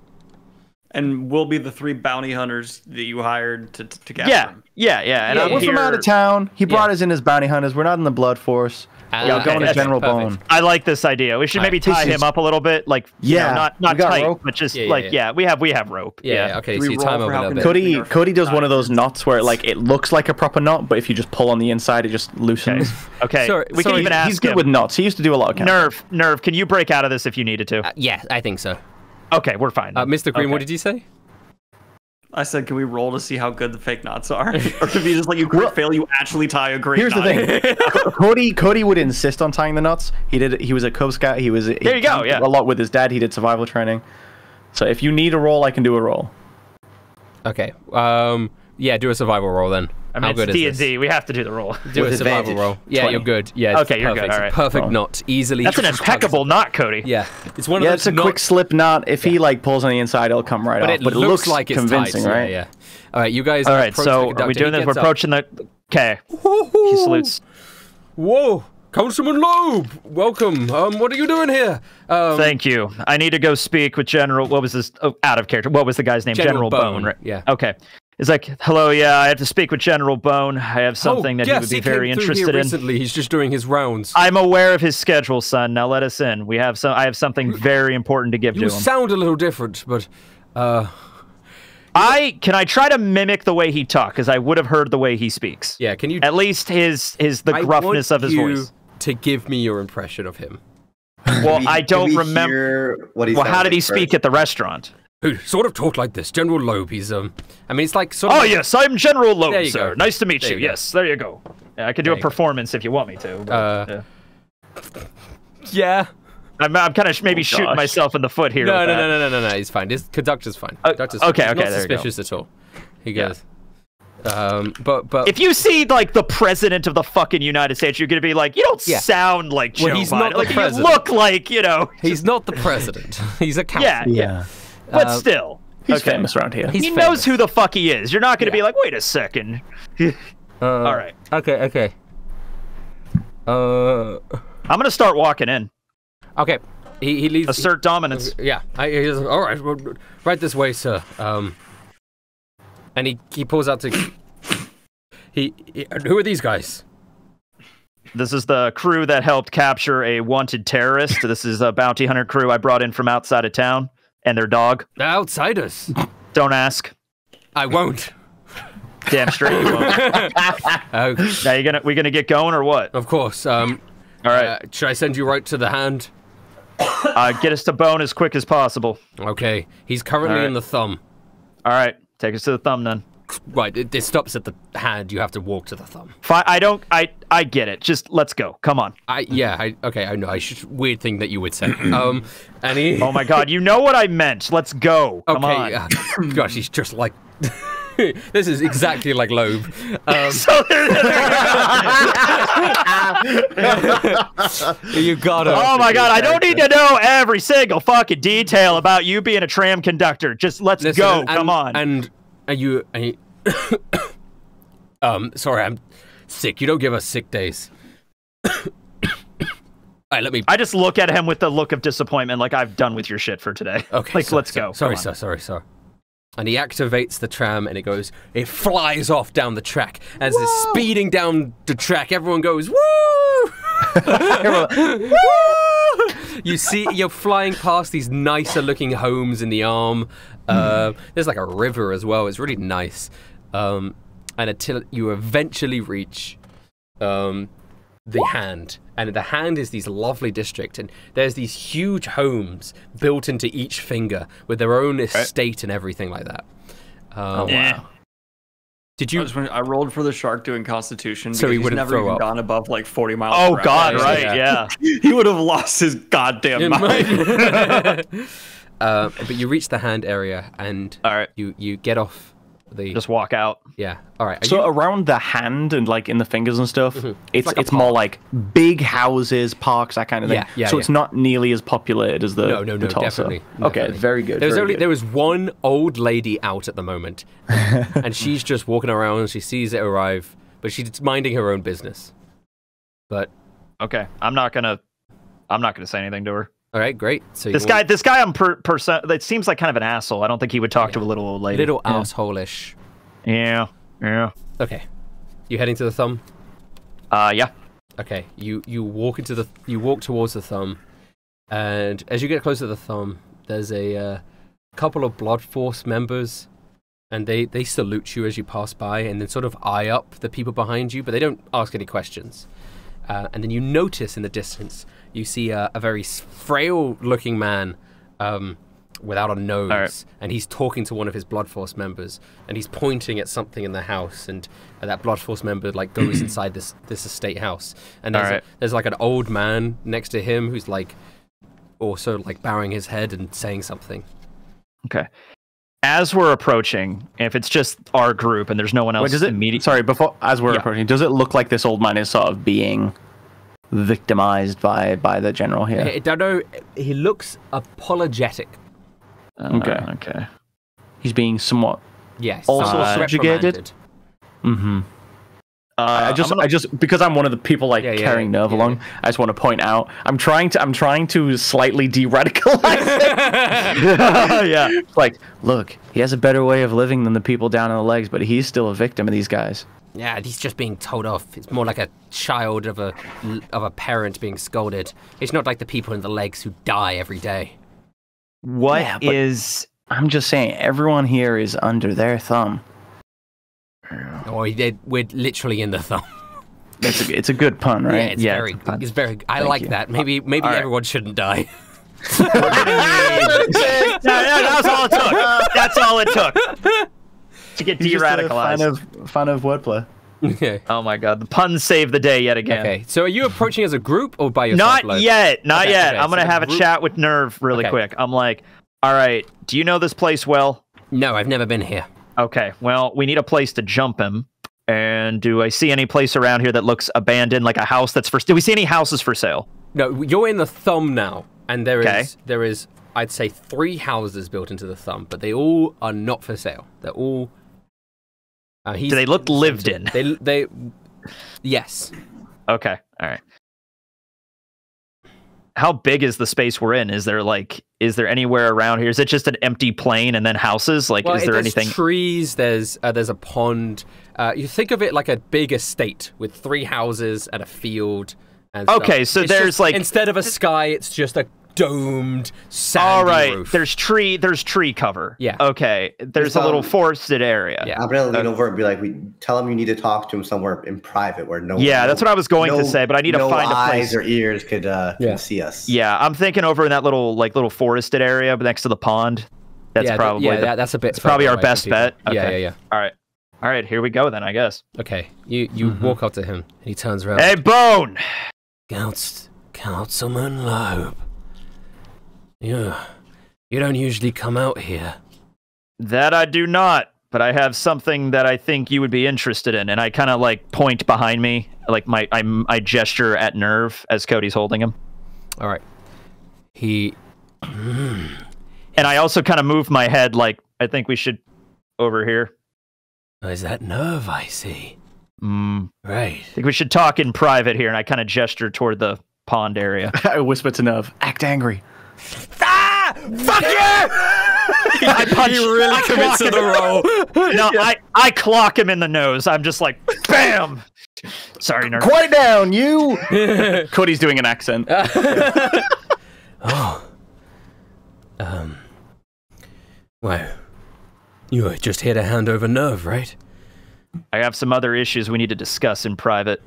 And we'll be the three bounty hunters that you hired to, to, to capture yeah, him. Yeah, yeah, and yeah. We're here. from out of town. He brought yeah. us in as bounty hunters. We're not in the Blood Force. I yeah, like going to General Bone. I like this idea. We should maybe right. tie him up a little bit, like yeah, you know, not not tight, rope. but just yeah, yeah, like yeah. yeah, we have we have rope. Yeah, yeah. okay. So you tie him up a bit. Cody Cody does one of those knots where like it looks like a proper knot, but if you just pull on the inside, it just loosens. Okay, okay. Sorry, we sorry, can even ask him. He's good with knots. He used to do a lot of counting. Nerv, Nerv, can you break out of this if you needed to? Uh, yeah, I think so. Okay, we're fine. Uh, Mister Green, okay. what did you say? I said, can we roll to see how good the fake knots are? Or if you just like you well, fail, you actually tie a great here's knot. Here's the thing. Cody Cody would insist on tying the knots. He did. He was a Cub Scout. He was he there you go, yeah. a lot with his dad. He did survival training. So if you need a roll, I can do a roll. Okay. Um. Yeah, do a survival roll then. I mean, how good it's D and D. We have to do the roll. Do with a survival advantage. roll. Yeah, twenty. You're good. Yeah, okay, you're perfect. good. All right. Perfect roll. knot. Easily. That's an impeccable knot, Cody. Yeah. It's one of yeah, those. Yeah, it's a quick slip knot. If yeah. he like pulls on the inside, it'll come right but off. It but it looks, looks like it's convincing, tight, right? Yeah, yeah. All right, you guys. All right, so are we doing this? We're up. approaching the. Okay. He salutes. Whoa. Councilman Loeb, welcome. Um, what are you doing here? Um, Thank you. I need to go speak with General. What was this? Oh, out of character. What was the guy's name? General, General Bone. Bone, right? Yeah. Okay. It's like, hello. Yeah, I have to speak with General Bone. I have something oh, that yes, he would be he very came interested here recently. in. He's just doing his rounds. I'm aware of his schedule, son. Now let us in. We have some. I have something very important to give you to him. You sound a little different, but. Uh... I can I try to mimic the way he talks, because I would have heard the way he speaks. Yeah, can you? At least his his the I gruffness want of his you voice. To give me your impression of him. Well, we, I don't remember. What he well, how did he speak first? at the restaurant? Who sort of talked like this, General Loeb. He's um, I mean, it's like sort of. Oh like, yes, I'm General Loeb, sir. Go. Nice to meet there you. you yes, there you go. Yeah, I could do there a performance go. if you want me to. But, uh, yeah. yeah. I'm, I'm kind of sh maybe oh, shooting myself in the foot here. No, with no, that. no, no, no, no, no. He's fine. His conductor's fine. Uh, conductor's okay, fine. He's okay, not there suspicious you go. at all. He goes. Yeah. Um, but but if you see like the president of the fucking United States, you're gonna be like, you don't yeah. sound like Joe well, he's Biden. Not the like president. You look like you know. He's just... not the president. He's a council. Yeah, yeah. Uh, but still, he's okay. famous around here. He's he famous. knows who the fuck he is. You're not gonna yeah. be like, wait a second. uh, all right. Okay. Okay. Uh, I'm gonna start walking in. Okay, he, he leaves. Assert dominance. He, yeah. I, he goes, all right, well, right this way, sir. Um, and he he pulls out to. He, he who are these guys? This is the crew that helped capture a wanted terrorist. This is a bounty hunter crew I brought in from outside of town, and their dog. The outsiders. Don't ask. I won't. Damn straight you won't. uh, now you're gonna we gonna get going or what? Of course. Um. All right. Uh, should I send you right to the hand? Uh, get us to Bone as quick as possible. Okay. He's currently right. in the thumb. All right. Take us to the thumb then. Right. It, it stops at the hand. You have to walk to the thumb. Fine. I don't. I. I get it. Just let's go. Come on. I. Yeah. I, okay. I know. I should. Weird thing that you would say. um. And he. Oh my God. You know what I meant. Let's go. Come okay, on. Uh, gosh. He's just like. This is exactly like Loeb. Um, you got it. Oh my God! I don't need to know every single fucking detail about you being a tram conductor. Just let's Listen, go. And, Come on. And are you? Are you um, sorry, I'm sick. You don't give us sick days. All right, let me. I just look at him with the look of disappointment, like I've done with your shit for today. Okay, like sorry, let's go. Sorry, sir. Sorry, sir. And he activates the tram, and it goes. It flies off down the track as Whoa. it's speeding down the track. Everyone goes woo! Everyone, woo! You see, you're flying past these nicer-looking homes in the arm. Uh, there's like a river as well. It's really nice. Um, and until you eventually reach um, the hand, and the hand is these lovely district, and there's these huge homes built into each finger with their own estate and everything like that. Um, oh wow! Did you? I, just, I rolled for the shark doing Constitution, so he would never even gone above like forty miles. Oh God! Right? Yeah, yeah. He would have lost his goddamn mind. uh, but you reach the hand area, and all right, you you get off. The... Just walk out. Yeah. All right. Are so you... around the hand and like in the fingers and stuff, mm-hmm. it's it's, like it's more like big houses, parks, that kind of thing. Yeah, yeah, so yeah. it's not nearly as populated as the no, no, no, Tulsa. Definitely. Okay, definitely. very good. There was very only good. there was one old lady out at the moment, and she's just walking around. And she sees it arrive, but she's minding her own business. But okay, I'm not gonna, I'm not gonna say anything to her. All right, great. So this guy, want... this guy, I'm per, per it seems like kind of an asshole. I don't think he would talk yeah. to a little old lady. Little yeah. asshole-ish. Yeah, yeah. Okay, you heading to the thumb? Uh, yeah. Okay, you you walk into the you walk towards the thumb, and as you get closer to the thumb, there's a uh, couple of Blood Force members, and they they salute you as you pass by, and then sort of eye up the people behind you, but they don't ask any questions. Uh, and then you notice in the distance, you see uh, a very frail-looking man um, without a nose, right. And he's talking to one of his Blood Force members, and he's pointing at something in the house, and uh, that Blood Force member like goes inside this this estate house, and there's, right. a, there's like an old man next to him who's like also like bowing his head and saying something. Okay. As we're approaching, if it's just our group and there's no one else, Wait, does it, immediately. Sorry, before as we're yeah. approaching, does it look like this old man is sort of being victimized by by the general here? I don't know. He looks apologetic. Uh, okay, okay. He's being somewhat yes also uh, subjugated. Mm-hmm. Uh, I just, gonna... I just, because I'm one of the people like yeah, carrying yeah, Nerv yeah, along. Yeah. I just want to point out, I'm trying to, I'm trying to slightly de-radicalize it. Yeah, it's like, look, he has a better way of living than the people down in the legs, but he's still a victim of these guys. Yeah, he's just being told off. It's more like a child of a of a parent being scolded. It's not like the people in the legs who die every day. What yeah, is? I'm just saying, everyone here is under their thumb. Oh, we're literally in the thumb. It's a, it's a good pun, right? Yeah, it's yeah, very it's, pun. it's very. I Thank like you. that. Maybe maybe right. everyone shouldn't die. no, no, that's all it took. That's all it took to get de-radicalized. Fan of fan of wordplay. Okay. Oh my God, the puns saved the day yet again. Okay. So are you approaching as a group or by yourself? Not alone? yet. Not okay, yet. Okay, I'm so gonna have a group... chat with Nerv really okay. quick. I'm like, all right, do you know this place well? No, I've never been here. Okay, well, we need a place to jump him. And do I see any place around here that looks abandoned, like a house that's for... Do we see any houses for sale? No, you're in the thumb now, and there okay. is, there is, I'd say, three houses built into the thumb, but they all are not for sale. They're all... Uh, do they look lived in? They, they, yes. Okay, all right. How big is the space we're in? Is there like, is there anywhere around here? Is it just an empty plain and then houses? Like, well, is there anything? There's trees. There's uh, there's a pond. Uh, you think of it like a big estate with three houses and a field. And okay, stuff. so it's there's just, like instead of a sky, it's just a domed sandy All right, roof. there's tree. There's tree cover. Yeah. Okay. There's um, a little forested area. Yeah. I'm gonna lean over and be like, we tell him you need to talk to him somewhere in private where no. Yeah, no, that's what I was going no, to say, but I need no to find a place. Eyes or ears could uh, yeah. see us. Yeah, I'm thinking over in that little like little forested area next to the pond. That's yeah, probably yeah. The, yeah that's a bit. It's probably our best bet. Okay. Yeah, yeah, yeah. All right, all right. Here we go then, I guess. Okay. You you mm-hmm. walk up to him and he turns around. Hey, Bone. Counts, Councilman Loeb. Yeah, you don't usually come out here. That I do not, but I have something that I think you would be interested in, and I kind of like point behind me, like my I, I gesture at Nerv as Cody's holding him. All right. He, mm. and I also kind of move my head, like I think we should over here. Is that Nerv I see? Mm. Right. I think we should talk in private here, and I kind of gesture toward the pond area. I whisper to Nerv, "Act angry." Ah! Fuck you! I punch. He really I commits to the role. No, yeah. I I clock him in the nose. I'm just like, bam. Sorry, Nerv. Quiet down, you. Cody's doing an accent. Oh. Um. Wow. You were just here to hand over Nerv, right? I have some other issues we need to discuss in private.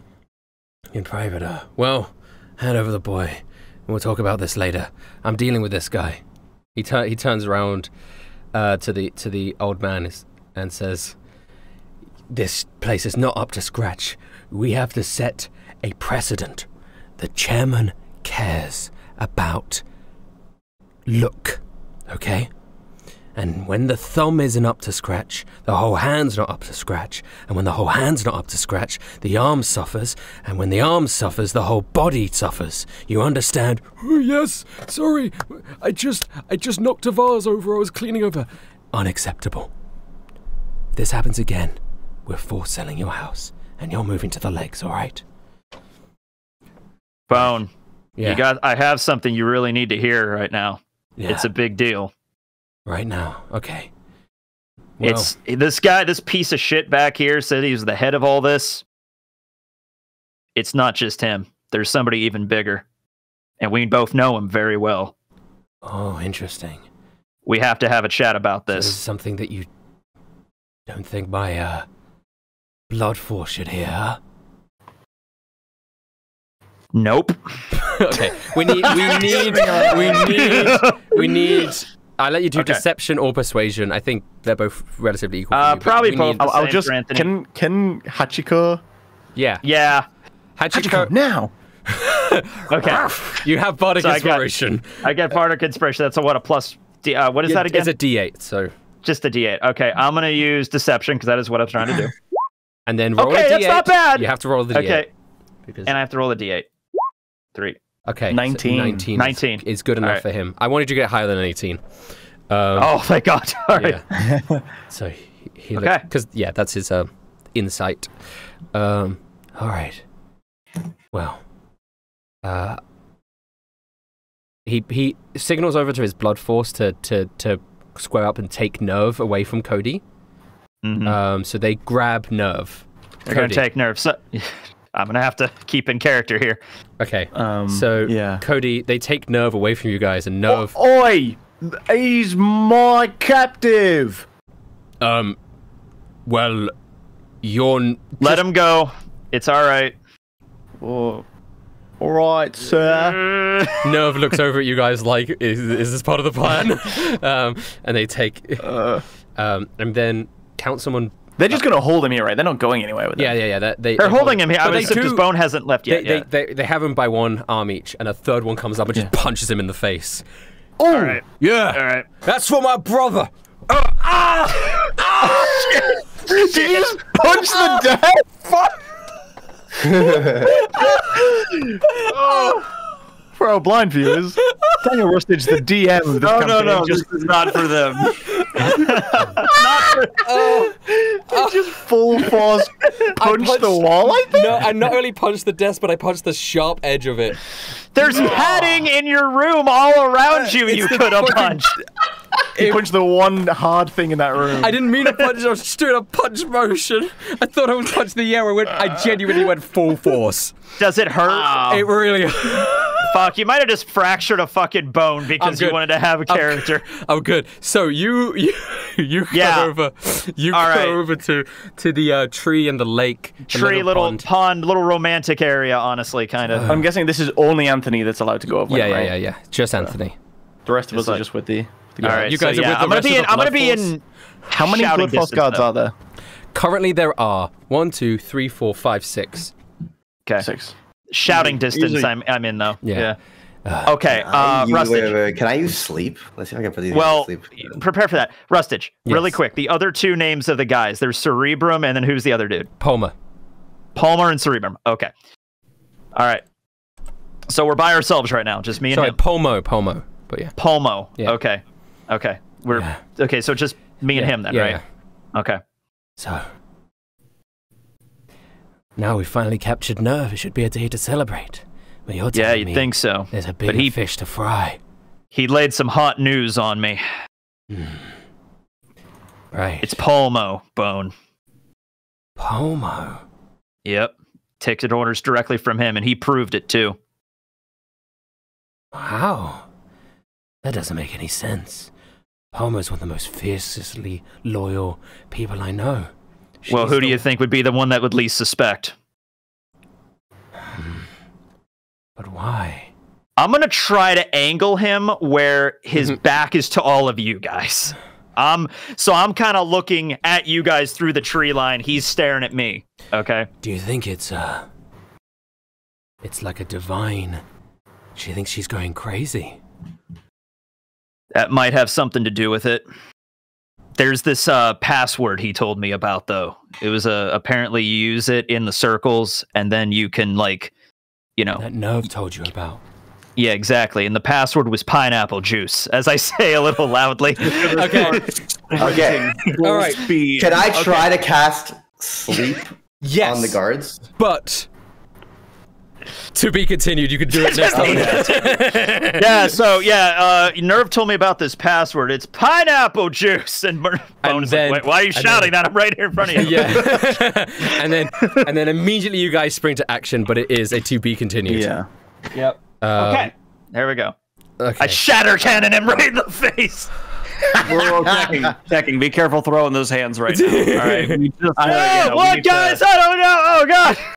In private, uh, well, hand over the boy. We'll talk about this later. I'm dealing with this guy. He tur he turns around uh, to the to the old man and says, "This place is not up to scratch. We have to set a precedent. The chairman cares about look, okay? And when the thumb isn't up to scratch, the whole hand's not up to scratch. And when the whole hand's not up to scratch, the arm suffers. And when the arm suffers, the whole body suffers. You understand?" "Oh, yes, sorry. I just, I just knocked a vase over. I was cleaning over." "Unacceptable. If this happens again, we're force selling your house. And you're moving to the legs, all right?" Bone, yeah. you got, I have something you really need to hear right now. Yeah. It's a big deal. Right now, okay. Well, it's this guy, this piece of shit back here said he was the head of all this. it's not just him. There's somebody even bigger. And we both know him very well. Oh, interesting. We have to have a chat about this. So this is something that you don't think my uh, blood force should hear, huh? Nope. Okay. We need we need we need we need I let you do okay. deception or persuasion. I think they're both relatively equal. Uh, you, probably both. I'll, I'll just can can Hachiko. Yeah. Yeah. Hachiko, Hachiko now. Okay. You have bardic so inspiration. I get bardic inspiration. That's a what a plus D, uh, what is yeah, that again? It's a D eight, so just a D eight. Okay. I'm going to use deception because that is what I'm trying to do. And then roll okay, a D eight. Okay, that's not bad. You have to roll the D eight. Okay. Because... And I have to roll a D eight. Three. Okay. nineteen. So nineteen. nineteen. Is, is good enough right. for him. I wanted you to get higher than eighteen. Um, oh, thank God. All right. Yeah. So he, he okay. Because, yeah, that's his uh, insight. Um, all right. Well. Uh, he he signals over to his blood force to, to, to square up and take Nerv away from Cody. Mm-hmm. Um, so they grab Nerv. They're going to take Nerv. So... I'm gonna have to keep in character here. Okay. Um, so, yeah. Cody, they take Nerv away from you guys, and Nerv. O Oi! He's my captive. Um. Well, you're. Just... Let him go. It's all right. Oh. All right, sir. Nerv looks over at you guys like, "Is, is this part of the plan?" um, and they take. Uh. Um, and then Councilman. They're just going to hold him here, right? They're not going anywhere with it. Yeah, yeah, yeah. They, they, They're holding him here. I was because Bone hasn't left yet. They, yeah. they, they, they have him by one arm each, and a third one comes up and yeah. just punches him in the face. Oh, all right. Yeah. All right. That's for my brother. Oh, ah! Ah! Shit! Did you just punch the dad? Fuck! Oh. For our blind viewers, Daniel Rustage, the D M of this no, company. No, no, no. This is not for them. Not for... Oh. Oh. Just full force punch punched, the wall, I think? No, I not only punched the desk, but I punched the sharp edge of it. There's oh. padding in your room all around you, it's you could have punched. You punched the one hard thing in that room. I didn't mean to punch, I was just doing a punch motion. I thought I would punch the air, I, went, I genuinely went full force. Does it hurt? Oh. It really Fuck, you might have just fractured a fucking bone because you wanted to have a character. Oh, good. So you you, you yeah. cut over, you All cut right. over to to the uh, tree and the lake, tree, the little, little pond. pond, little romantic area. Honestly, kind of. Uh, I'm guessing this is only Anthony that's allowed to go over. Yeah, yeah, right? yeah, yeah. Just Anthony. The rest of us like, are just with the. the All right, you guys so, yeah, are with the. I'm gonna be in. I'm gonna be in. How many blood force guards are there? Currently, there are one, two, three, four, five, six. Okay. Six. Shouting distance, Usually, I'm I'm in though. Yeah. yeah. Uh, okay. Uh, you, Rustage. Wait, wait, can I use sleep? Let's see if I can put these. Well, sleep. prepare for that, Rustage. Yes. Really quick. The other two names of the guys. There's Cerebrum, and then who's the other dude? Palmer. Palmer and Cerebrum. Okay. All right. So we're by ourselves right now, just me and Sorry, him. Palmo, Palmo. But yeah. Palmo. Yeah. Okay. Okay. We're yeah. okay. So just me yeah. and him then, yeah, right? Yeah. Okay. So. Now we've finally captured Nerv. It should be a day to celebrate. But you're telling yeah, you'd me think so. There's a big but he, fish to fry. He laid some hot news on me. Mm. Right. It's Palmo, Bone. Palmo? Yep. Takes orders directly from him, and he proved it too. Wow. That doesn't make any sense. Palmo's one of the most fiercely loyal people I know. She's well, who do you think would be the one that would least suspect? But why? I'm going to try to angle him where his back is to all of you guys. Um, so I'm kind of looking at you guys through the tree line. He's staring at me. Okay. Do you think it's, uh... It's like a divine. She thinks she's going crazy. That might have something to do with it. There's this uh, password he told me about, though. It was uh, apparently you use it in the circles, and then you can, like, you know... That Nerv told you about. Yeah, exactly. And the password was pineapple juice, as I say a little loudly. Okay. Okay. All right. Can I try okay. to cast sleep yes, on the guards? But... To be continued. You can do it next time. Yeah. So yeah, uh, Nerv told me about this password. It's pineapple juice. And Bone's like, wait, why are you shouting that? I'm right here in front of you. Yeah. and then and then immediately you guys spring to action, but it is a to be continued. Yeah. Yep. Uh, okay. There we go. Okay. I shatter cannon him right in the face. We're all checking, checking. Be careful throwing those hands right now. All right. We just, uh, you know, what, guys? To... I don't know. Oh, God.